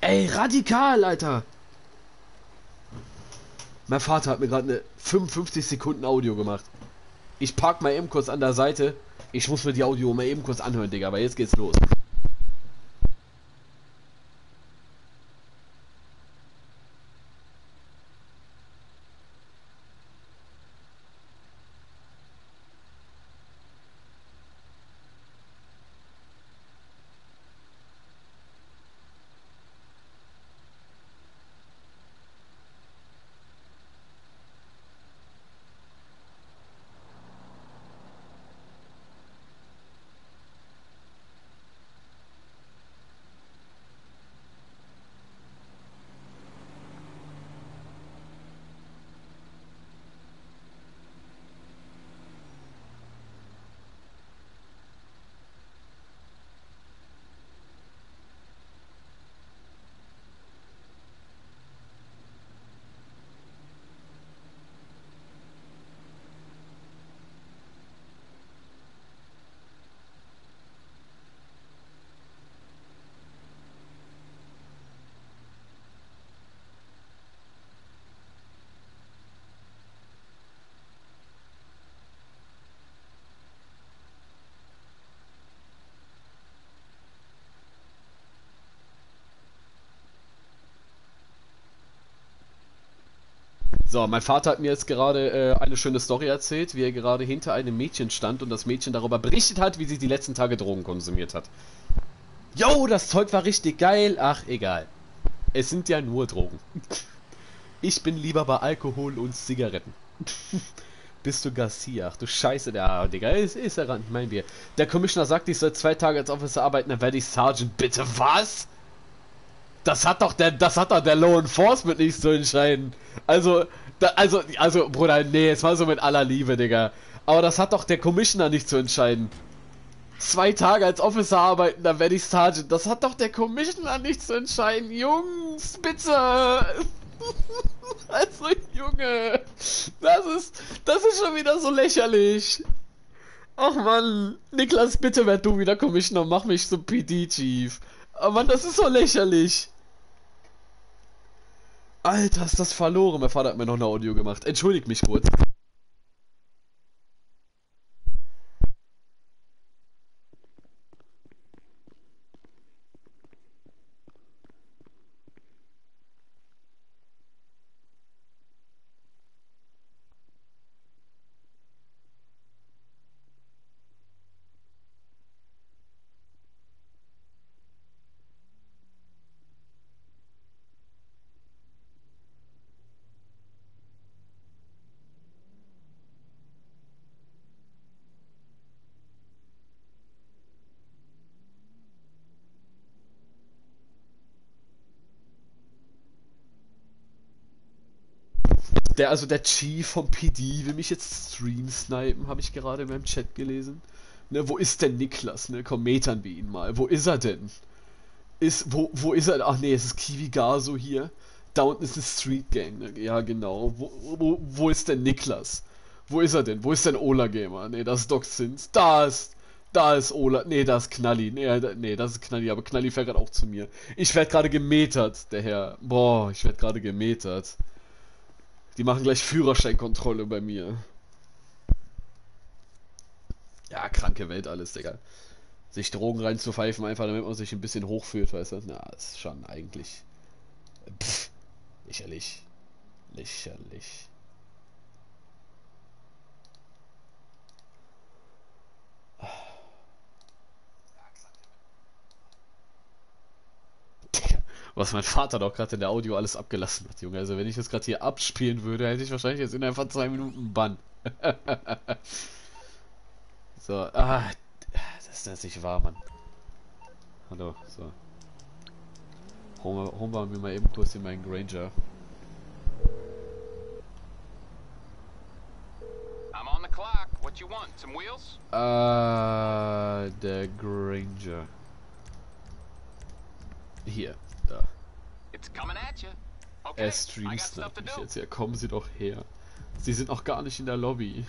Ey, radikal, Alter. Mein Vater hat mir gerade eine fünfundfünfzig Sekunden Audio gemacht. Ich park mal eben kurz an der Seite. Ich muss mir die Audio mal eben kurz anhören, Digga, aber jetzt geht's los. So, mein Vater hat mir jetzt gerade äh, eine schöne Story erzählt, wie er gerade hinter einem Mädchen stand und das Mädchen darüber berichtet hat, wie sie die letzten Tage Drogen konsumiert hat. Jo, das Zeug war richtig geil. Ach, egal. Es sind ja nur Drogen. Ich bin lieber bei Alkohol und Zigaretten. Bist du Garcia? Ach du Scheiße, der Digga, ist, ist er ran, mein Bier. Der Commissioner sagt, ich soll zwei Tage als Officer arbeiten, dann werde ich Sergeant. Bitte was? Das hat doch der, das hat doch der Law Enforcement nicht zu entscheiden. Also... Da, also, also, Bruder, nee, es war so mit aller Liebe, Digga. Aber das hat doch der Commissioner nicht zu entscheiden. Zwei Tage als Officer arbeiten, dann werde ich Sergeant. Das hat doch der Commissioner nicht zu entscheiden. Jungs, bitte. Also, Junge. Das ist, das ist schon wieder so lächerlich. Ach, Mann. Niklas, bitte werd du wieder Commissioner. Mach mich so P D-Chief. Oh, Mann, das ist so lächerlich. Alter, ist das verloren. Mein Vater hat mir noch eine Audio gemacht. Entschuldigt mich kurz. Der, also der Chief vom P D will mich jetzt stream snipen, habe ich gerade in meinem Chat gelesen. Ne, wo ist denn Niklas? Ne, komm, metern wir ihn mal. Wo ist er denn? Ist, wo, wo ist er? Ach nee, es ist Kiwigaso hier. Da unten ist eine Street Gang. Ne? Ja, genau. Wo, wo, wo ist denn Niklas? Wo ist er denn? Wo ist denn Ola Gamer? Ne, das ist Doc Sins. Da ist, Da ist Ola. Nee, da ist Knalli. Nee, da, nee, das ist Knalli. Aber Knalli fährt gerade auch zu mir. Ich werde gerade gemetert, der Herr. Boah, ich werde gerade gemetert. Die machen gleich Führerscheinkontrolle bei mir. Ja, kranke Welt alles, Digga. Sich Drogen reinzupfeifen, einfach damit man sich ein bisschen hochfühlt, weißt du? Na, ist schon eigentlich... Pff, lächerlich. Lächerlich. Was mein Vater doch gerade in der Audio alles abgelassen hat, Junge. Also wenn ich das gerade hier abspielen würde, hätte ich wahrscheinlich jetzt innerhalb von zwei Minuten einen Bann. So, ah, das ist nicht wahr, Mann. Hallo, so. Holen wir mir mal eben kurz hier meinen Granger. I'm on the clock. What you want? Some wheels? Ah, der Granger. Hier. Da. Er streamt natürlich jetzt. Ja, kommen Sie doch her. Sie sind noch gar nicht in der Lobby.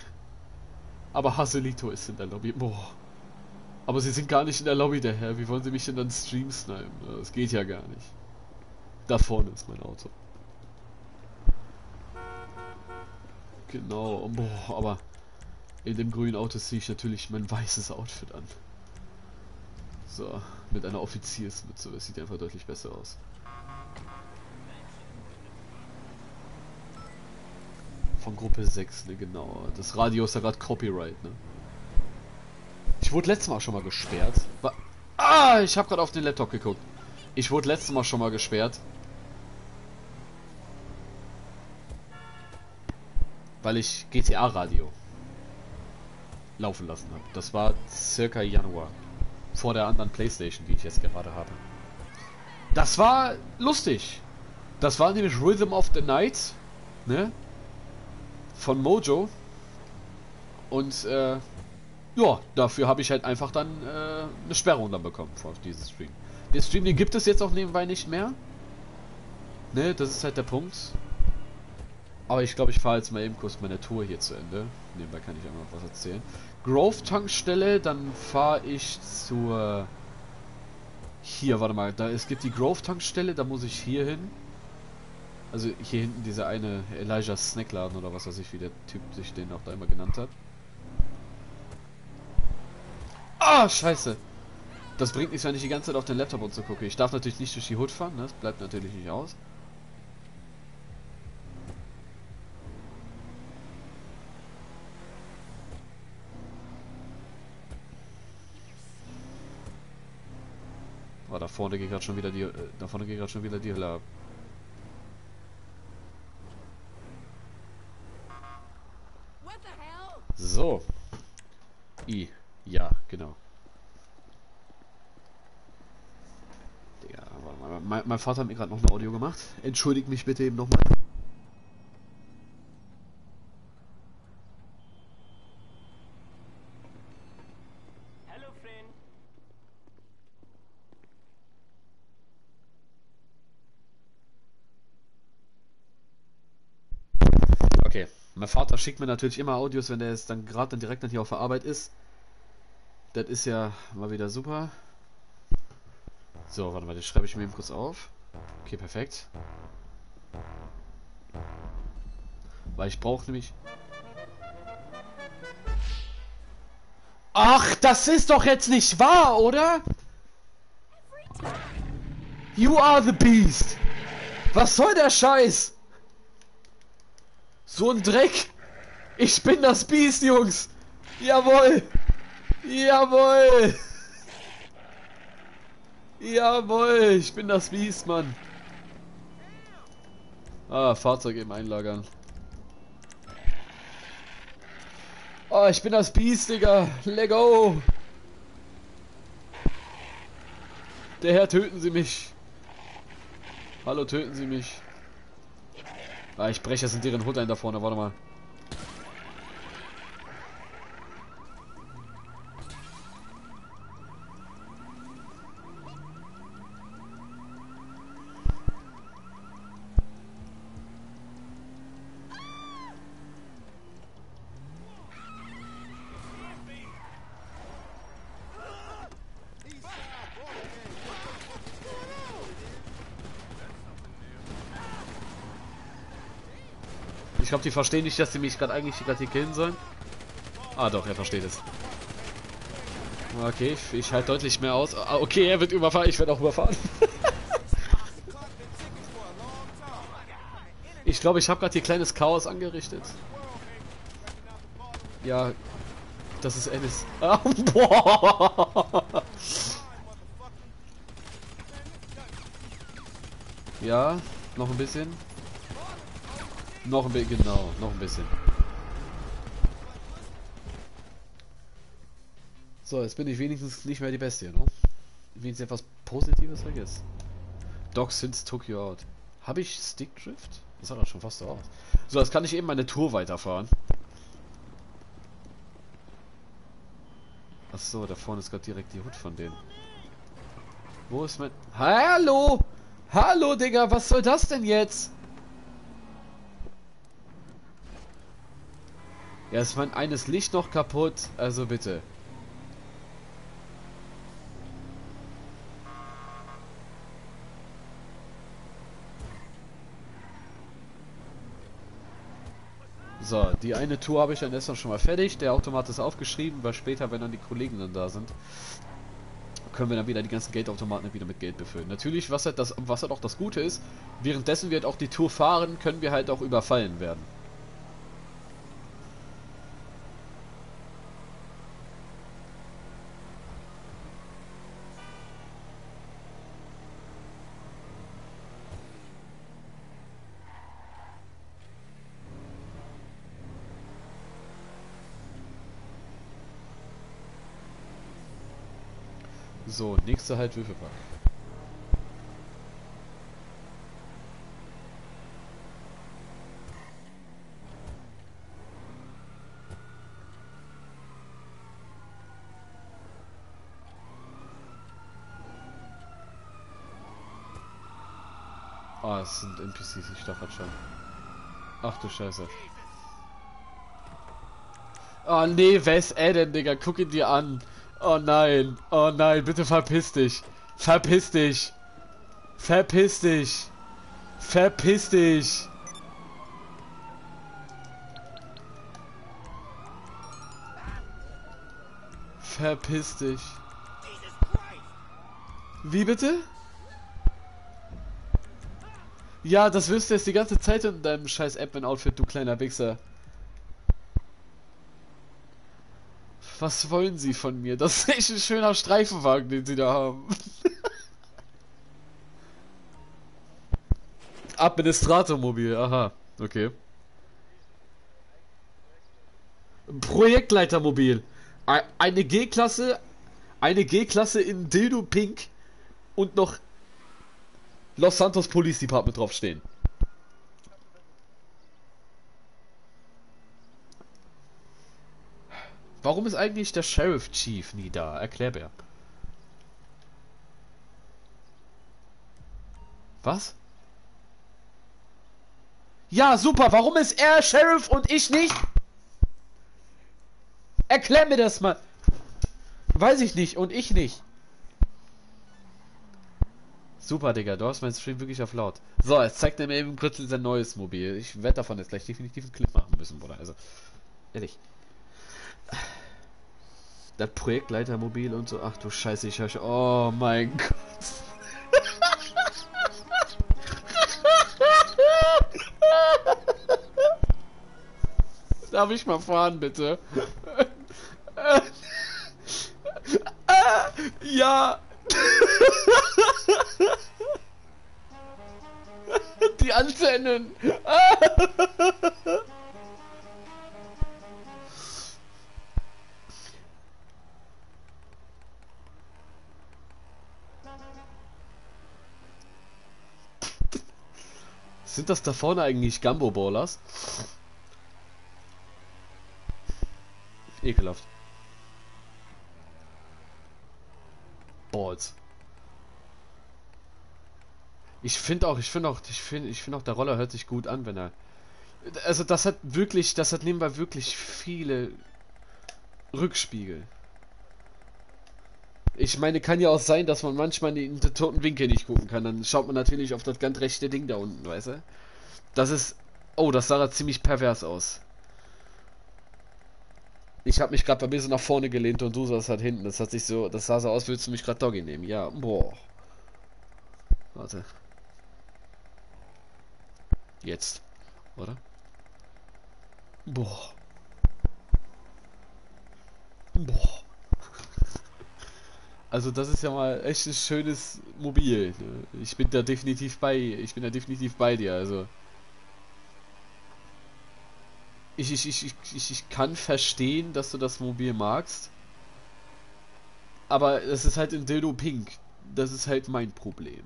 Aber Haselito ist in der Lobby. Boah. Aber Sie sind gar nicht in der Lobby, der Herr. Wie wollen Sie mich denn dann streamen? Das geht ja gar nicht. Da vorne ist mein Auto. Genau. Boah, aber in dem grünen Auto ziehe ich natürlich mein weißes Outfit an. So, mit einer Offiziersmütze, das sieht einfach deutlich besser aus. Von Gruppe sechs, ne, genau. Das Radio ist ja gerade Copyright, ne. Ich wurde letztes Mal schon mal gesperrt. Wa ah, ich habe gerade auf den Laptop geguckt. Ich wurde letztes Mal schon mal gesperrt. Weil ich G T A-Radio laufen lassen habe. Das war circa Januar. Vor der anderen PlayStation, die ich jetzt gerade habe. Das war lustig. Das war nämlich Rhythm of the Night, ne? Von Mojo. Und äh, ja, dafür habe ich halt einfach dann äh, eine Sperrung dann bekommen auf diesen Stream. Den Stream, den gibt es jetzt auch nebenbei nicht mehr. Ne, das ist halt der Punkt. Aber ich glaube, ich fahre jetzt mal eben kurz meine Tour hier zu Ende. Nebenbei kann ich einfach noch was erzählen. Grove-Tankstelle, dann fahre ich zur... Hier, warte mal, da es gibt die Grove-Tankstelle, da muss ich hier hin. Also hier hinten dieser eine Elijah Snackladen oder was weiß ich, wie der Typ sich den auch da immer genannt hat. Ah, scheiße! Das bringt nichts, wenn ich die ganze Zeit auf den Laptop und so gucke. Ich darf natürlich nicht durch die Hut fahren, ne? Das bleibt natürlich nicht aus. Da vorne geht gerade schon wieder die äh, da vorne geht gerade schon wieder die Hölle ab. So. I. Ja, genau. Digga, warte mal. Mein, mein Vater hat mir gerade noch ein Audio gemacht. Entschuldigt mich bitte eben nochmal. Mein Vater schickt mir natürlich immer Audios, wenn der jetzt dann gerade dann direkt dann hier auf der Arbeit ist. Das ist ja mal wieder super. So, warte mal, das schreibe ich mir eben kurz auf. Okay, perfekt. Weil ich brauche nämlich... Ach, das ist doch jetzt nicht wahr, oder? You are the beast. Was soll der Scheiß? So ein Dreck! Ich bin das Biest, Jungs! Jawohl! Jawohl! Jawohl! Ich bin das Biest, Mann! Ah, Fahrzeug eben einlagern. Ah, ich bin das Biest, Digga! Lego! Der Herr, töten Sie mich! Hallo, töten Sie mich! Ah, ich breche jetzt in deren Hut ein da vorne, warte mal. Ich glaube, die verstehen nicht, dass sie mich gerade eigentlich gerade hier killen sollen. Ah doch, er versteht es. Okay, ich, ich halte deutlich mehr aus. Ah, okay, er wird überfahren, ich werde auch überfahren. Ich glaube, ich habe gerade hier kleines Chaos angerichtet. Ja, das ist Ennis. Ah, boah. Ja, noch ein bisschen. Noch ein bisschen, genau, noch ein bisschen. So, jetzt bin ich wenigstens nicht mehr die Bestie, ne? Wenigstens etwas Positives vergessen. Doc since took you out. Habe ich Stickdrift? Das sah doch schon fast so aus. So, jetzt kann ich eben meine Tour weiterfahren. Achso, da vorne ist gerade direkt die Hut von denen. Wo ist mein... Hallo! Hallo, Digga, was soll das denn jetzt? Ja, ist mein eines Licht noch kaputt, also bitte. So, die eine Tour habe ich dann erstmal schon mal fertig. Der Automat ist aufgeschrieben, weil später, wenn dann die Kollegen dann da sind, können wir dann wieder die ganzen Geldautomaten wieder mit Geld befüllen. Natürlich, was halt, das, was halt auch das Gute ist, währenddessen wir halt auch die Tour fahren, können wir halt auch überfallen werden. So, nächste halt Würfelpack. Ah, oh, es sind N P Cs, ich dachte schon. Ach du Scheiße. Oh nee, wer ist er denn, Digga? Guck ihn dir an. Oh nein, oh nein, bitte verpiss dich. Verpiss dich. Verpiss dich. Verpiss dich. Verpiss dich. Wie bitte? Ja, das wirst du jetzt die ganze Zeit in deinem scheiß Admin-Outfit, du kleiner Wichser. Was wollen sie von mir? Das ist echt ein schöner Streifenwagen, den sie da haben. Administratormobil, aha. Okay. Projektleitermobil. Eine G-Klasse. Eine G-Klasse in Dildo Pink. Und noch Los Santos Police Department draufstehen. Warum ist eigentlich der Sheriff Chief nie da? Erklär mir. Was? Ja, super. Warum ist er Sheriff und ich nicht? Erklär mir das mal. Weiß ich nicht und ich nicht. Super, Digga. Du hast meinen Stream wirklich auf laut. So, jetzt zeigt er mir eben kurz sein neues Mobil. Ich werde davon jetzt gleich definitiv einen Clip machen müssen, Bruder. Also, ehrlich. Das Projektleitermobil und so. Ach du Scheiße, ich höre schon. Oh mein Gott. Darf ich mal fahren, bitte? Ja. Die Antennen. Sind das da vorne eigentlich Gumbo-Ballers? Ekelhaft. Balls. Ich finde auch, ich finde auch, ich finde, ich finde auch, der Roller hört sich gut an, wenn er... Also das hat wirklich, das hat nebenbei wirklich viele Rückspiegel. Ich meine, kann ja auch sein, dass man manchmal in den toten Winkel nicht gucken kann. Dann schaut man natürlich auf das ganz rechte Ding da unten, weißt du? Das ist Oh, das sah da ziemlich pervers aus. Ich habe mich gerade bei mir so nach vorne gelehnt und du saß halt hinten. Das hat sich so, das sah so aus, würdest du mich gerade Doggy nehmen. Ja, boah. Warte. Jetzt. Oder? Boah. Boah. Also das ist ja mal echt ein schönes Mobil. Ich bin da definitiv bei, ich bin da definitiv bei dir. Also ich, ich, ich, ich, ich kann verstehen, dass du das Mobil magst. Aber es ist halt in Dildo Pink. Das ist halt mein Problem.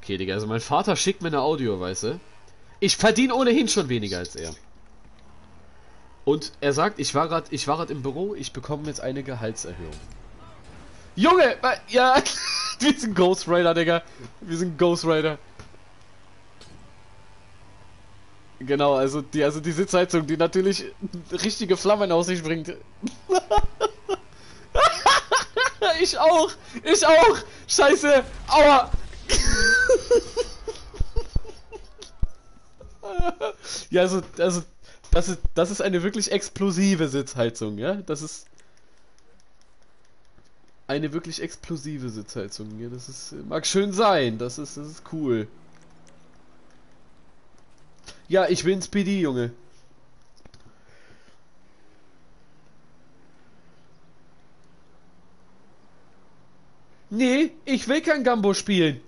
Okay, Digga, also mein Vater schickt mir eine Audio, weißt du? Ich verdiene ohnehin schon weniger als er. Und er sagt, ich war gerade, ich war gerade im Büro, ich bekomme jetzt eine Gehaltserhöhung. Junge! Ja! Wir sind Ghost Rider, Digga! Wir sind Ghost Rider! Genau, also die, also diese Zeitung, die natürlich richtige Flammen aus sich bringt. Ich auch! Ich auch! Scheiße! Aua! Ja, also, also das ist, das ist eine wirklich explosive Sitzheizung, ja? Das ist eine wirklich explosive Sitzheizung, ja? Das ist, mag schön sein, das ist, das ist cool. Ja, ich will ins P D, Junge. Nee, ich will kein Gambo spielen.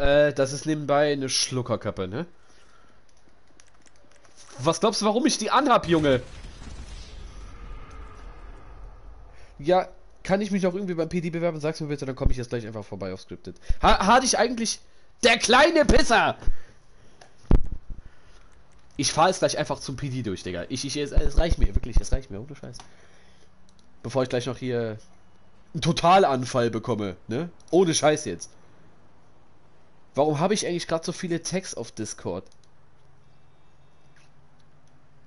Äh, das ist nebenbei eine Schluckerkappe, ne? Was glaubst du, warum ich die anhab, Junge? Ja, kann ich mich auch irgendwie beim P D bewerben? Sag's mir bitte, dann komme ich jetzt gleich einfach vorbei auf Scripted. Ha hatte ich eigentlich... Der kleine Pisser! Ich fahre es gleich einfach zum P D durch, Digga. Ich, ich, es, es reicht mir, wirklich, es reicht mir, ohne Scheiß. Bevor ich gleich noch hier... einen Totalanfall bekomme, ne? Ohne Scheiß jetzt. Warum habe ich eigentlich gerade so viele Tags auf Discord?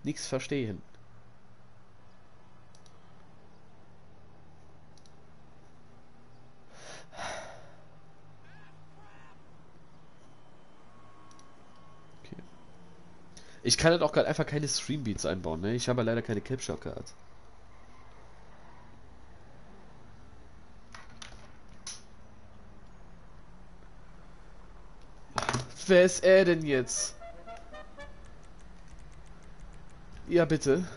Nichts verstehen. Okay. Ich kann halt auch gerade einfach keine Streambeats einbauen, ne? Ich habe ja leider keine Capture Card. Wer ist er denn jetzt? Ja, bitte.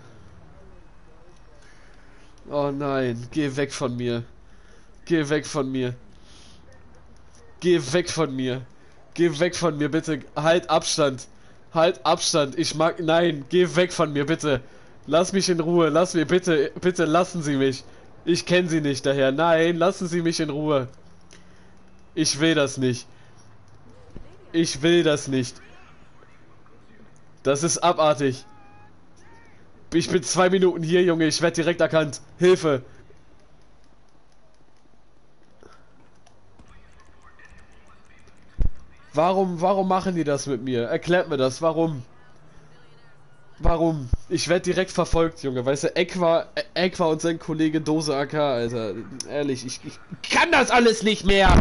Oh nein, geh weg von mir. Geh weg von mir. Geh weg von mir. Geh weg von mir, bitte. Halt Abstand. Halt Abstand. Ich mag... Nein, geh weg von mir, bitte. Lass mich in Ruhe. Lass mir, bitte. Bitte lassen Sie mich. Ich kenne Sie nicht daher. Nein, lassen Sie mich in Ruhe. Ich will das nicht. Ich will das nicht. Das ist abartig. Ich bin zwei Minuten hier, Junge. Ich werde direkt erkannt. Hilfe. Warum, warum machen die das mit mir? Erklärt mir das. Warum? Warum? Ich werde direkt verfolgt, Junge. Weißt du, Equa, Equa und sein Kollege Dose A K, Alter. Ehrlich, ich, ich kann das alles nicht mehr.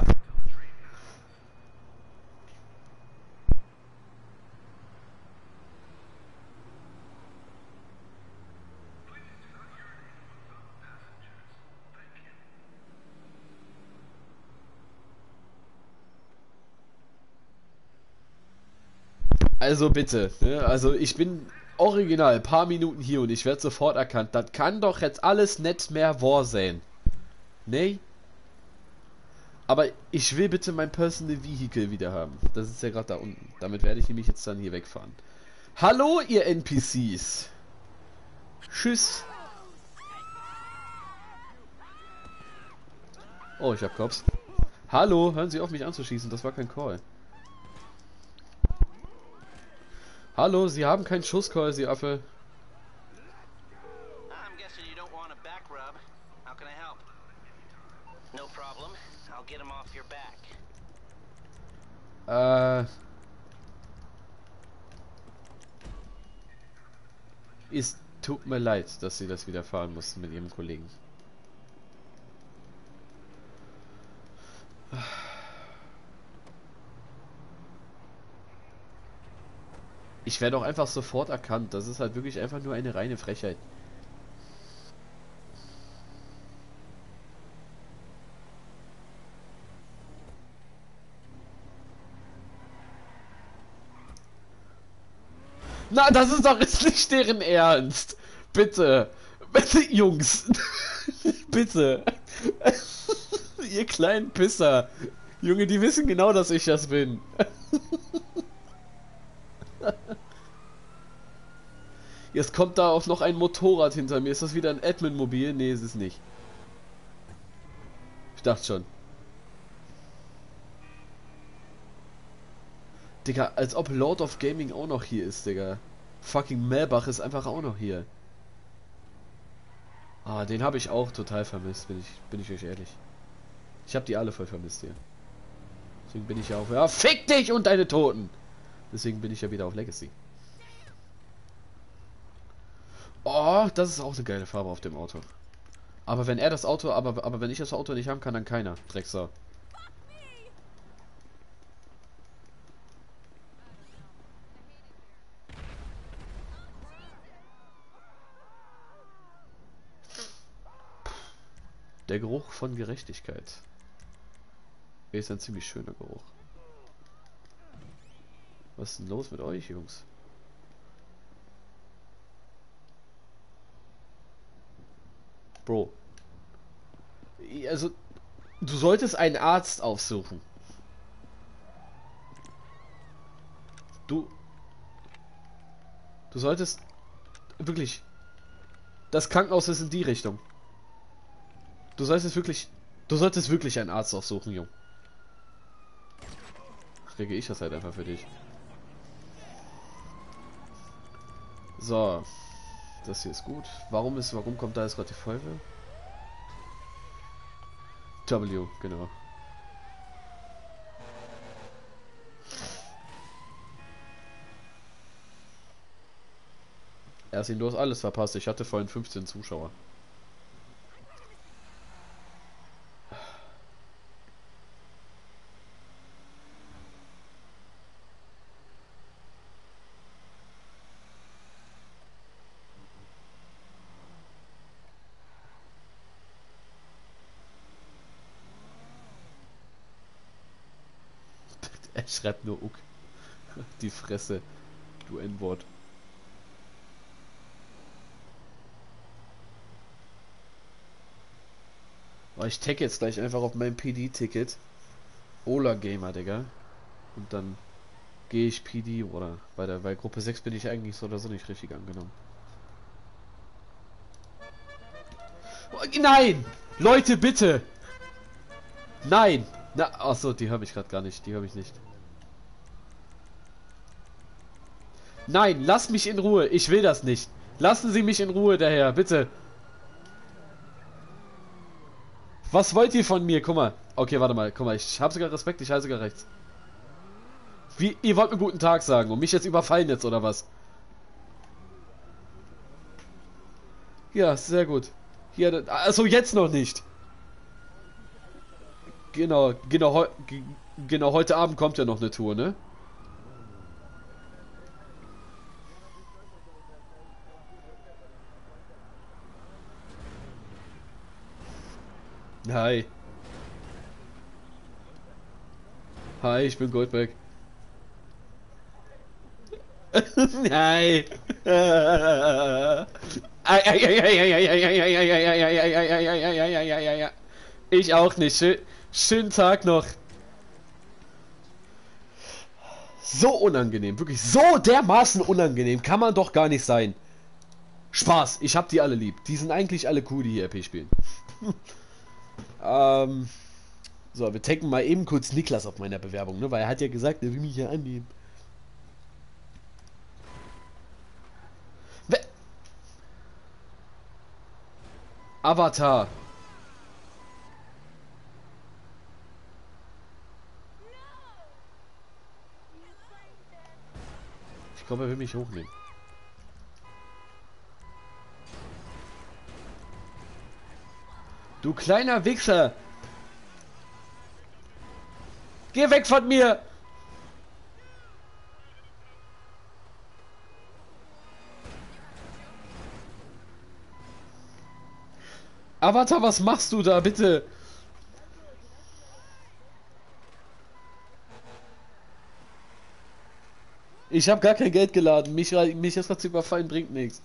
Also bitte, ne? Also ich bin original ein paar Minuten hier und ich werde sofort erkannt. Das kann doch jetzt alles nicht mehr wahr sein. Nee? Aber ich will bitte mein Personal Vehicle wieder haben. Das ist ja gerade da unten. Damit werde ich nämlich jetzt dann hier wegfahren. Hallo, ihr N P Cs. Tschüss. Oh, ich hab Cops. Hallo, hören Sie auf, mich anzuschießen. Das war kein Call. Hallo, Sie haben keinen Schusscall, Sie Affe. How can I help? No problem. I'll get him off your back. Äh. Es tut mir leid, dass sie das wieder fahren mussten mit ihrem Kollegen. Ich werde auch einfach sofort erkannt. Das ist halt wirklich einfach nur eine reine Frechheit. Na, das ist doch jetzt nicht deren Ernst. Bitte. Bitte, Jungs. Bitte. Ihr kleinen Pisser. Junge, die wissen genau, dass ich das bin. Jetzt kommt da auch noch ein Motorrad hinter mir. Ist das wieder ein Admin-Mobil? Nee, ist es nicht. Ich dachte schon. Digga, als ob Lord of Gaming auch noch hier ist, Digga. Fucking Melbach ist einfach auch noch hier. Ah, den habe ich auch total vermisst, bin ich, bin ich euch ehrlich. Ich habe die alle voll vermisst hier. Deswegen bin ich ja auf... Ja, fick dich und deine Toten! Deswegen bin ich ja wieder auf Legacy. Oh, das ist auch eine geile Farbe auf dem Auto. Aber wenn er das Auto... Aber, aber wenn ich das Auto nicht haben kann, dann keiner. Drecksau. Der Geruch von Gerechtigkeit ist ein ziemlich schöner Geruch. Was ist denn los mit euch, Jungs? Bro. Also, du solltest einen Arzt aufsuchen. Du... Du solltest... Wirklich. Das Krankenhaus ist in die Richtung. Du solltest wirklich... Du solltest wirklich einen Arzt aufsuchen, Junge. Kriege ich das halt einfach für dich. So. Das hier ist gut. Warum ist... Warum kommt da jetzt gerade die Feuerwehr? W, genau. Er ist ihn los alles verpasst. Ich hatte vorhin fünfzehn Zuschauer. Schreibt nur Uck. Die Fresse. Du N-Wort. Oh, ich tag jetzt gleich einfach auf mein P D-Ticket. Ola Gamer, Digga. Und dann gehe ich P D oder bei der bei Gruppe sechs bin ich eigentlich so oder so nicht richtig angenommen. Oh, nein! Leute, bitte! Nein! Na, achso, die habe ich gerade gar nicht. Die habe ich nicht. Nein, lass mich in Ruhe. Ich will das nicht. Lassen Sie mich in Ruhe daher, bitte. Was wollt ihr von mir? Guck mal. Okay, warte mal. Guck mal, ich habe sogar Respekt. Ich halte sogar rechts. Wie, ihr wollt mir guten Tag sagen und mich jetzt überfallen jetzt, oder was? Ja, sehr gut. Hier, also jetzt noch nicht. Genau, genau, heu, genau, heute Abend kommt ja noch eine Tour, ne? Hi. Hi, ich bin Goldberg. Nein. Ich auch nicht. Schönen Tag noch. So unangenehm, wirklich so dermaßen unangenehm, kann man doch gar nicht sein. Spaß, ich hab die alle lieb. Die sind eigentlich alle cool, die hier R P spielen. ähm, so, wir taggen mal eben kurz Niklas auf meiner Bewerbung, ne? Weil er hat ja gesagt, er will mich hier annehmen. We Avatar. Ich glaube, er will mich hochnehmen. Du kleiner Wichser! Geh weg von mir! Avatar, was machst du da, bitte? Ich habe gar kein Geld geladen. Mich, mich erstmal zu überfallen bringt nichts.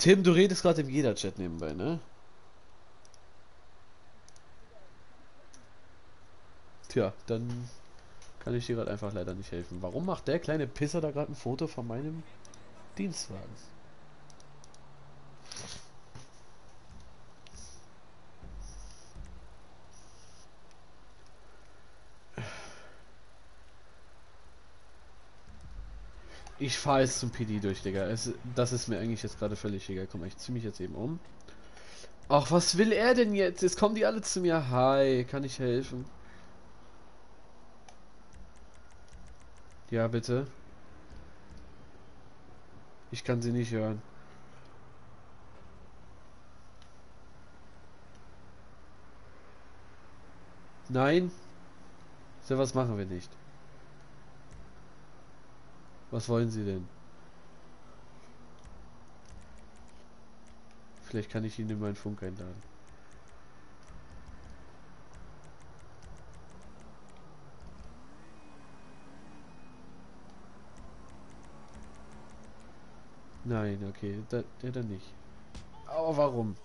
Tim, du redest gerade im Jeder-Chat nebenbei, ne? Tja, dann kann ich dir gerade einfach leider nicht helfen. Warum macht der kleine Pisser da gerade ein Foto von meinem Dienstwagen? Ich fahre jetzt zum P D durch, Digga. Es, das ist mir eigentlich jetzt gerade völlig egal. Komm, ich zieh mich jetzt eben um. Ach, was will er denn jetzt? Jetzt kommen die alle zu mir. Hi, kann ich helfen? Ja, bitte. Ich kann sie nicht hören. Nein. So was machen wir nicht. Was wollen Sie denn? Vielleicht kann ich Ihnen in meinen Funk einladen. Nein, okay, da, der dann nicht. Aber warum?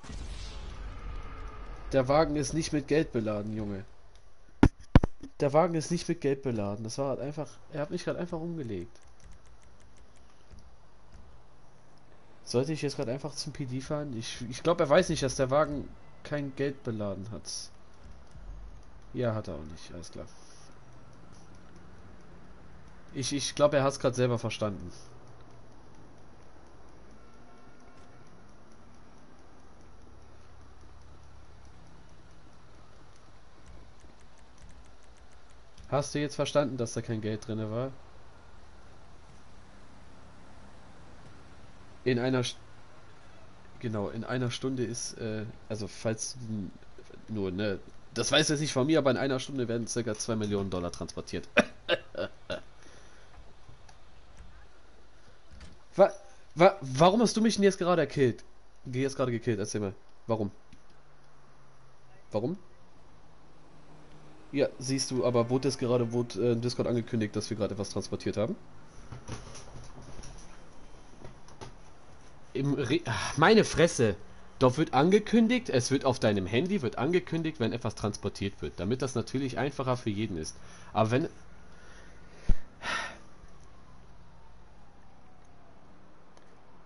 Der Wagen ist nicht mit Geld beladen, Junge. Der Wagen ist nicht mit Geld beladen. Das war halt einfach. Er hat mich gerade einfach umgelegt. Sollte ich jetzt gerade einfach zum P D fahren? Ich, ich glaube, er weiß nicht, dass der Wagen kein Geld beladen hat. Ja, hat er auch nicht. Alles klar. Ich, ich glaube, er hat es gerade selber verstanden. Hast du jetzt verstanden, dass da kein Geld drin war? In einer, St genau, in einer Stunde ist, äh, also falls nur, ne, das weiß jetzt nicht von mir, aber in einer Stunde werden ca. zwei Millionen Dollar transportiert. wa wa warum hast du mich denn jetzt gerade gekillt? Jetzt gerade gekillt, erzähl mal. Warum? Warum? Ja, siehst du, aber wurde es gerade, wurde äh, Discord angekündigt, dass wir gerade etwas transportiert haben? Im Re Ach, meine Fresse. Doch wird angekündigt, es wird auf deinem Handy, wird angekündigt, wenn etwas transportiert wird. Damit das natürlich einfacher für jeden ist. Aber wenn...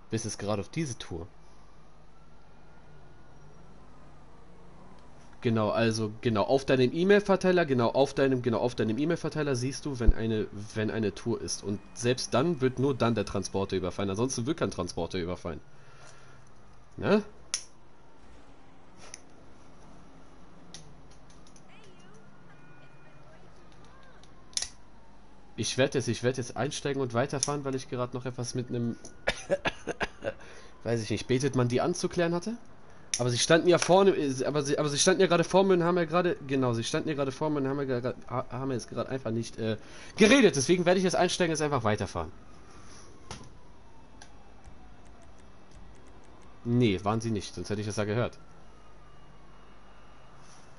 Bis es gerade auf diese Tour. Genau, also, genau, auf deinem E-Mail-Verteiler, genau, auf deinem, genau, auf deinem E-Mail-Verteiler siehst du, wenn eine, wenn eine Tour ist. Und selbst dann wird nur dann der Transporter überfallen. Ansonsten wird kein Transporter überfallen. Ne? Ich werde jetzt, ich werde jetzt einsteigen und weiterfahren, weil ich gerade noch etwas mit einem, weiß ich nicht, betet man die anzuklären hatte? Aber sie standen ja vorne, aber sie, aber sie standen ja gerade vor mir und haben ja gerade, genau, sie standen ja gerade vor mir und haben ja, haben ja jetzt gerade einfach nicht äh, geredet. Deswegen werde ich jetzt einsteigen und jetzt einfach weiterfahren. Nee, waren sie nicht, sonst hätte ich das ja gehört.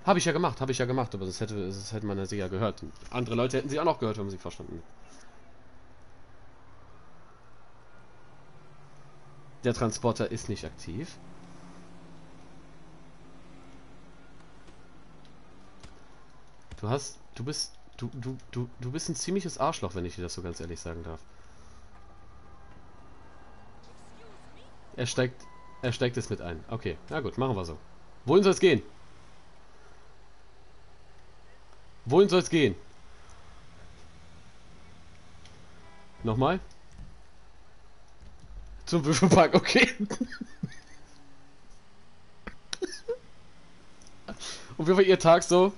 Habe ich ja gemacht, habe ich ja gemacht, aber das hätte, das hätte man ja sicher gehört. Und andere Leute hätten sie auch noch gehört, wenn sie verstanden. Der Transporter ist nicht aktiv. Du hast, du bist, du, du, du, du bist ein ziemliches Arschloch, wenn ich dir das so ganz ehrlich sagen darf. Er steckt, er steckt es mit ein. Okay, na gut, machen wir so. Wohin soll es gehen? Wohin soll es gehen? Nochmal? Zum Büffelpark, okay. Und wie war ihr Tag so?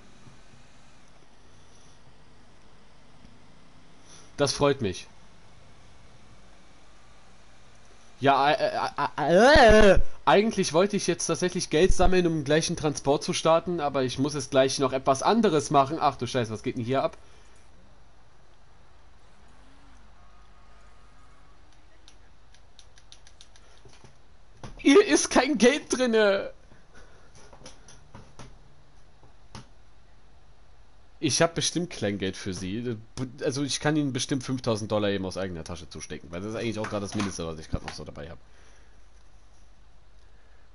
Das freut mich. Ja, äh, äh, äh, äh, eigentlich wollte ich jetzt tatsächlich Geld sammeln, um gleich einen Transport zu starten, aber ich muss es gleich noch etwas anderes machen. Ach du Scheiße, was geht denn hier ab? Hier ist kein Geld drinne. Ich habe bestimmt Kleingeld für sie. Also ich kann ihnen bestimmt fünftausend Dollar eben aus eigener Tasche zustecken. Weil das ist eigentlich auch gerade das Mindeste, was ich gerade noch so dabei habe.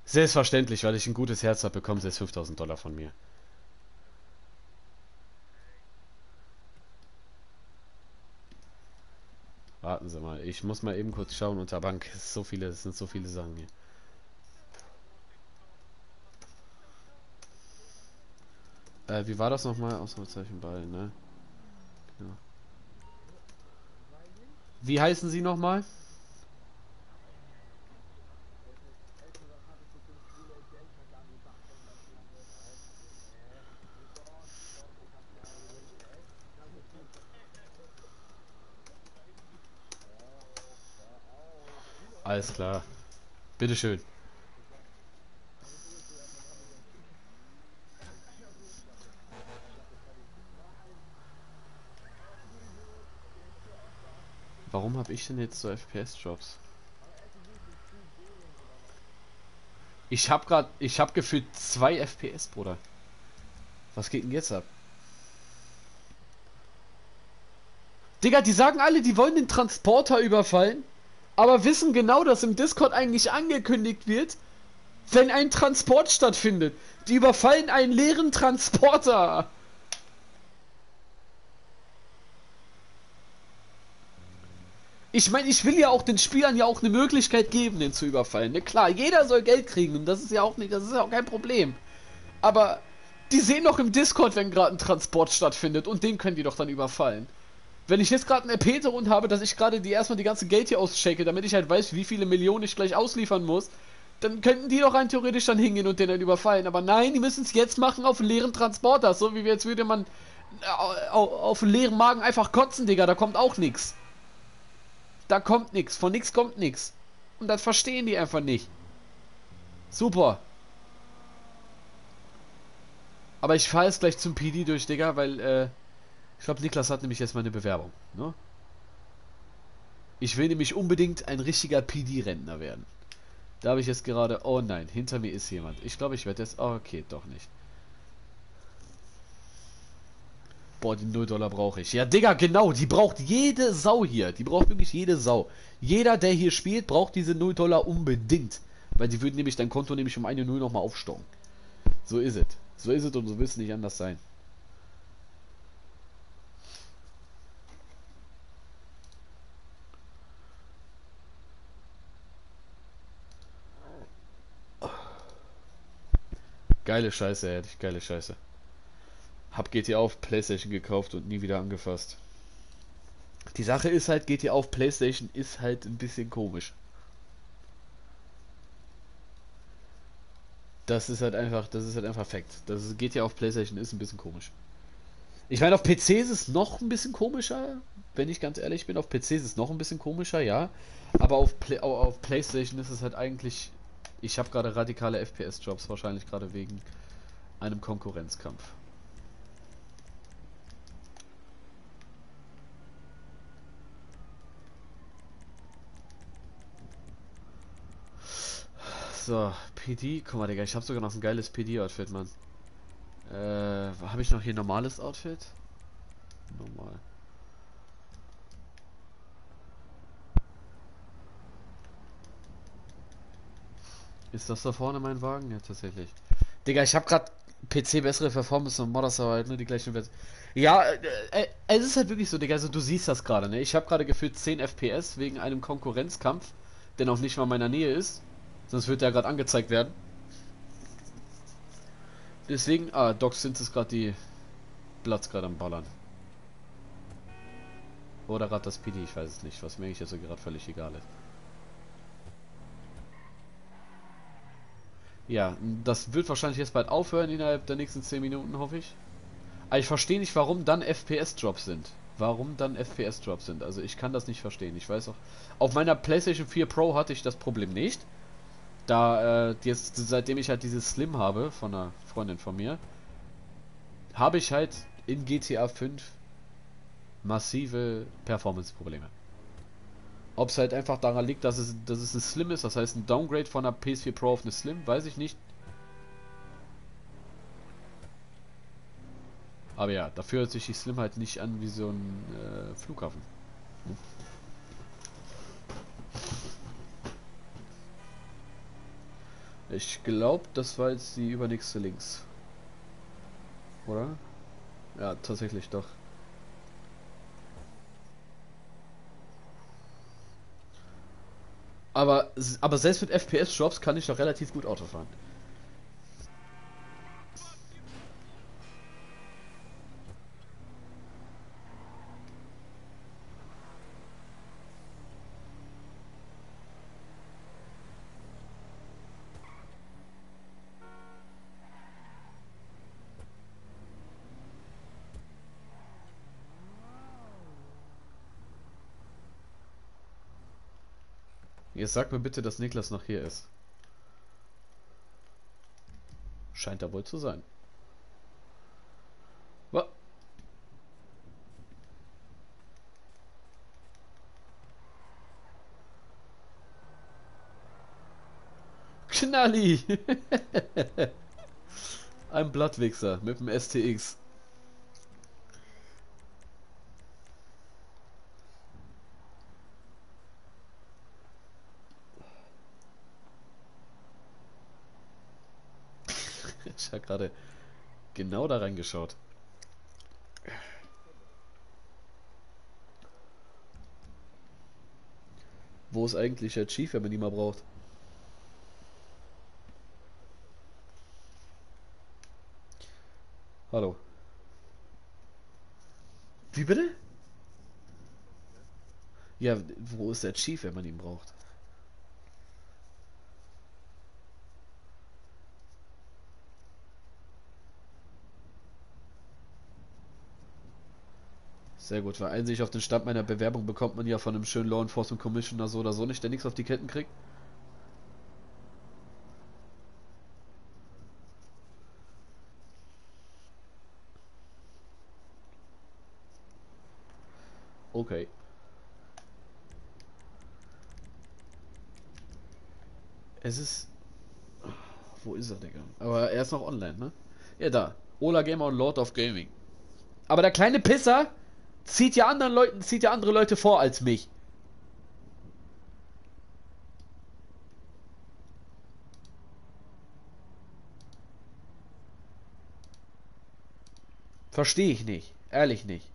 Selbstverständlich, weil ich ein gutes Herz habe, bekommen sie jetzt fünftausend Dollar von mir. Warten Sie mal, ich muss mal eben kurz schauen unter Bank. Es sind so viele, es sind so viele Sachen hier. Äh, wie war das nochmal? Ausrufezeichen bei, ne? Genau. Wie heißen Sie nochmal? Alles klar. Bitteschön. Warum habe ich denn jetzt so F P S-Drops? Ich habe gerade, ich habe gefühlt zwei F P S, Bruder. Was geht denn jetzt ab? Digga, die sagen alle, die wollen den Transporter überfallen, aber wissen genau, dass im Discord eigentlich angekündigt wird, wenn ein Transport stattfindet. Die überfallen einen leeren Transporter. Ich meine, ich will ja auch den Spielern ja auch eine Möglichkeit geben, den zu überfallen. Ne? Klar, jeder soll Geld kriegen und das ist ja auch nicht, das ist ja auch kein Problem. Aber die sehen doch im Discord, wenn gerade ein Transport stattfindet und den können die doch dann überfallen. Wenn ich jetzt gerade einen R P-Rund habe, dass ich gerade die erstmal die ganze Geld hier auschecke, damit ich halt weiß, wie viele Millionen ich gleich ausliefern muss, dann könnten die doch rein theoretisch dann hingehen und den dann überfallen. Aber nein, die müssen es jetzt machen auf leeren Transporter, so wie wir jetzt würde man auf einen leeren Magen einfach kotzen, Digga, da kommt auch nichts. Da kommt nichts, von nichts kommt nichts. Und das verstehen die einfach nicht. Super. Aber ich fahre jetzt gleich zum P D durch, Digga, weil, äh, ich glaube, Niklas hat nämlich jetzt mal eine Bewerbung, ne? Ich will nämlich unbedingt ein richtiger P D-Rentner werden. Da habe ich jetzt gerade, oh nein, hinter mir ist jemand. Ich glaube, ich werde jetzt, oh, okay, doch nicht. Boah, die null Dollar brauche ich. Ja, Digga, genau, die braucht jede Sau hier. Die braucht wirklich jede Sau. Jeder, der hier spielt, braucht diese null Dollar unbedingt. Weil die würden nämlich dein Konto nämlich um eine Null nochmal aufstocken. So ist es. So ist es und so will es nicht anders sein. Geile Scheiße, hätte ich geile Scheiße. Hab G T A auf PlayStation gekauft und nie wieder angefasst. Die Sache ist halt, G T A auf PlayStation ist halt ein bisschen komisch. Das ist halt einfach, das ist halt einfach Fakt. Das ist, G T A auf PlayStation ist ein bisschen komisch. Ich meine, auf P C ist es noch ein bisschen komischer, wenn ich ganz ehrlich bin. Auf P C ist es noch ein bisschen komischer, ja. Aber auf, Play, auf PlayStation ist es halt eigentlich... Ich habe gerade radikale F P S-Drops, wahrscheinlich gerade wegen einem Konkurrenzkampf. So, P D, guck mal, Digga, ich hab sogar noch ein geiles P D-Outfit, Mann. Äh, habe ich noch hier ein normales Outfit? Normal. Ist das da vorne mein Wagen? Ja, tatsächlich. Digga, ich hab grad P C bessere Performance und Modders, aber halt nur die gleichen Werte. Ja, äh, es ist halt wirklich so, Digga, also du siehst das gerade, ne? Ich hab gerade gefühlt zehn F P S wegen einem Konkurrenzkampf, der noch nicht mal in meiner Nähe ist. Sonst wird der gerade angezeigt werden. Deswegen, ah, Docs sind es gerade die Platz gerade am Ballern. Oder gerade das P D, ich weiß es nicht, was mir eigentlich jetzt so gerade völlig egal ist. Ja, das wird wahrscheinlich jetzt bald aufhören innerhalb der nächsten zehn Minuten, hoffe ich. Aber ich verstehe nicht, warum dann F P S-Drops sind. Warum dann F P S-Drops sind. Also ich kann das nicht verstehen. Ich weiß auch, auf meiner PlayStation vier Pro hatte ich das Problem nicht. Da, äh, jetzt, seitdem ich halt dieses Slim habe, von einer Freundin von mir, habe ich halt in GTA fünf massive Performance-Probleme. Ob es halt einfach daran liegt, dass es, dass es ein Slim ist, das heißt ein Downgrade von einer PS vier Pro auf eine Slim, weiß ich nicht. Aber ja, dafür hört sich die Slim halt nicht an wie so ein äh, Flughafen. Hm? Ich glaube, das war jetzt die übernächste Links. Oder? Ja, tatsächlich doch. Aber, aber selbst mit F P S-Drops kann ich doch relativ gut Auto fahren. Jetzt sag mir bitte, dass Niklas noch hier ist. Scheint er wohl zu sein. Wa- Knalli! Ein Blattwichser mit dem S T X. Ich habe gerade genau da reingeschaut. Wo ist eigentlich der Chief, wenn man ihn mal braucht? Hallo. Wie bitte? Ja, wo ist der Chief, wenn man ihn braucht? Sehr gut, weil einzig auf den Stand meiner Bewerbung bekommt man ja von einem schönen Law Enforcement Commissioner so oder so nicht, der nichts auf die Ketten kriegt. Okay. Es ist... Wo ist er, Digga? Aber er ist noch online, ne? Ja, da. Ola Gamer und Lord of Gaming. Aber der kleine Pisser... Zieht ja anderen Leuten, zieht ja andere Leute vor als mich. Verstehe ich nicht, ehrlich nicht.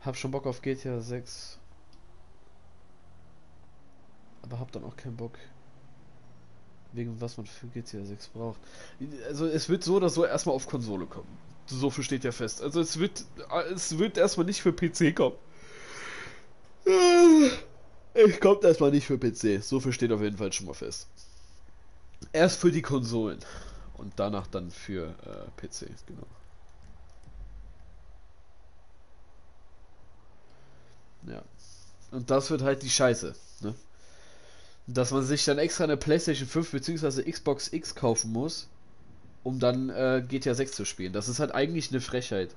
Hab schon Bock auf GTA sechs. Aber hab dann auch keinen Bock, wegen was man für GTA sechs braucht. Also es wird so oder so erstmal auf Konsole kommen. So viel steht ja fest. Also es wird, es wird erstmal nicht für P C kommen. Es kommt erstmal nicht für P C. So viel steht auf jeden Fall schon mal fest. Erst für die Konsolen und danach dann für äh, P C. Genau. Ja. Und das wird halt die Scheiße, ne? Dass man sich dann extra eine PlayStation fünf bzw. Xbox X kaufen muss, um dann äh, G T A sechs zu spielen. Das ist halt eigentlich eine Frechheit.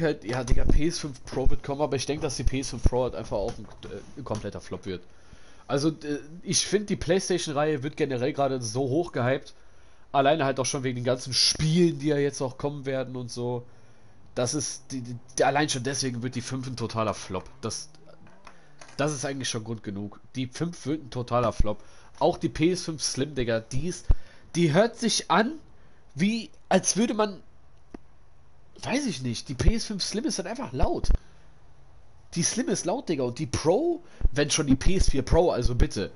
Halt, ja, Digga, P S fünf Pro wird kommen, aber ich denke, dass die P S fünf Pro halt einfach auch ein, äh, ein kompletter Flop wird. Also, äh, ich finde, die PlayStation-Reihe wird generell gerade so hoch gehypt, alleine halt auch schon wegen den ganzen Spielen, die ja jetzt auch kommen werden und so. Das ist, die, die, allein schon deswegen wird die fünf ein totaler Flop. Das, das ist eigentlich schon Grund genug. Die fünf wird ein totaler Flop. Auch die P S fünf Slim, Digga, die ist, die hört sich an, wie, als würde man... Weiß ich nicht, die P S fünf Slim ist dann einfach laut. Die Slim ist laut, Digga. Und die Pro, wenn schon die P S vier Pro, also bitte.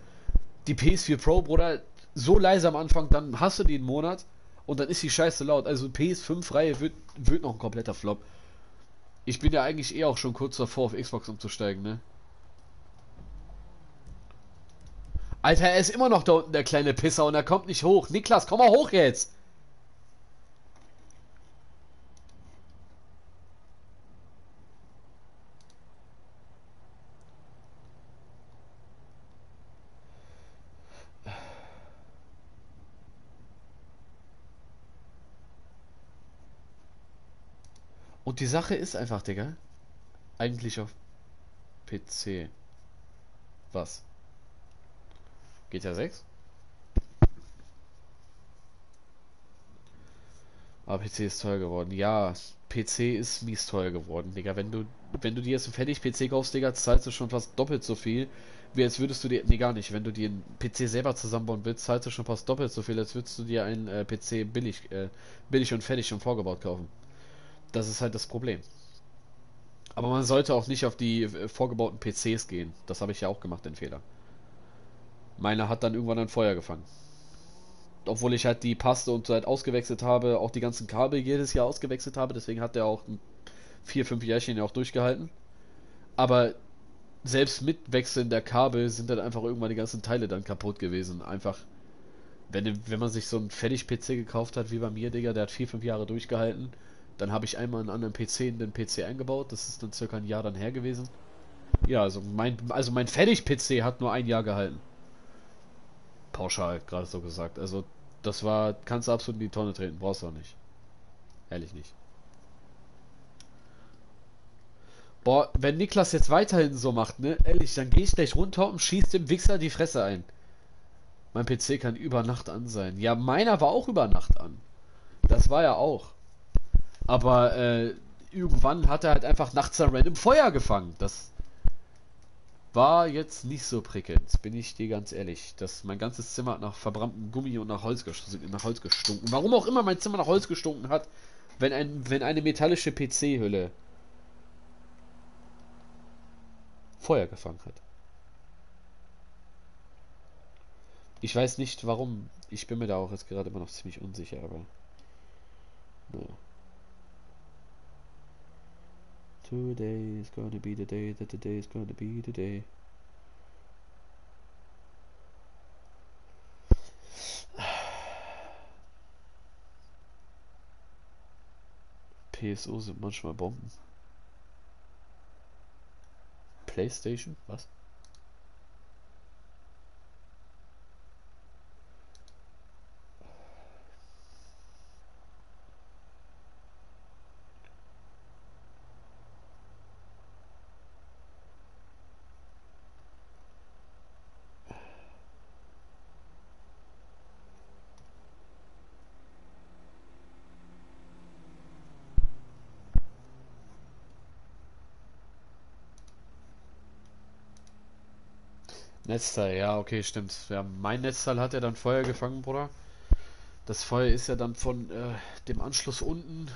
Die P S vier Pro, Bruder, so leise am Anfang, dann hast du die einen Monat und dann ist die Scheiße laut. Also P S fünf Reihe wird, wird noch ein kompletter Flop. Ich bin ja eigentlich eh auch schon kurz davor, auf Xbox umzusteigen, ne? Alter, er ist immer noch da unten, der kleine Pisser, und er kommt nicht hoch. Niklas, komm mal hoch jetzt! Und die Sache ist einfach, Digga, eigentlich auf P C. Was? G T A sechs? Aber P C ist teuer geworden. Ja, P C ist mies teuer geworden, Digga. Wenn du, wenn du dir jetzt einen Fertig-P C kaufst, Digga, zahlst du schon fast doppelt so viel, wie als würdest du dir... Nee, gar nicht. Wenn du dir einen P C selber zusammenbauen willst, zahlst du schon fast doppelt so viel, als würdest du dir einen äh, P C billig, äh, billig und fertig schon vorgebaut kaufen. Das ist halt das Problem. Aber man sollte auch nicht auf die vorgebauten P Cs gehen. Das habe ich ja auch gemacht, den Fehler. Meine hat dann irgendwann ein Feuer gefangen. Obwohl ich halt die Paste und halt ausgewechselt habe, auch die ganzen Kabel jedes Jahr ausgewechselt habe. Deswegen hat der auch vier, fünf Jährchen ja auch durchgehalten. Aber selbst mit Wechseln der Kabel sind dann einfach irgendwann die ganzen Teile dann kaputt gewesen. Einfach, wenn, wenn man sich so einen Fertig-P C gekauft hat, wie bei mir, Digga, der hat vier, fünf Jahre durchgehalten. Dann habe ich einmal einen anderen P C in den P C eingebaut. Das ist dann circa ein Jahr dann her gewesen. Ja, also mein, also mein Fertig-P C hat nur ein Jahr gehalten. Pauschal, gerade so gesagt. Also das war, kannst du absolut in die Tonne treten. Brauchst du auch nicht. Ehrlich nicht. Boah, wenn Niklas jetzt weiterhin so macht, ne? Ehrlich, dann gehe ich gleich runter und schieß dem Wichser die Fresse ein. Mein P C kann über Nacht an sein. Ja, meiner war auch über Nacht an. Das war ja auch. Aber äh, irgendwann hat er halt einfach nachts ein random Feuer gefangen. Das war jetzt nicht so prickelnd, bin ich dir ganz ehrlich. Das, mein ganzes Zimmer hat nach verbranntem Gummi und nach Holz, nach Holz gestunken. Warum auch immer mein Zimmer nach Holz gestunken hat, wenn, ein, wenn eine metallische P C-Hülle Feuer gefangen hat. Ich weiß nicht warum. Ich bin mir da auch jetzt gerade immer noch ziemlich unsicher, aber... Naja. Today is gonna be the day that the day is gonna be the day. P S O sind manchmal Bomben. PlayStation? Was? Netzteil, ja, okay, stimmt. Ja, mein Netzteil hat ja dann Feuer gefangen, Bruder. Das Feuer ist ja dann von äh, dem Anschluss unten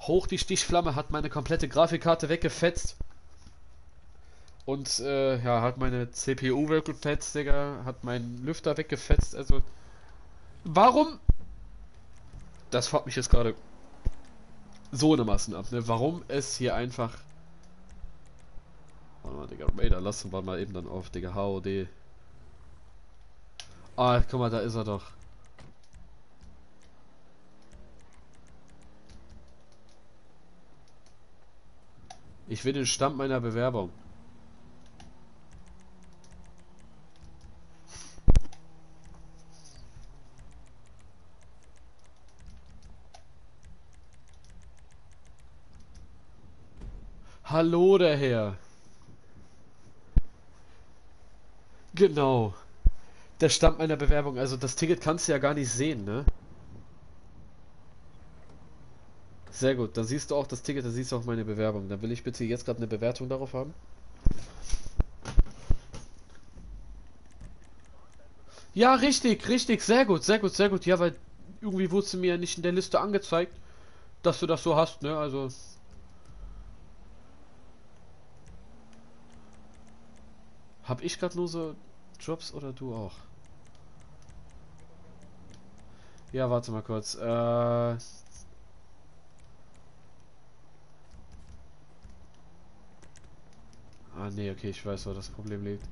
hoch. Die Stichflamme hat meine komplette Grafikkarte weggefetzt. Und äh, ja, hat meine C P U weggefetzt, Digga. Hat meinen Lüfter weggefetzt. Also, warum? Das fuckt mich jetzt gerade so eine Massen ab, ne? Warum es hier einfach. Warte mal, Digga, Raider, lassen wir mal eben dann auf, Digga. H O D. Ah, guck mal, da ist er doch. Ich will den Stand meiner Bewerbung. Hallo, der Herr. Genau. Der Stand meiner Bewerbung. Also das Ticket kannst du ja gar nicht sehen, ne? Sehr gut. Dann siehst du auch das Ticket, dann siehst du auch meine Bewerbung. Dann will ich bitte jetzt gerade eine Bewertung darauf haben. Ja, richtig, richtig. Sehr gut, sehr gut, sehr gut. Ja, weil irgendwie wurde mir ja nicht in der Liste angezeigt, dass du das so hast, ne? Also... Hab ich gerade nur so Jobs oder du auch? Ja, warte mal kurz. Äh... Ah, nee, okay, ich weiß, wo das Problem liegt.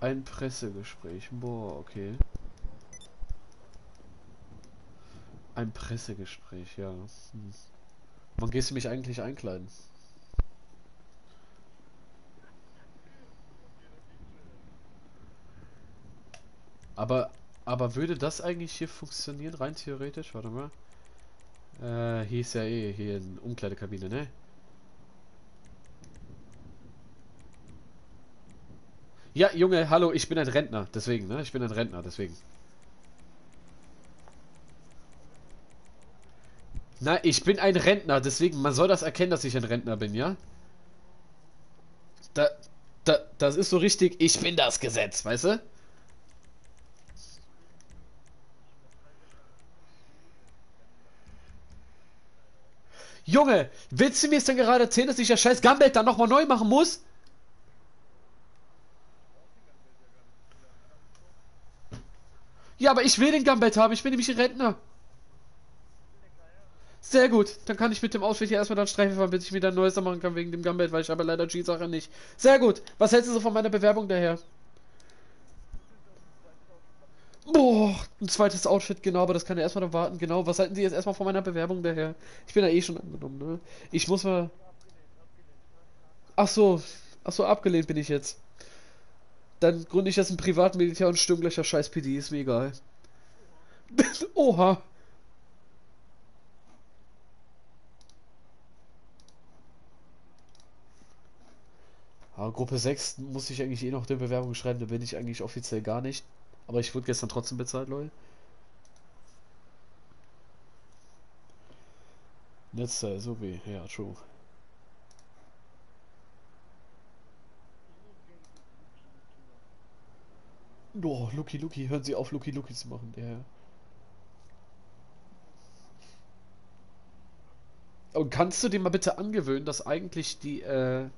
Ein Pressegespräch. Boah, okay. Ein Pressegespräch, ja. Hm. Wann gehst du mich eigentlich einkleiden? Aber, aber würde das eigentlich hier funktionieren, rein theoretisch? Warte mal. Äh, hier ist ja eh hier eine Umkleidekabine, ne? Ja, Junge, hallo, ich bin ein Rentner, deswegen, ne? Ich bin ein Rentner, deswegen. Na, ich bin ein Rentner, deswegen, man soll das erkennen, dass ich ein Rentner bin, ja? Da, da, das ist so richtig, ich bin das Gesetz, weißt du? Junge, willst du mir jetzt denn gerade erzählen, dass ich ja scheiß Gambit dann nochmal neu machen muss? Ja, aber ich will den Gambit haben, ich bin nämlich ein Rentner. Sehr gut, dann kann ich mit dem Outfit hier erstmal dann Streifen fahren, bis ich mir dann neues machen kann wegen dem Gambit, weil ich aber leider G-Sache nicht. Sehr gut, was hältst du so von meiner Bewerbung daher? Boah, ein zweites Outfit, genau, aber das kann ja erstmal noch warten. Genau, was halten Sie jetzt erstmal von meiner Bewerbung daher? Ich bin ja eh schon angenommen, ne? Ich muss mal... Ach so, ach so, abgelehnt bin ich jetzt. Dann gründe ich jetzt ein Privatmilitär und stimme gleich auf scheiß P D, ist mir egal. Oha. Ja, Gruppe sechs muss ich eigentlich eh noch eine Bewerbung schreiben, da bin ich eigentlich offiziell gar nicht. Aber ich wurde gestern trotzdem bezahlt, Leute. Netzteil, so wie, ja, true. Oh, Lucky Lucky, hören Sie auf, Lucky Lucky zu machen, der. Und kannst du dir mal bitte angewöhnen, dass eigentlich die, äh...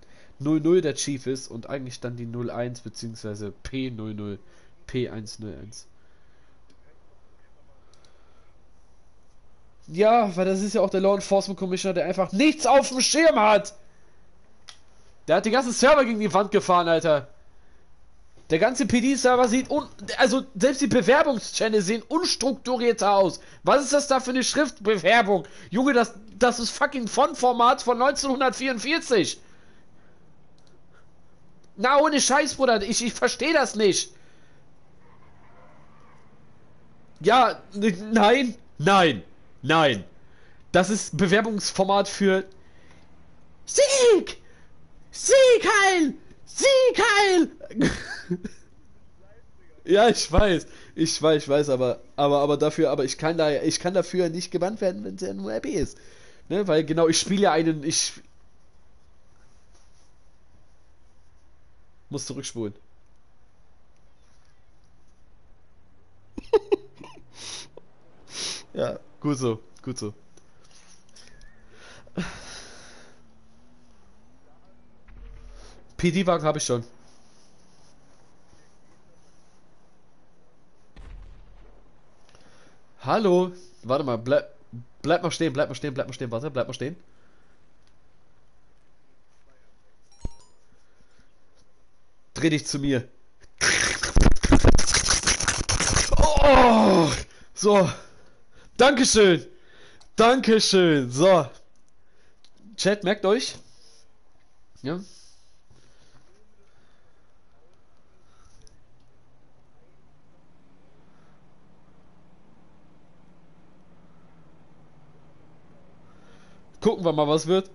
null null der Chief ist und eigentlich dann die null eins bzw. P null null P eins null eins. Ja, weil das ist ja auch der Law Enforcement Commissioner, der einfach nichts auf dem Schirm hat. Der hat den ganzen Server gegen die Wand gefahren, Alter. Der ganze P D-Server sieht, un also selbst die Bewerbungschannel sehen unstrukturierter aus. Was ist das da für eine Schriftbewerbung? Junge, das, das ist fucking Font-Format von neunzehnhundertvierundvierzig. Na, ohne Scheiß, Bruder, ich, ich verstehe das nicht. Ja, nein, nein, nein. Das ist Bewerbungsformat für Sieg! Sieg heil! Sieg heil! Ja, ich weiß, ich weiß, ich weiß, aber, aber, aber dafür, aber ich kann da, ich kann dafür nicht gebannt werden, wenn es nur happy ist. Ne, weil genau, ich spiele ja einen, ich... Muss zurückspulen. Ja, gut so, gut so. P D-Wagen habe ich schon. Hallo, warte mal, bleib, bleib mal stehen, bleib mal stehen, bleib mal stehen, warte, bleib mal stehen. Dreh dich zu mir. Oh, so, Dankeschön, Dankeschön, so. Chat, merkt euch. Ja. Gucken wir mal, was wird.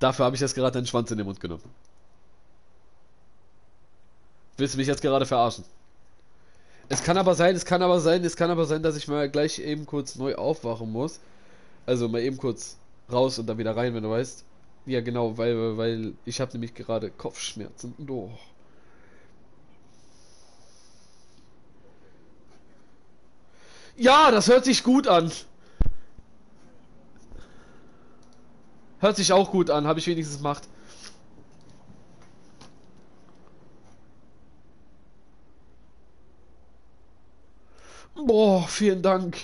Dafür habe ich jetzt gerade den Schwanz in den Mund genommen. Willst du mich jetzt gerade verarschen? Es kann aber sein, es kann aber sein, es kann aber sein, dass ich mal gleich eben kurz neu aufwachen muss. Also mal eben kurz raus und dann wieder rein, wenn du weißt. Ja genau, weil, weil ich habe nämlich gerade Kopfschmerzen. Oh. Ja, das hört sich gut an. Hört sich auch gut an, habe ich wenigstens gemacht. Boah, vielen Dank.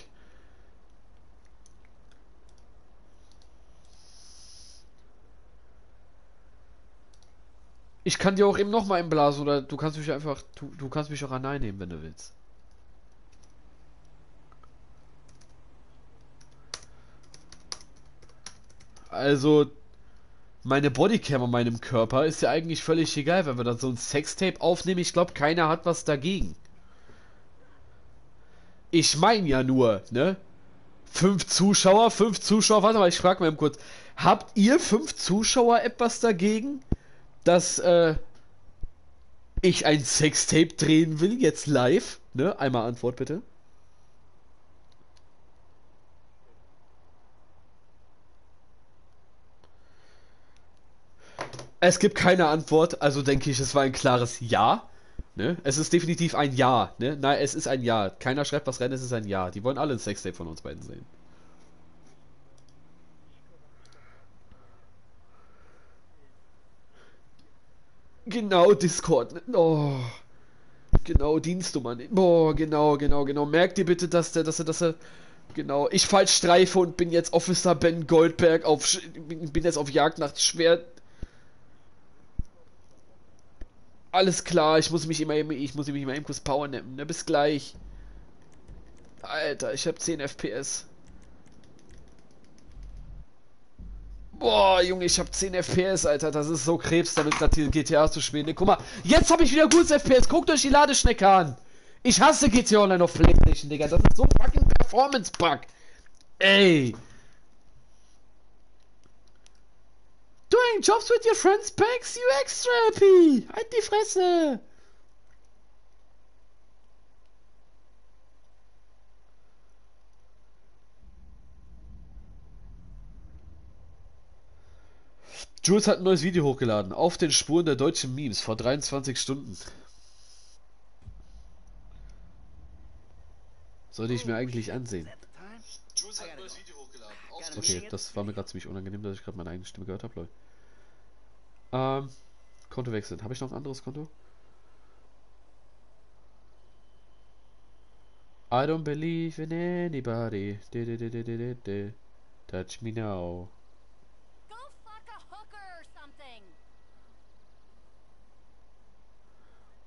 Ich kann dir auch eben nochmal einblasen oder du kannst mich einfach, du, du kannst mich auch allein nehmen, wenn du willst. Also, meine Bodycam an meinem Körper ist ja eigentlich völlig egal, wenn wir da so ein Sextape aufnehmen. Ich glaube, keiner hat was dagegen. Ich meine ja nur, ne? Fünf Zuschauer, fünf Zuschauer. Warte mal, ich frage mal eben kurz. Habt ihr fünf Zuschauer etwas dagegen, dass äh, ich ein Sextape drehen will, jetzt live? Ne? Einmal Antwort bitte. Es gibt keine Antwort, also denke ich, es war ein klares Ja. Ne? Es ist definitiv ein Ja. Ne? Nein, es ist ein Ja. Keiner schreibt was rein, es ist ein Ja. Die wollen alle ein Sextape von uns beiden sehen. Genau, Discord. Oh. Genau, Dienstnummer. Boah, genau, genau, genau. Merkt ihr bitte, dass der, dass er, dass er... Genau, ich fall Streife und bin jetzt Officer Ben Goldberg auf... Bin jetzt auf Jagd nach Schwert... Alles klar, ich muss mich immer ich muss mich immer eben kurz Power nehmen, ne? Bis gleich. Alter, ich habe zehn F P S. Boah, Junge, ich habe zehn F P S, Alter. Das ist so Krebs, damit gerade hier G T A zu spielen. Ne? Guck mal, jetzt habe ich wieder gutes F P S. Guckt euch die Ladeschnecke an. Ich hasse G T A Online auf PlayStation, Digga. Das ist so fucking Performance-Bug. Ey. Doing jobs with your friends packs you extra happy. Halt die Fresse. Jules hat ein neues Video hochgeladen. Auf den Spuren der deutschen Memes vor dreiundzwanzig Stunden. Sollte ich mir eigentlich ansehen. Jules hat ein neues Video hochgeladen. Okay, das war mir gerade ziemlich unangenehm, dass ich gerade meine eigene Stimme gehört habe, Leute. Ähm, Konto wechseln. Habe ich noch ein anderes Konto? I don't believe in anybody. De, de, de, de, de, de. Touch me now. Go fuck a hooker or something.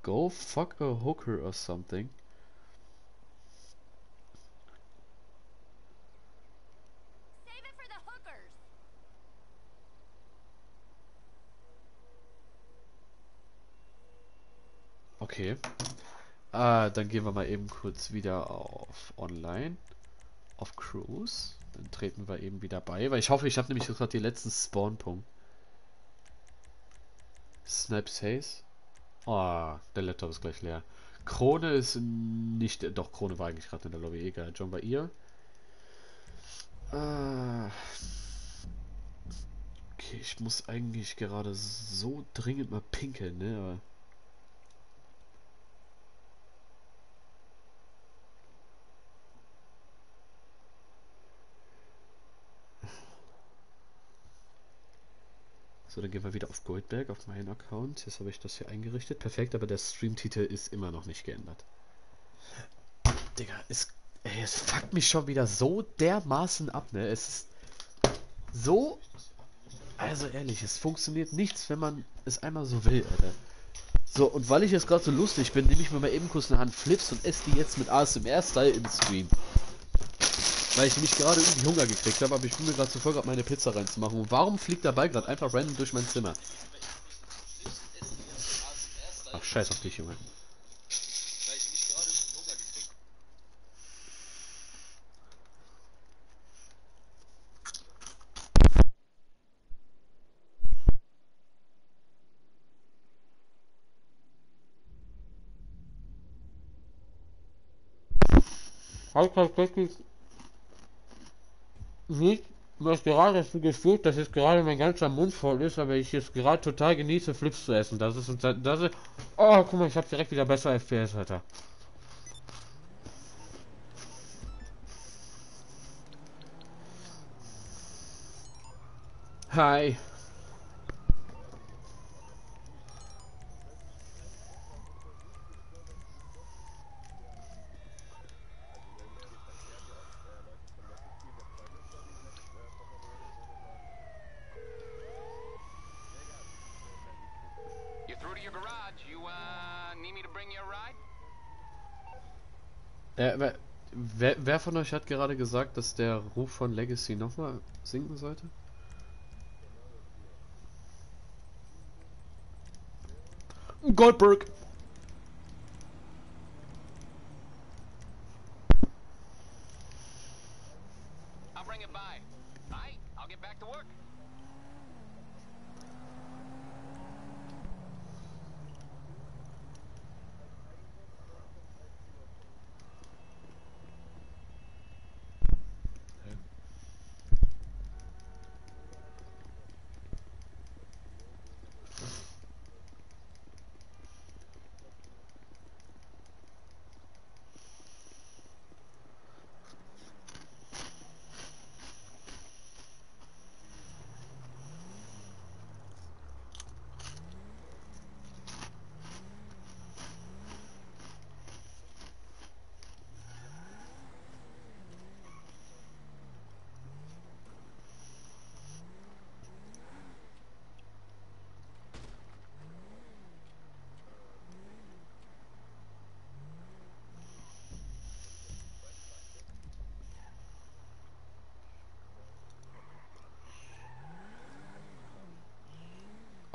Go fuck a hooker or something. Okay, ah, dann gehen wir mal eben kurz wieder auf Online, auf Cruise, dann treten wir eben wieder bei, weil ich hoffe, ich habe nämlich gerade den letzten Spawnpunkt. Snipes Haze, ah, oh, der Laptop ist gleich leer. Krone ist nicht, doch Krone war eigentlich gerade in der Lobby, egal, John bei ihr. Ah. Okay, ich muss eigentlich gerade so dringend mal pinkeln, ne? Aber so, dann gehen wir wieder auf Goldberg, auf meinen Account. Jetzt habe ich das hier eingerichtet. Perfekt, aber der Streamtitel ist immer noch nicht geändert. Digga, es, ey, es fuckt mich schon wieder so dermaßen ab, ne? Es ist so... Also ehrlich, es funktioniert nichts, wenn man es einmal so will, Alter. So, und weil ich jetzt gerade so lustig bin, nehme ich mir mal eben kurz eine Hand Flips und esse die jetzt mit A S M R-Style im Stream. Weil ich mich gerade irgendwie Hunger gekriegt habe, aber ich bin mir gerade zu voll, gerade meine Pizza reinzumachen. Und warum fliegt der Ball gerade einfach random durch mein Zimmer? Ach, scheiß auf dich, Junge. Halt tatsächlich nicht, was gerade dazu geführt, dass jetzt gerade mein ganzer Mund voll ist, aber ich jetzt gerade total genieße, Flips zu essen. Das ist und das ist. Oh, guck mal, ich hab direkt wieder besser F P S, Alter. Hi. Äh, wer, wer von euch hat gerade gesagt, dass der Ruf von Legacy nochmal sinken sollte? Goldberg!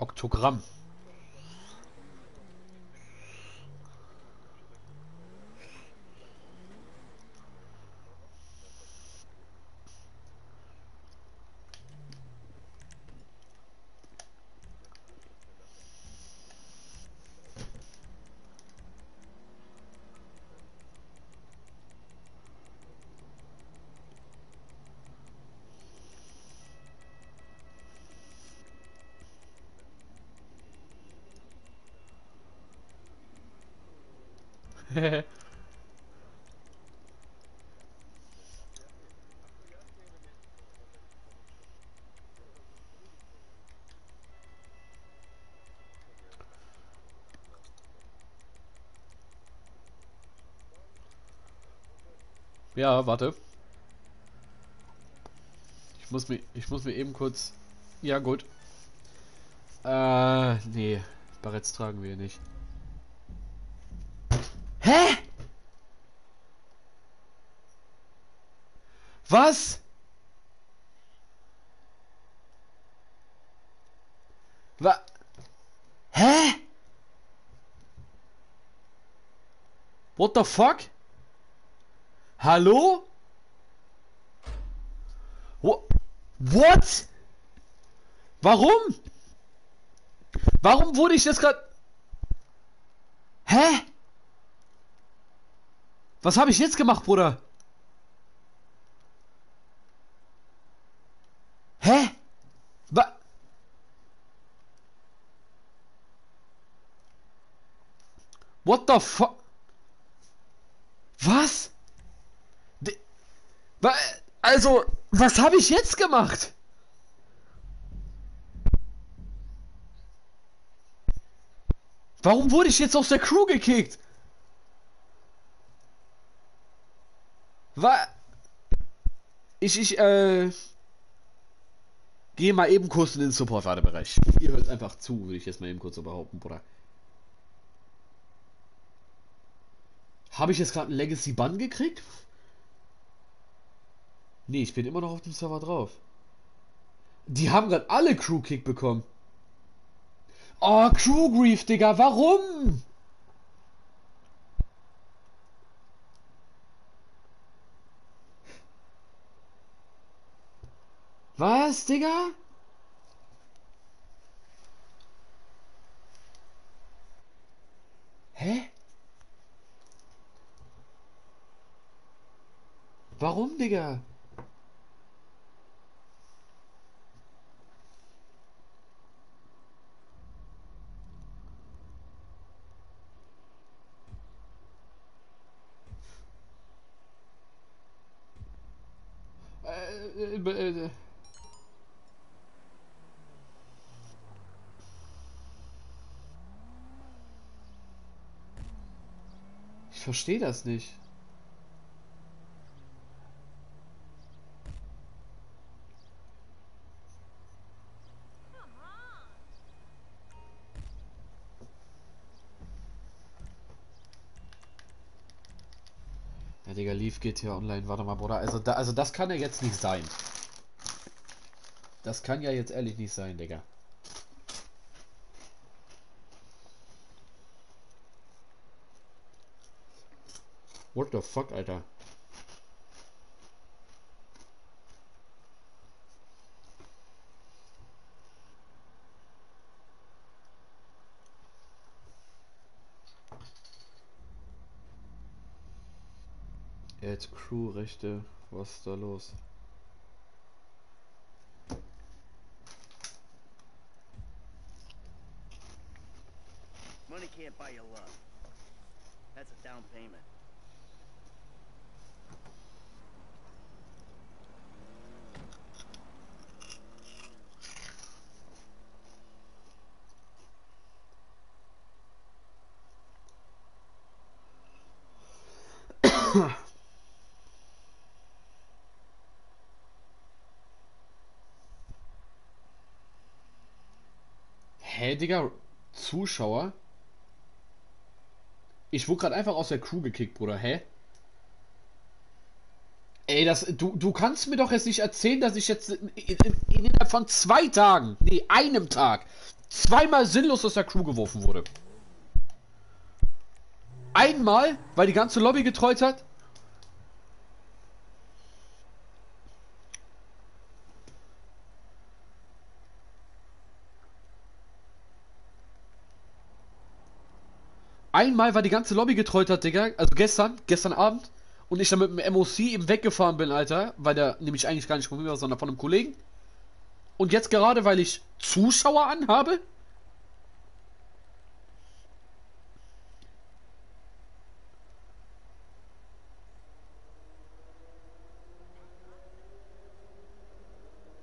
Oktogramm. Ja, warte. Ich muss mir, ich muss mir eben kurz... Ja, gut. Äh, nee. Barretts tragen wir nicht. Hä? Was? Was? Hä? What the fuck? Hallo? What? Warum? Warum wurde ich jetzt gerade... Hä? Was habe ich jetzt gemacht, Bruder? Hä? Wa What the fuck? Was? De wa also, was habe ich jetzt gemacht? Warum wurde ich jetzt aus der Crew gekickt? Was? Ich, ich, äh... Geh mal eben kurz in den Support-Ladebereich. Ihr hört einfach zu, würde ich jetzt mal eben kurz so behaupten, Bruder. Habe ich jetzt gerade einen Legacy-Bann gekriegt? Nee, ich bin immer noch auf dem Server drauf. Die haben gerade alle Crew-Kick bekommen. Oh, Crew-Grief, Digga, warum? Was, Digga? Hä? Warum, Digga? Äh, äh, äh. Ich verstehe das nicht. Ja, Digga, lief G T A Online. Warte mal, Bruder. Also, da, also das kann ja jetzt nicht sein. Das kann ja jetzt ehrlich nicht sein, Digga. What the fuck, Alter? Add Crew-Rechte, was ist da los? Money can't buy your love. That's a down payment. Hey, Digga, Zuschauer? Ich wurde gerade einfach aus der Crew gekickt, Bruder, hä? Ey, das, du, du kannst mir doch jetzt nicht erzählen, dass ich jetzt in, in, in, innerhalb von zwei Tagen, nee, einem Tag, zweimal sinnlos aus der Crew geworfen wurde. Einmal, weil die ganze Lobby getreut hat. Einmal, weil die ganze Lobby getreut hat, Digga. Also gestern, gestern Abend. Und ich dann mit dem M O C eben weggefahren bin, Alter. Weil der nämlich eigentlich gar nicht von mir war, sondern von einem Kollegen. Und jetzt gerade, weil ich Zuschauer anhabe.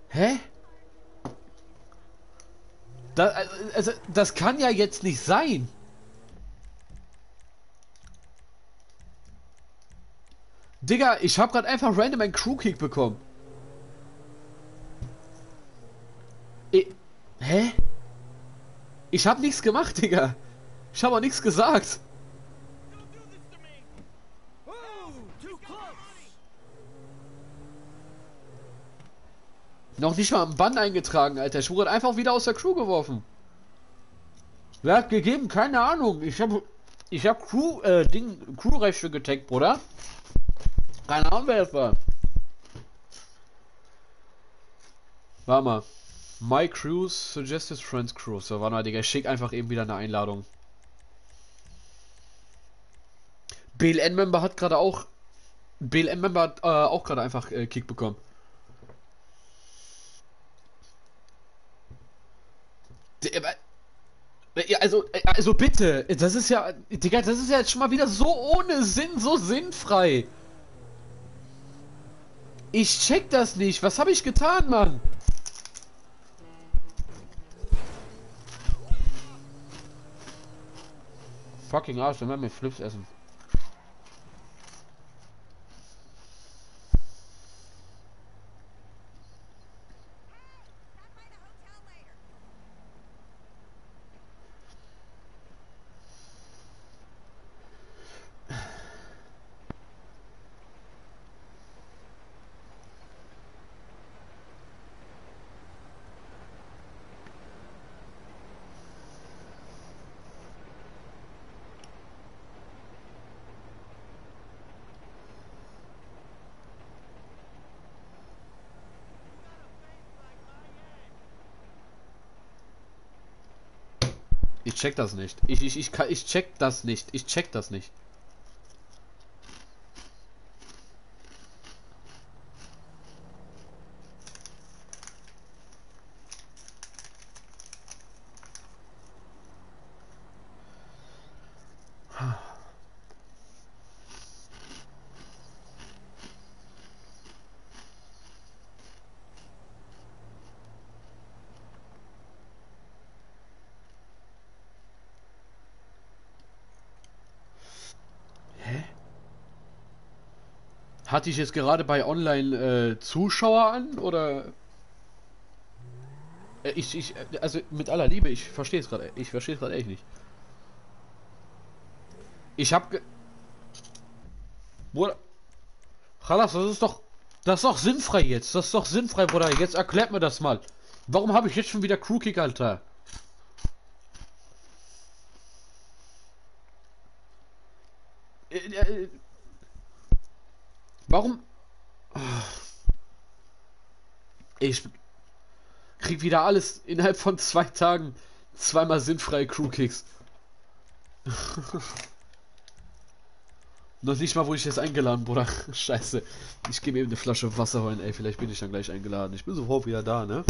Hä? Das, also, das kann ja jetzt nicht sein. Digga, ich habe gerade einfach random einen Crew-Kick bekommen. Ich, hä? Ich habe nichts gemacht, Digga. Ich habe auch nichts gesagt. Noch nicht mal am Bann eingetragen, Alter. Ich wurde einfach wieder aus der Crew geworfen. Wer hat gegeben? Keine Ahnung. Ich habe ich hab Crew, äh, Ding, Crew-Rechte getaggt, Bruder. Keine Ahnung, wer das war. Warte mal. My Crews, Suggested Friends Crews. So, warte mal, Digga. Ich schick einfach eben wieder eine Einladung. B L N-Member hat gerade auch... B L N-Member hat äh, auch gerade einfach äh, Kick bekommen. Also, also bitte, das ist ja, Digga, das ist ja jetzt schon mal wieder so ohne Sinn, so sinnfrei. Ich check das nicht. Was habe ich getan, Mann? Fucking Arsch, dann werden wir Flips essen. Ich check das nicht. Ich, ich, ich, kann, ich check das nicht. Ich check das nicht. Hatte ich jetzt gerade bei Online äh, Zuschauer an oder äh, ich, ich also mit aller Liebe, ich verstehe es gerade, ich verstehe es gerade echt nicht. Ich habe Bruder, Chalas, das ist doch das ist doch sinnfrei jetzt, das ist doch sinnfrei, Bruder. Jetzt erklärt mir das mal. Warum habe ich jetzt schon wieder Crewkick, Alter? Äh, äh, Warum? Ich krieg wieder alles innerhalb von zwei Tagen zweimal sinnfreie Crewkicks. Noch nicht mal, wo ich jetzt eingeladen, Bruder. Scheiße. Ich gebe eben eine Flasche Wasser holen, ey. Vielleicht bin ich dann gleich eingeladen. Ich bin sofort wieder da, ne?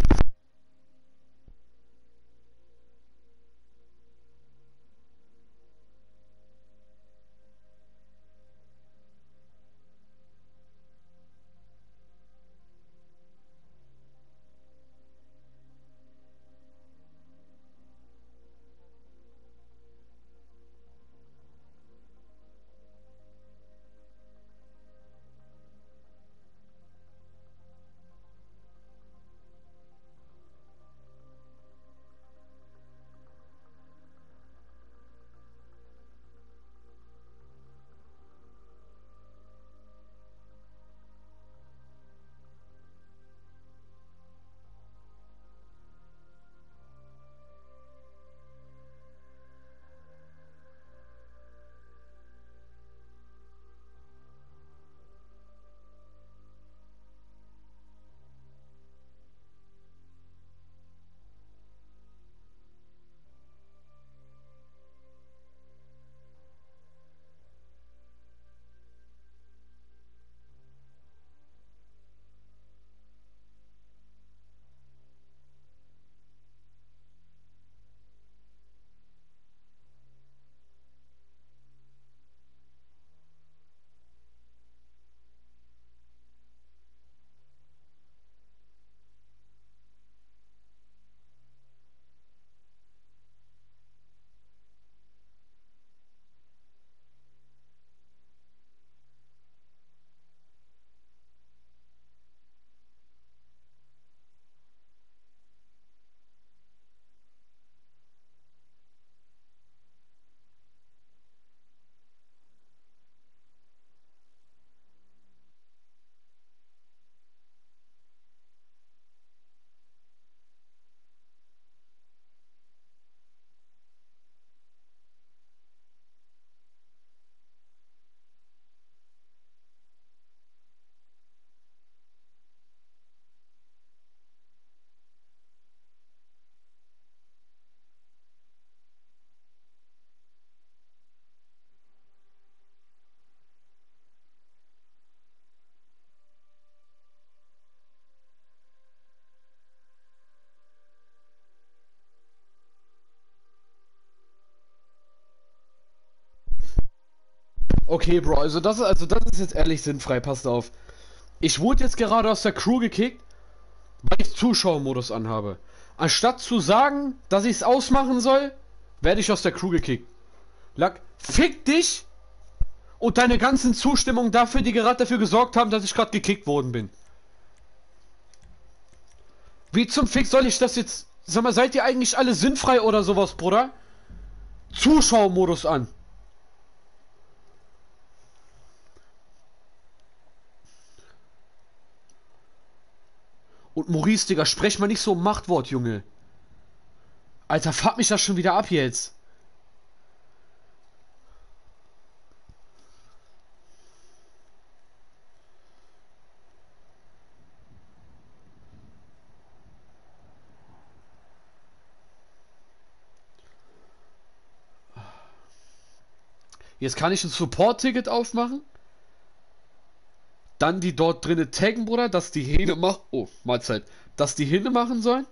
Okay, Bro, also das, also das ist jetzt ehrlich sinnfrei, passt auf. Ich wurde jetzt gerade aus der Crew gekickt, weil ich Zuschauermodus anhabe. Anstatt zu sagen, dass ich es ausmachen soll, werde ich aus der Crew gekickt. Lack, fick dich und deine ganzen Zustimmungen dafür, die gerade dafür gesorgt haben, dass ich gerade gekickt worden bin. Wie zum Fick soll ich das jetzt... Sag mal, seid ihr eigentlich alle sinnfrei oder sowas, Bruder? Zuschauermodus an. Und Maurice, Digga, sprech mal nicht so ein Machtwort, Junge. Alter, fuck mich das schon wieder ab jetzt. Jetzt kann ich ein Support-Ticket aufmachen. Dann die dort drinnen taggen, Bruder, dass die Hähne machen. Oh, Mahlzeit. Dass die Hähne machen sollen.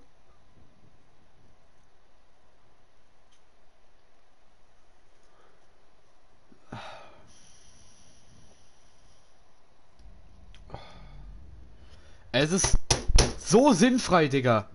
Es ist so sinnfrei, Digga.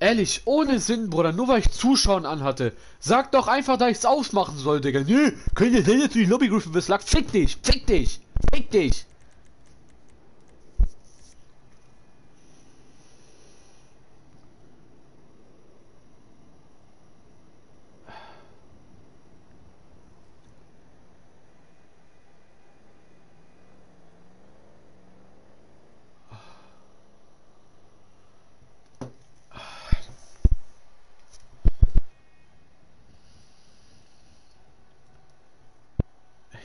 Ehrlich, ohne Sinn, Bruder, nur weil ich Zuschauen anhatte. Sag doch einfach, dass ich's ausmachen soll, Digga. Nö, könnt ihr denn jetzt in die Lobbygriffe beslagen? Fick dich, fick dich, fick dich.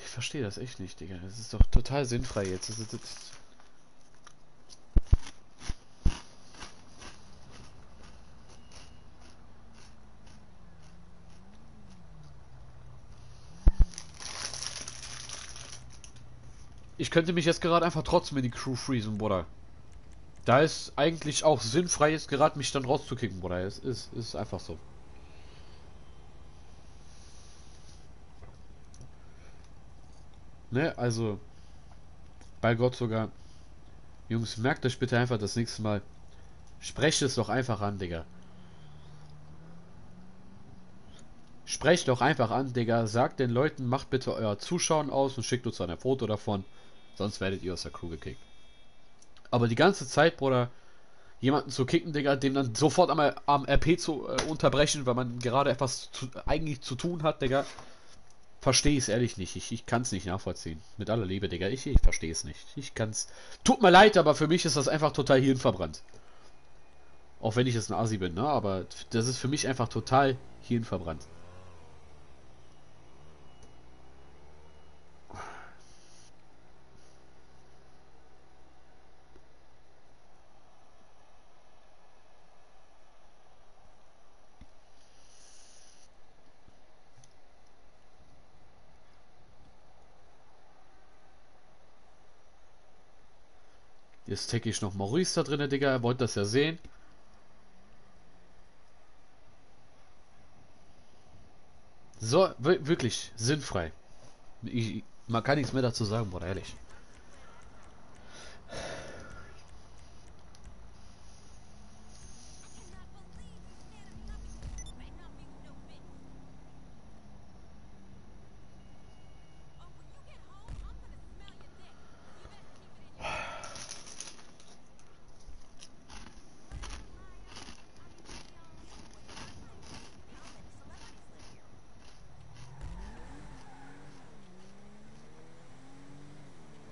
Ich verstehe das echt nicht, Digga. Das ist doch total sinnfrei jetzt. Das ist, das ist ich könnte mich jetzt gerade einfach trotzdem in die Crew freezen, Bruder. Da ist eigentlich auch sinnfrei jetzt gerade, mich dann rauszukicken, Bruder. Es ist, es ist einfach so. Ne, also, bei Gott sogar. Jungs, merkt euch bitte einfach das nächste Mal. Sprecht es doch einfach an, Digga. Sprecht doch einfach an, Digga. Sagt den Leuten, macht bitte euer Zuschauen aus und schickt uns dann ein Foto davon. Sonst werdet ihr aus der Crew gekickt. Aber die ganze Zeit, Bruder, jemanden zu kicken, Digga, dem dann sofort einmal am R P zu äh, unterbrechen, weil man gerade etwas zu, eigentlich zu tun hat, Digga. Verstehe ich es ehrlich nicht. Ich, ich kann es nicht nachvollziehen. Mit aller Liebe, Digga. Ich, ich verstehe es nicht. Ich kann es... Tut mir leid, aber für mich ist das einfach total hirnverbrannt. Auch wenn ich jetzt ein Asi bin, ne? Aber das ist für mich einfach total hirnverbrannt. Jetzt tag ich noch Maurice da drin, Digga. Er wollte das ja sehen. So, wirklich sinnfrei. Ich, man kann nichts mehr dazu sagen, Bruder, ehrlich.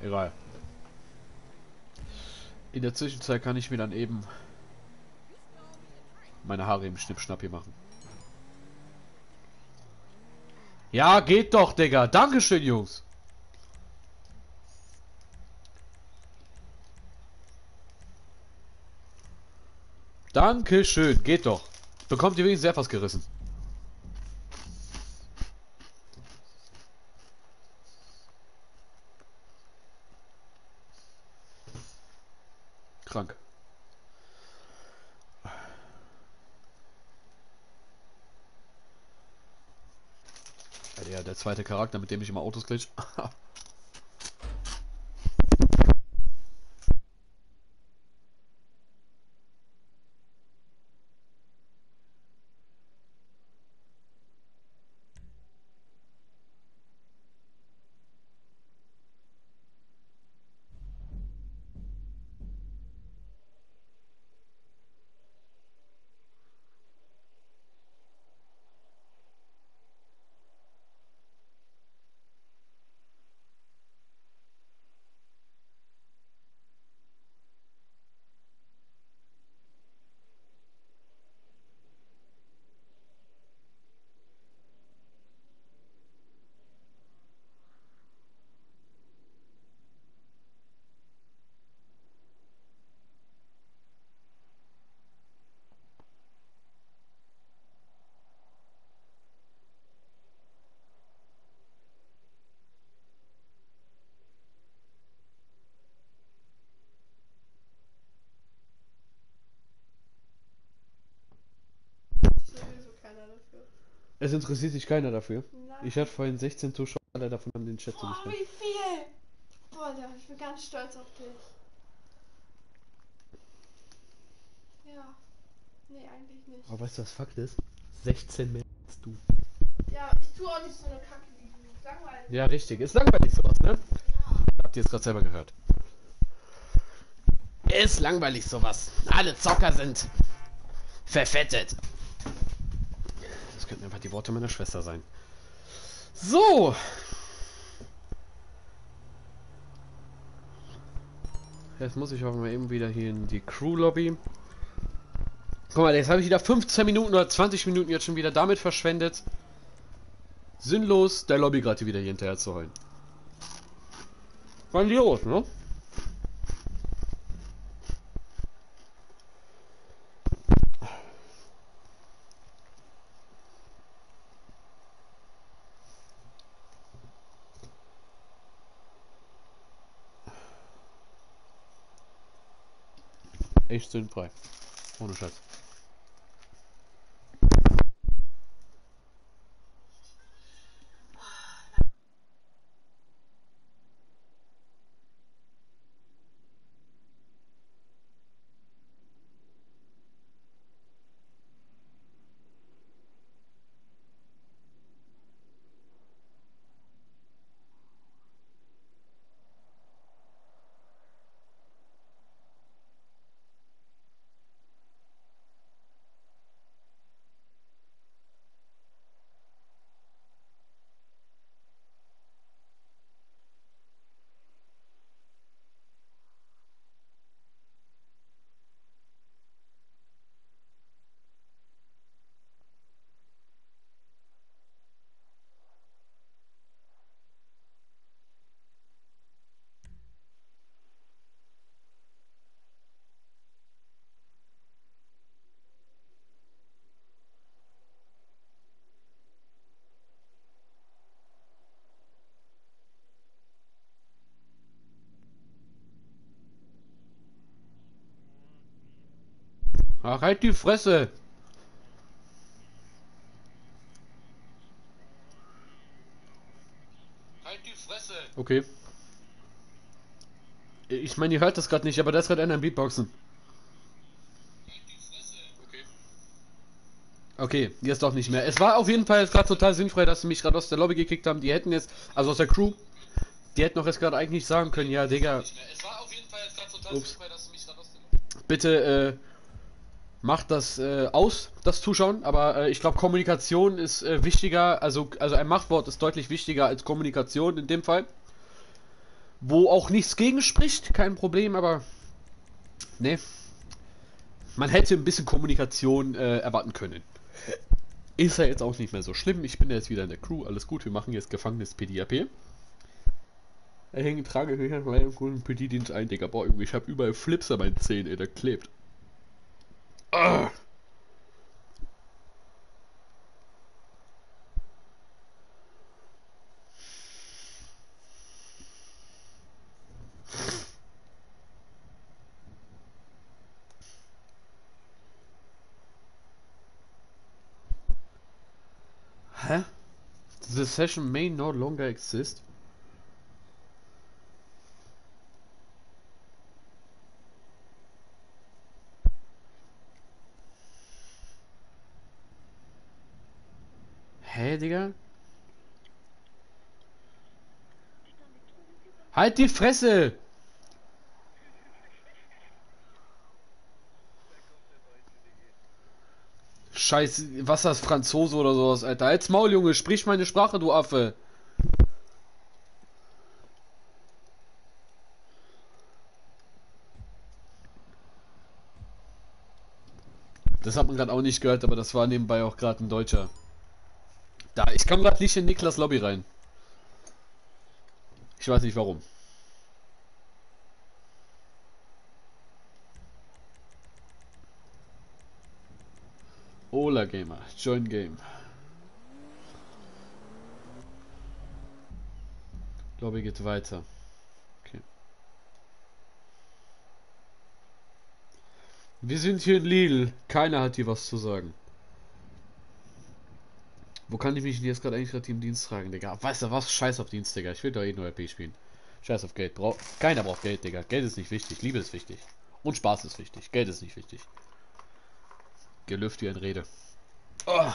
Egal. In der Zwischenzeit kann ich mir dann eben meine Haare im Schnippschnapp hier machen. Ja, geht doch, Digga. Dankeschön, Jungs. Dankeschön. Geht doch. Bekommt ihr wenigstens etwas gerissen. Krank. Ja, der zweite Charakter, mit dem ich immer Autos glitch. Es interessiert sich keiner dafür. Nein. Ich hatte vorhin sechzehn Zuschauer, alle davon haben den Chat zu bestimmen. Wie viel? Boah, ich bin ganz stolz auf dich. Ja. Nee, eigentlich nicht. Aber weißt du, was Fakt ist? sechzehn mehr als du. Ja, ich tue auch nicht so eine Kacke wie du. Langweilig. Ja, richtig. Ist langweilig sowas, ne? Ja. Habt ihr es gerade selber gehört? Ist langweilig sowas. Alle Zocker sind verfettet. Könnten einfach die Worte meiner Schwester sein. So. Jetzt muss ich auch mal eben wieder hier in die Crew-Lobby. Guck mal, jetzt habe ich wieder fünfzehn Minuten oder zwanzig Minuten jetzt schon wieder damit verschwendet. Sinnlos, der Lobby gerade wieder hier hinterher zu holen. Waren die los, ne? Echt sinnfrei. Ohne Scheiß. Ach, halt die Fresse! Halt die Fresse! Okay. Ich meine, ihr hört das gerade nicht, aber das ist gerade einer im Beatboxen. Halt die Fresse! Okay. Okay, jetzt doch nicht mehr. Es war auf jeden Fall jetzt gerade total sinnfrei, dass sie mich gerade aus der Lobby gekickt haben. Die hätten jetzt, also aus der Crew, die hätten doch jetzt gerade eigentlich sagen können, ja, Digga. Es war auf jeden Fall jetzt gerade total sinnfrei, dass sie mich gerade aus der Lobby gekickt haben. Bitte, äh. macht das äh, aus, das Zuschauen, aber äh, ich glaube, Kommunikation ist äh, wichtiger, also, also ein Machtwort ist deutlich wichtiger als Kommunikation in dem Fall. Wo auch nichts gegen spricht, kein Problem, aber ne, man hätte ein bisschen Kommunikation äh, erwarten können. Ist ja jetzt auch nicht mehr so schlimm, ich bin ja jetzt wieder in der Crew, alles gut, wir machen jetzt Gefangenes-P D A P. Da hängen trage ich an meinem coolen P D-Dienst ein, Digga, boah, irgendwie, ich habe überall Flips an meinen Zähnen, ey, da klebt. Ah. Hä? The session may no longer exist. Hä, Digga? Halt die Fresse! Scheiß, was das, Franzose oder sowas, Alter. Halt's Maul, Junge, sprich meine Sprache, du Affe. Das hat man gerade auch nicht gehört, aber das war nebenbei auch gerade ein Deutscher. Da, ich komme gerade nicht in Niklas Lobby rein. Ich weiß nicht warum. Ola Gamer, join game. Lobby geht weiter. Okay. Wir sind hier in Lidl. Keiner hat hier was zu sagen. Wo kann ich mich denn jetzt gerade eigentlich gerade im Dienst tragen, Digga? Weißt du was? Scheiß auf Dienst, Digga. Ich will doch eh nur R P spielen. Scheiß auf Geld. Bra Keiner braucht Geld, Digga. Geld ist nicht wichtig. Liebe ist wichtig. Und Spaß ist wichtig. Geld ist nicht wichtig. Gelüft wie ein Rede. Oh.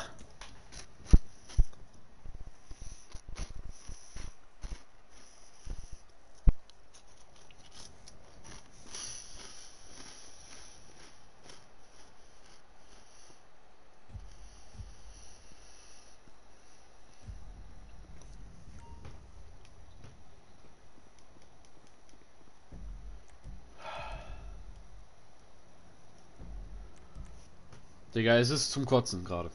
Digga, es ist zum Kotzen gerade.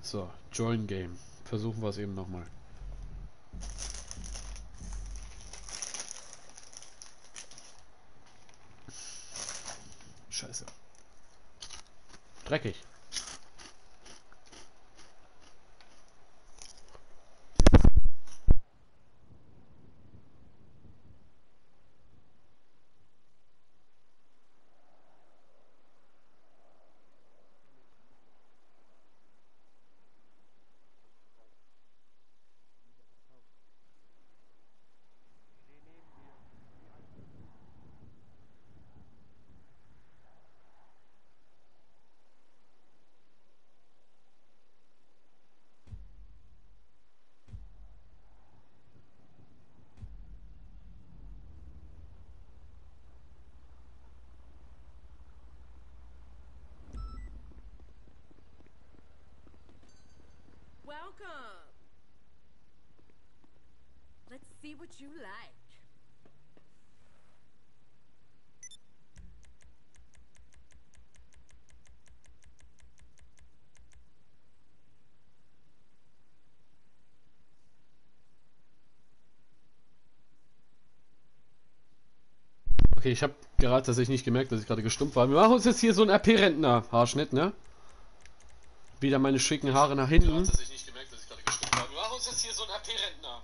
So, Join Game. Versuchen wir es eben nochmal. Scheiße. Dreckig. Let's see what you like. Okay, ich habe gerade tatsächlich nicht gemerkt, dass ich gerade gestummt war. Wir machen uns jetzt hier so einen R P-Rentner-Haarschnitt, ne? Wieder meine schicken Haare nach hinten. Ich habe nicht gemerkt, dass ich gerade gestimmt habe. Wir machen uns jetzt hier so ein R P-Rentner.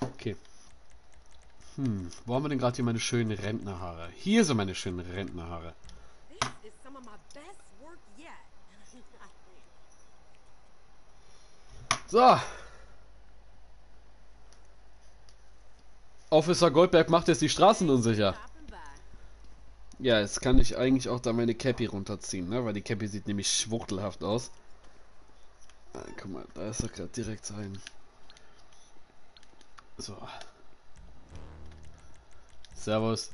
Okay. Hm, wo haben wir denn gerade hier meine schönen Rentnerhaare? Hier sind meine schönen Rentnerhaare. So. Officer Goldberg macht jetzt die Straßen unsicher. Ja, jetzt kann ich eigentlich auch da meine Cappy runterziehen, ne? Weil die Cappy sieht nämlich schwuchtelhaft aus. Ah, guck mal, da ist er gerade direkt rein. So. Servus.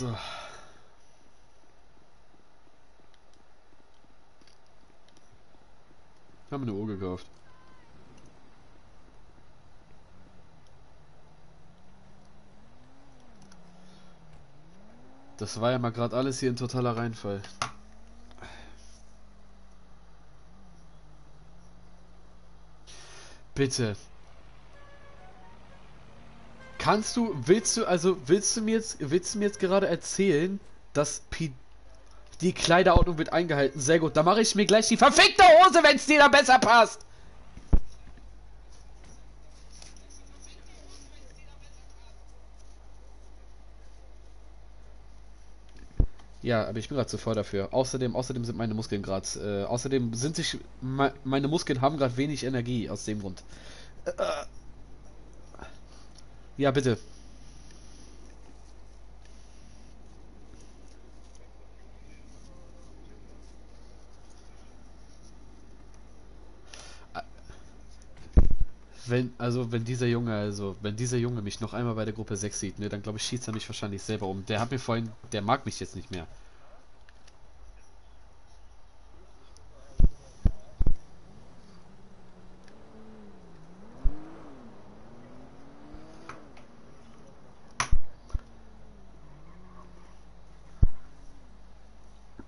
So. Haben wir eine Uhr gekauft. Das war ja mal gerade alles hier ein totaler Reinfall. Bitte. Kannst du, willst du, also willst du mir jetzt, willst du mir jetzt gerade erzählen, dass P die Kleiderordnung wird eingehalten? Sehr gut, da mache ich mir gleich die verfickte Hose, wenn es dir da besser passt. Ja, aber ich bin gerade zu voll dafür. Außerdem, außerdem sind meine Muskeln gerade, äh, außerdem sind sich, me meine Muskeln haben gerade wenig Energie, aus dem Grund. Äh, ja, bitte. Wenn, also wenn dieser Junge, also wenn dieser Junge mich noch einmal bei der Gruppe sechs sieht, ne, dann glaube ich, schießt er mich wahrscheinlich selber um. Der hat mir vorhin, der mag mich jetzt nicht mehr.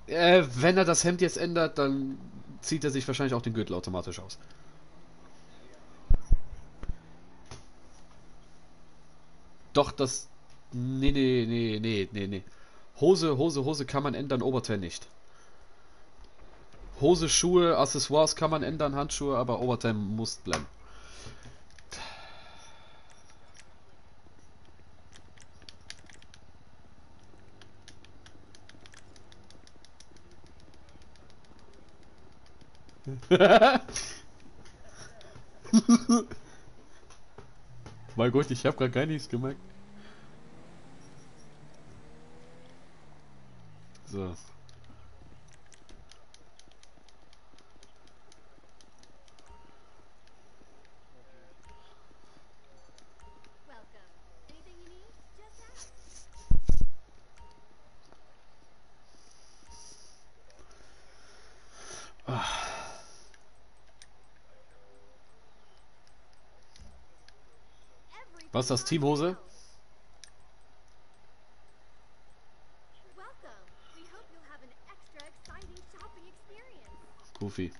Äh, wenn er das Hemd jetzt ändert, dann zieht er sich wahrscheinlich auch den Gürtel automatisch aus. Doch, das... Nee, nee, nee, nee, nee, nee. Hose, Hose, Hose kann man ändern, Oberteil nicht. Hose, Schuhe, Accessoires kann man ändern, Handschuhe, aber Oberteil muss bleiben. Mein Gott, ich habe gerade gar nichts gemerkt. So. Was ist das? Teamhose? Goofy.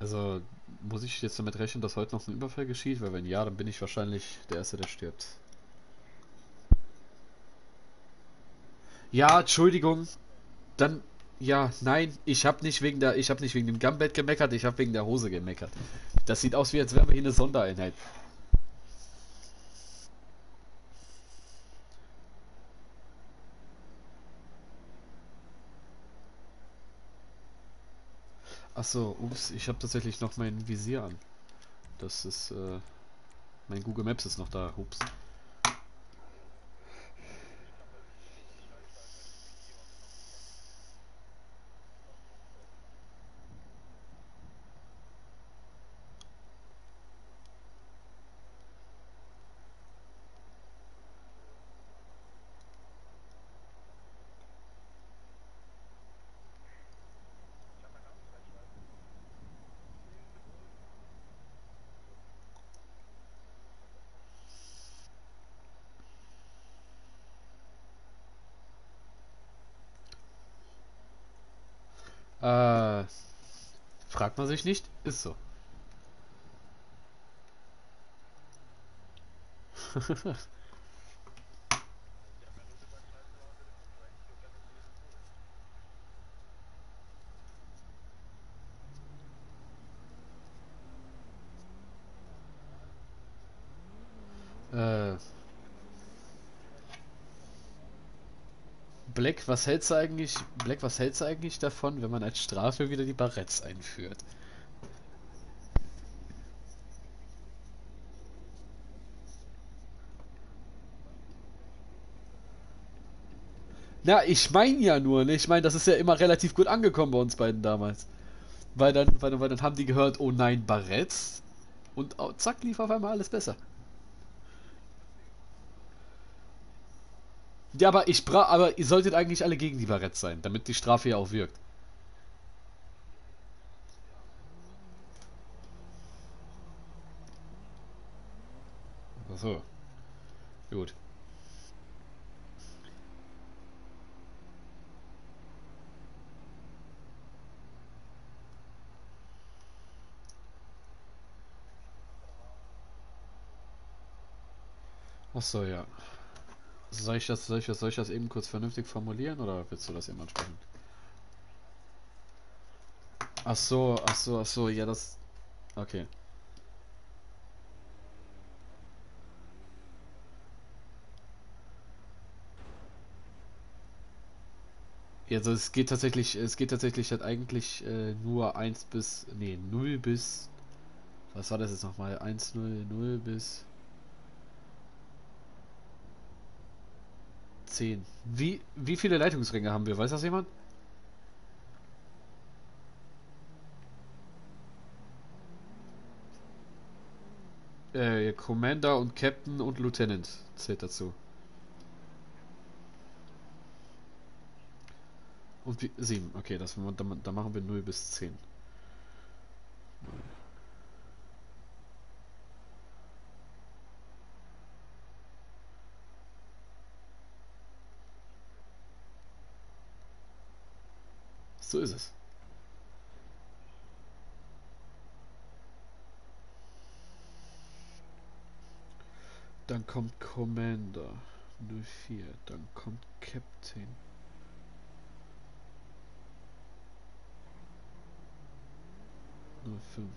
Also, muss ich jetzt damit rechnen, dass heute noch ein Überfall geschieht? Weil wenn ja, dann bin ich wahrscheinlich der Erste, der stirbt. Ja, Entschuldigung. Dann, ja, nein, ich habe nicht wegen der, ich habe nicht wegen dem Gumbett gemeckert, ich habe wegen der Hose gemeckert. Das sieht aus, wie als wären wir hier eine Sondereinheit. Achso, ups, ich habe tatsächlich noch mein Visier an. Das ist, äh, mein Google Maps ist noch da, ups. Äh, fragt man sich nicht, ist so. äh, Black, was hältst du eigentlich, Black, was hältst du eigentlich davon, wenn man als Strafe wieder die Barretts einführt? Na, ich meine ja nur, ne? Ich meine, das ist ja immer relativ gut angekommen bei uns beiden damals. Weil dann, weil dann, weil dann haben die gehört, oh nein, Barretts. Und zack, lief auf einmal alles besser. Ja, aber ich bra aber ihr solltet eigentlich alle gegen die Barretts sein, damit die Strafe ja auch wirkt. Achso. Gut. Achso, ja. Soll ich das, soll ich das, soll ich das eben kurz vernünftig formulieren oder willst du das eben ansprechen? Ach so, ach so, ach so, ja das... Okay. Ja, also es geht tatsächlich, es geht tatsächlich halt eigentlich äh, nur eins bis... Nee, null bis... Was war das jetzt nochmal? eins, null, null bis... zehn. Wie, wie viele Leitungsringe haben wir? Weiß das jemand? Äh, Commander und Captain und Lieutenant zählt dazu. Und wie, sieben. Okay, das, da, da machen wir null bis zehn. So ist es. Dann kommt Commander null vier, dann kommt Captain. null fünf.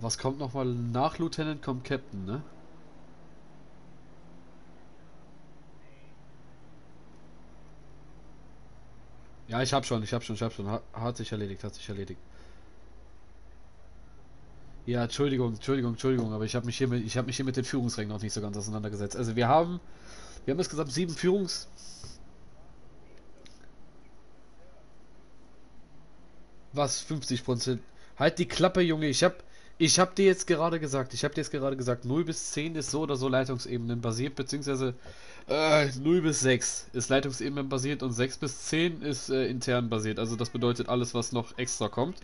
Was kommt nochmal nach Lieutenant? Kommt Captain, ne? Ja, ich hab schon, ich hab schon, ich hab schon. Hat sich erledigt, hat sich erledigt. Ja, Entschuldigung, Entschuldigung, Entschuldigung, aber ich hab mich hier mit, ich hab mich hier mit den Führungsrängen noch nicht so ganz auseinandergesetzt. Also wir haben, wir haben insgesamt sieben Führungs... Was, fünfzig Prozent? Halt die Klappe, Junge, ich hab, ich hab dir jetzt gerade gesagt, ich hab dir jetzt gerade gesagt, null bis zehn ist so oder so Leitungsebenen basiert, beziehungsweise... Äh, null bis sechs ist Leitungsebenen basiert und sechs bis zehn ist äh, intern basiert. Also das bedeutet alles, was noch extra kommt.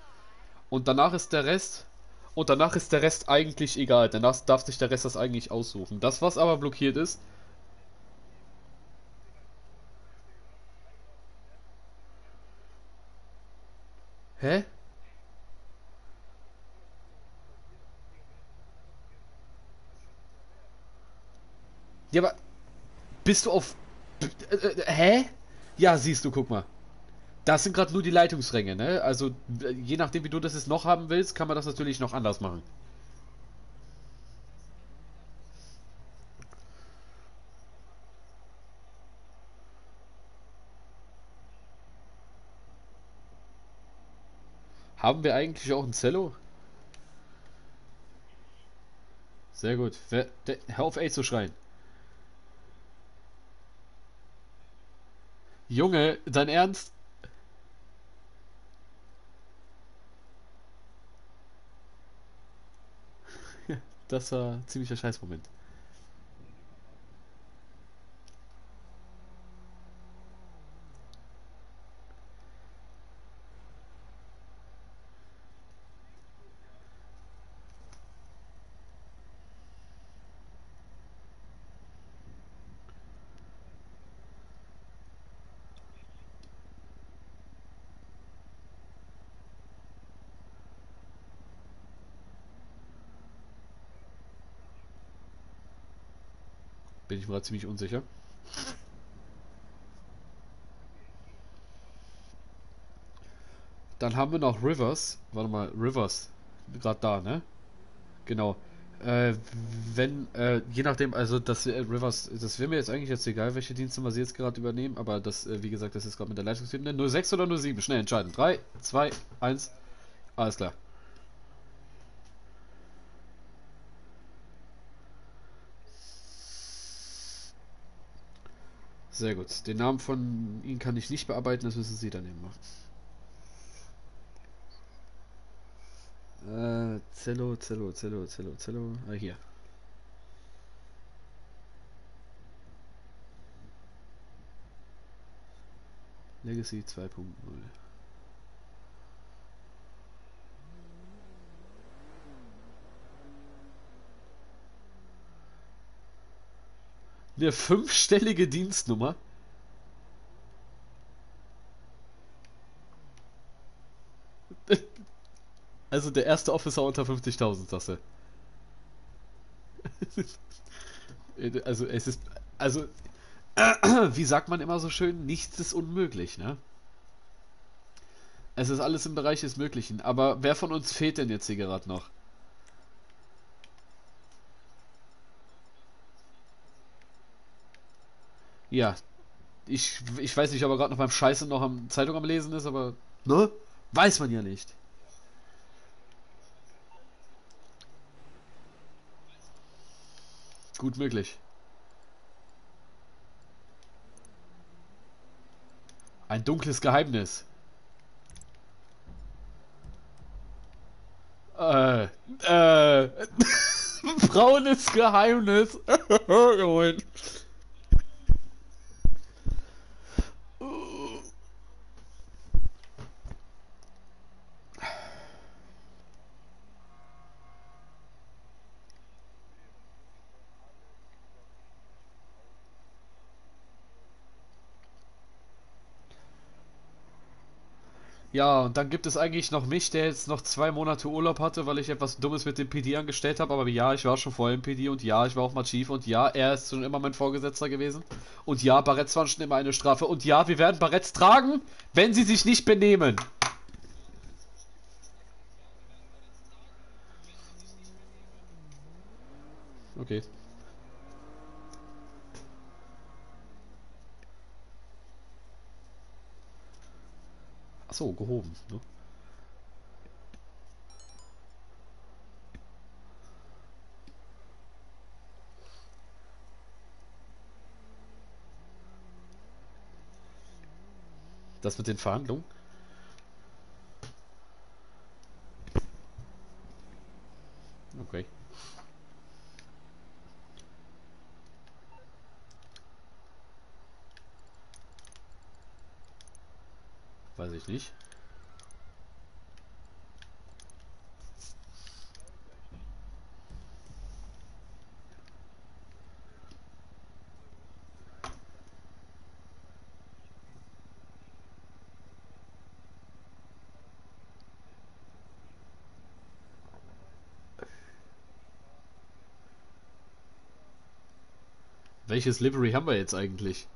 Und danach ist der Rest... Und danach ist der Rest eigentlich egal. Danach darf sich der Rest das eigentlich aussuchen. Das, was aber blockiert ist... Hä? Ja, aber... Bist du auf... Äh, äh, hä? Ja, siehst du, guck mal. Das sind gerade nur die Leitungsränge, ne? Also, je nachdem, wie du das jetzt noch haben willst, kann man das natürlich noch anders machen. Haben wir eigentlich auch ein Cello? Sehr gut. Wer, der, hör auf, ey, zu schreien. Junge, dein Ernst? Das war ein ziemlicher Scheißmoment. Bin ich mir gerade ziemlich unsicher. Dann haben wir noch Rivers. Warte mal, Rivers. Gerade da, ne? Genau. Äh, wenn, äh, je nachdem, also das äh, Rivers, das wäre mir jetzt eigentlich jetzt egal, welche Dienstnummer sie jetzt gerade übernehmen, aber das, äh, wie gesagt, das ist gerade mit der Leitungsebene null sechs oder null sieben, schnell entscheiden. drei, zwei, eins, alles klar. Sehr gut, den Namen von Ihnen kann ich nicht bearbeiten, das müssen Sie dann eben machen. Äh, Zello, Zello, Zello, Zello, Zello. Ah, hier. Legacy zwei Punkt null. Eine fünfstellige Dienstnummer. Also der erste Officer unter fünfzigtausend, sagst du. Also es ist... Also... Wie sagt man immer so schön? Nichts ist unmöglich, ne? Es ist alles im Bereich des Möglichen. Aber wer von uns fehlt denn jetzt hier gerade noch? Ja. Ich, ich weiß nicht, ob er gerade noch beim Scheiße noch am Zeitung am Lesen ist, aber... Ne? Weiß man ja nicht. Gut möglich. Ein dunkles Geheimnis. Äh, äh, braunes Geheimnis. Ja, und dann gibt es eigentlich noch mich, der jetzt noch zwei Monate Urlaub hatte, weil ich etwas Dummes mit dem P D angestellt habe. Aber ja, ich war schon vorher im P D und ja, ich war auch mal Chief und ja, er ist schon immer mein Vorgesetzter gewesen. Und ja, Barretts waren schon immer eine Strafe. Und ja, wir werden Barretts tragen, wenn sie sich nicht benehmen. Okay. Achso, gehoben, ne? Das mit den Verhandlungen? Okay. Weiß ich nicht. Welches Livery haben wir jetzt eigentlich?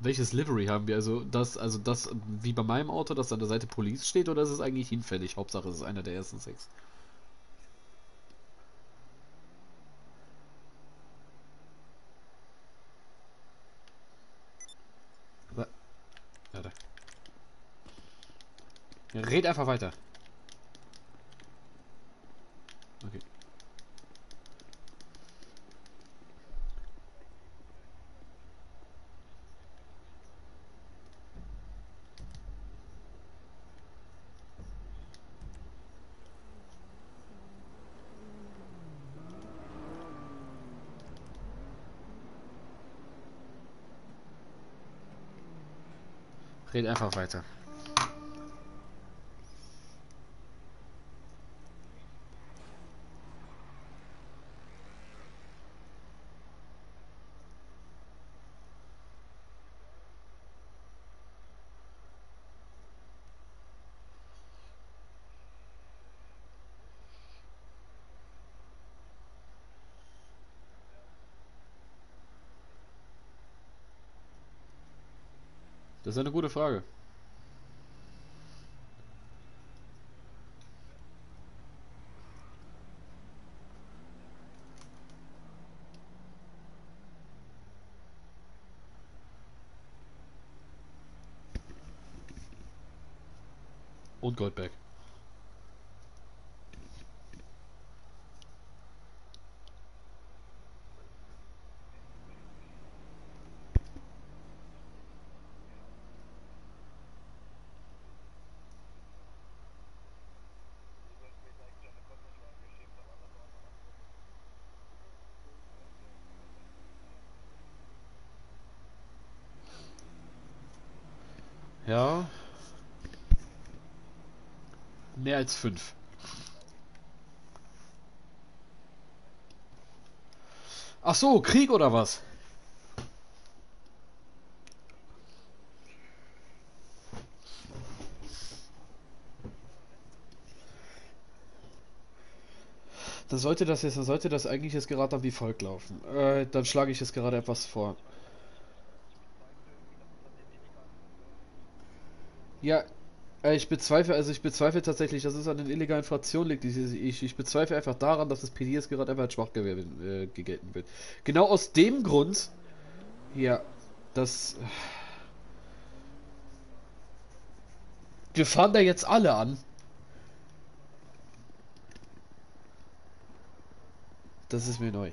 Welches Livery haben wir? Also das, also das, wie bei meinem Auto, dass an der Seite Police steht, oder ist es eigentlich hinfällig? Hauptsache, es ist einer der ersten sechs. Ja, da. Red einfach weiter. Okay. Red einfach weiter. Das ist eine gute Frage. Und Goldberg. Ja. Mehr als fünf. Ach so, Krieg oder was? Dann sollte das jetzt, dann sollte das eigentlich jetzt gerade dann wie folgt laufen. Äh, dann schlage ich jetzt gerade etwas vor. Ja, ich bezweifle, also ich bezweifle tatsächlich, dass es an den illegalen Fraktionen liegt. Ich, ich, ich bezweifle einfach daran, dass das P D jetzt gerade einfach als Schwachgewehr äh, gegolten wird. Genau aus dem Grund, ja, das... Wir fahren da jetzt alle an. Das ist mir neu.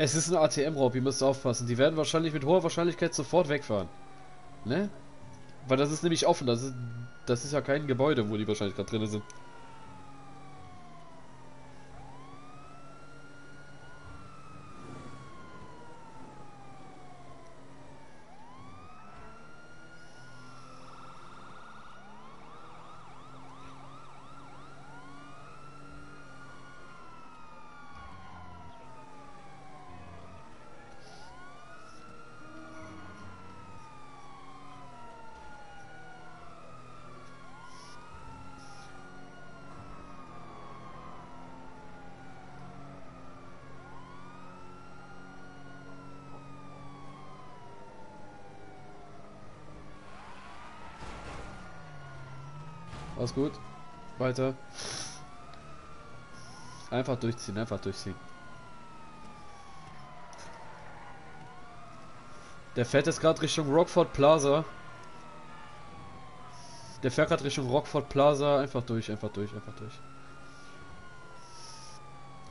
Es ist ein A T M-Raub, ihr müsst aufpassen. Die werden wahrscheinlich mit hoher Wahrscheinlichkeit sofort wegfahren. Ne? Weil das ist nämlich offen, das ist, das ist ja kein Gebäude, wo die wahrscheinlich gerade drin sind. Alles gut. Weiter. Einfach durchziehen, einfach durchziehen. Der fährt jetzt gerade Richtung Rockford Plaza. Der fährt gerade Richtung Rockford Plaza. Einfach durch, einfach durch, einfach durch.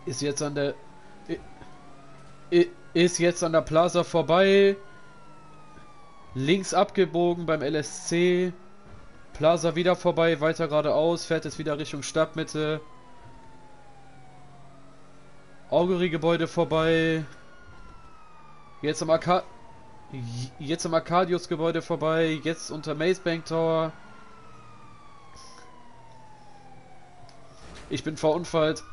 Ist jetzt an der... Ist jetzt an der Plaza vorbei. Links abgebogen beim L S C. Plaza wieder vorbei, weiter geradeaus, fährt jetzt wieder Richtung Stadtmitte. Augury-Gebäude vorbei. Jetzt am Arca- jetzt am Arcadius-Gebäude vorbei, jetzt unter Macebank Tower. Ich bin verunfallt.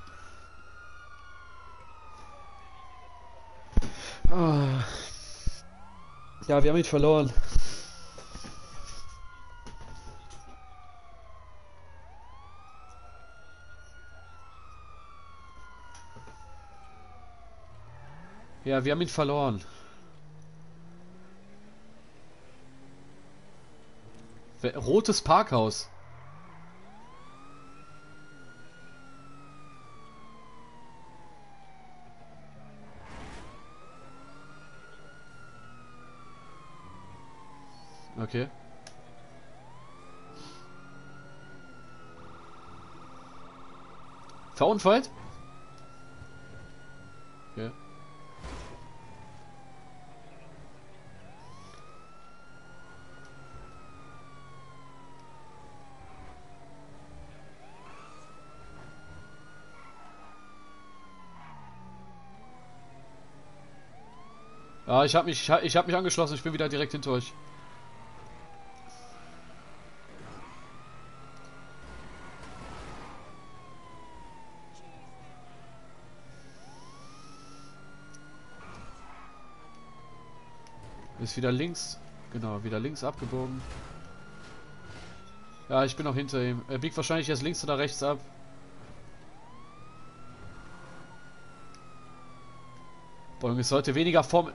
Ah. Ja, wir haben ihn verloren. Ja, wir haben ihn verloren. Rotes Parkhaus. Okay. Verunfallt? Okay. Ah, ich habe mich, ich habe mich angeschlossen. Ich bin wieder direkt hinter euch. Ist wieder links. Genau, wieder links abgebogen. Ja, ich bin auch hinter ihm. Er biegt wahrscheinlich jetzt links oder rechts ab. Boah, es sollte weniger Form...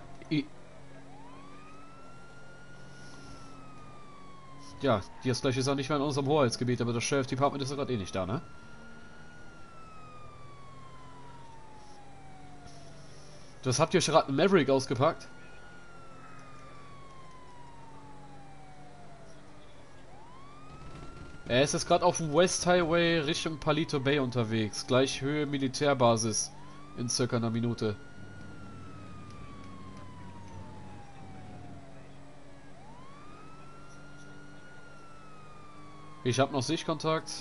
Ja, die ist gleich ist auch nicht mehr in unserem Hoheitsgebiet, aber das Sheriff's Department ist ja gerade eh nicht da, ne? Das habt ihr schon gerade einen Maverick ausgepackt? Er ist jetzt gerade auf dem West Highway Richtung Palito Bay unterwegs. Gleich Höhe Militärbasis. In circa einer Minute. Ich habe noch Sichtkontakt.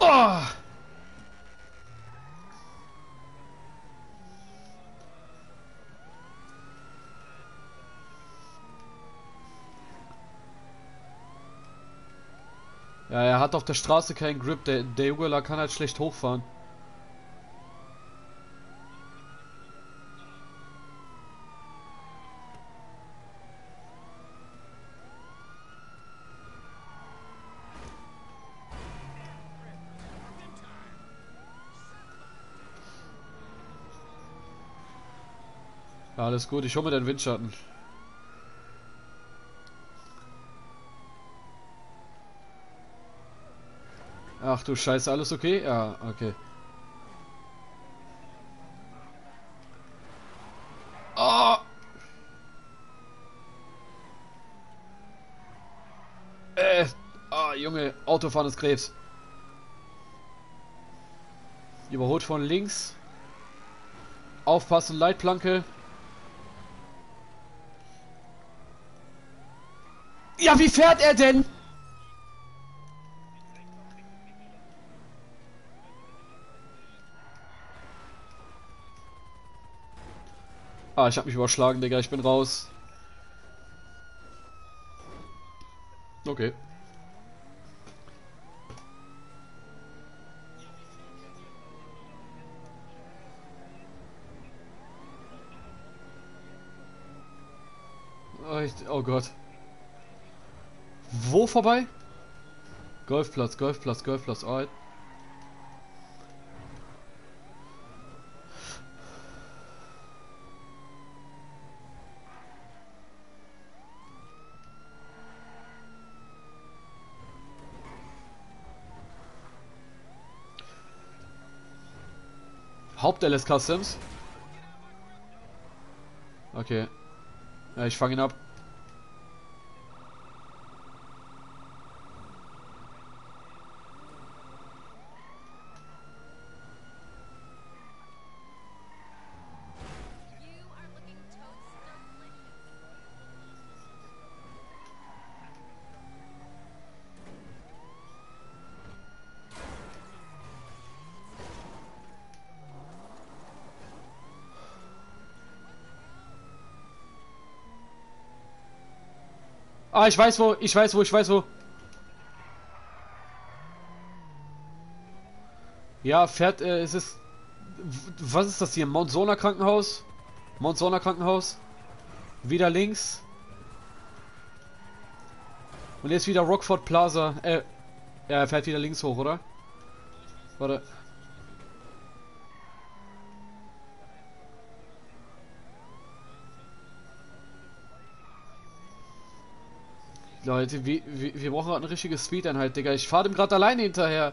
Oh! Ja, er hat auf der Straße keinen Grip. Der, der Juggler kann halt schlecht hochfahren. Ja, alles gut. Ich hole mir den Windschatten. Ach du Scheiße, alles okay? Ja, okay. Oh! Äh, ah, oh, Junge, Autofahren ist Krebs. Überholt von links. Aufpassen, Leitplanke. Ja, wie fährt er denn? Ah, ich hab mich überschlagen, Digga, ich bin raus. Okay. Oh, ich, oh Gott. Wo vorbei? Golfplatz, Golfplatz, Golfplatz, alright. Haupt-L S Customs. Okay. Ja, ich fange ihn ab. Ah, ich weiß wo, ich weiß wo, ich weiß wo. Ja, fährt, äh, es ist... Was ist das hier? Mount Sona Krankenhaus? Mount Sona Krankenhaus. Wieder links. Und jetzt wieder Rockford Plaza. Äh, er fährt wieder links hoch, oder? Warte. Leute, wir, wir, wir brauchen gerade eine richtige Speed-Einheit, Digga. Ich fahre dem gerade alleine hinterher.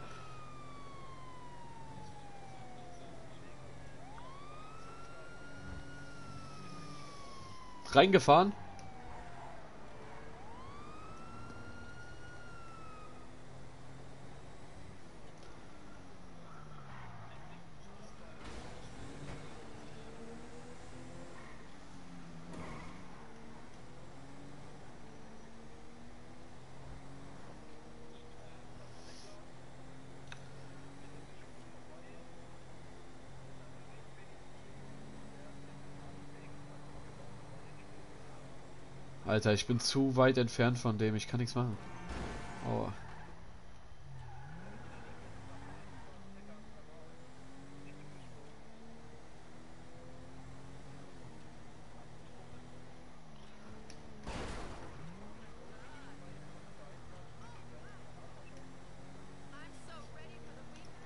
Reingefahren. Alter, ich bin zu weit entfernt von dem. Ich kann nichts machen. Oh.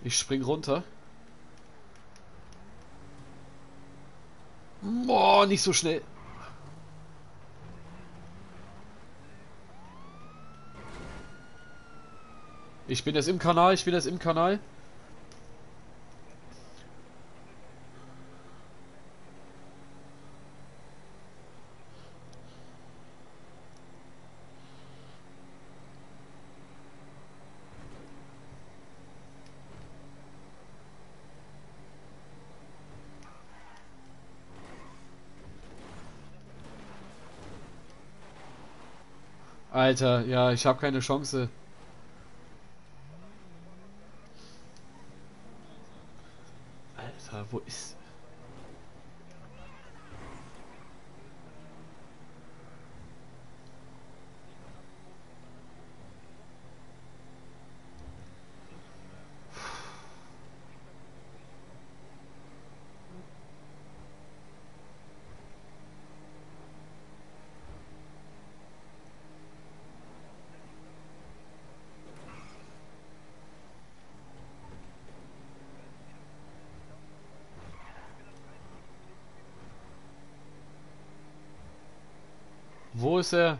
Ich spring runter. Boah, nicht so schnell. Ich bin jetzt im Kanal, ich bin jetzt im Kanal. Alter, ja, ich habe keine Chance. Alter, wo ist... Wo ist er?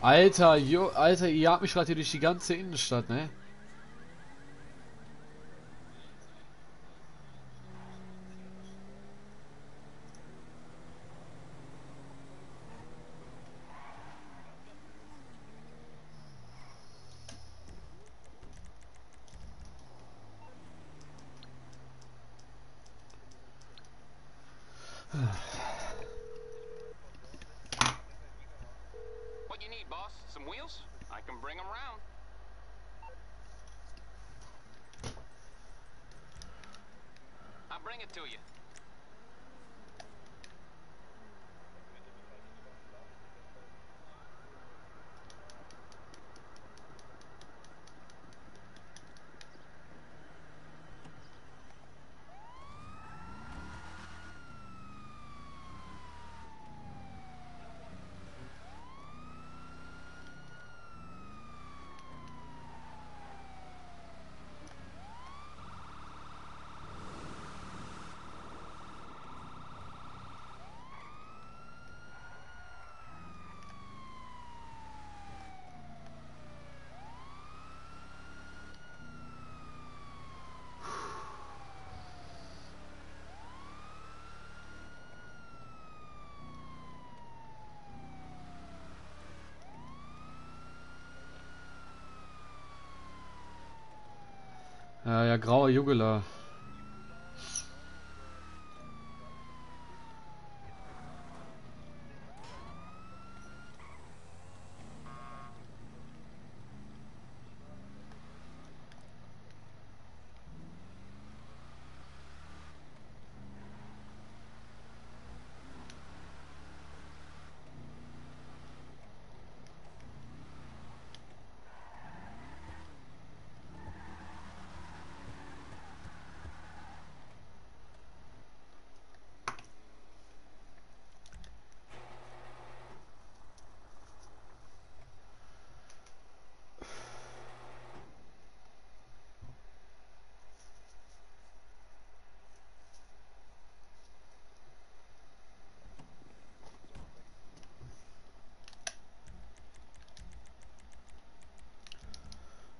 Alter, jo, Alter, ihr habt mich gerade hier durch die ganze Innenstadt, ne? Ja, ja, grauer Jugular.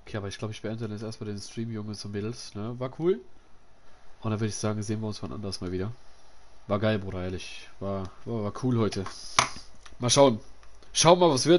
Okay, aber ich glaube, ich beende dann jetzt erstmal den Stream, Jungs und Mädels, ne? War cool. Und dann würde ich sagen, sehen wir uns wann anders mal wieder. War geil, Bruder, ehrlich. War, war, war cool heute. Mal schauen. Schauen wir mal, was wird.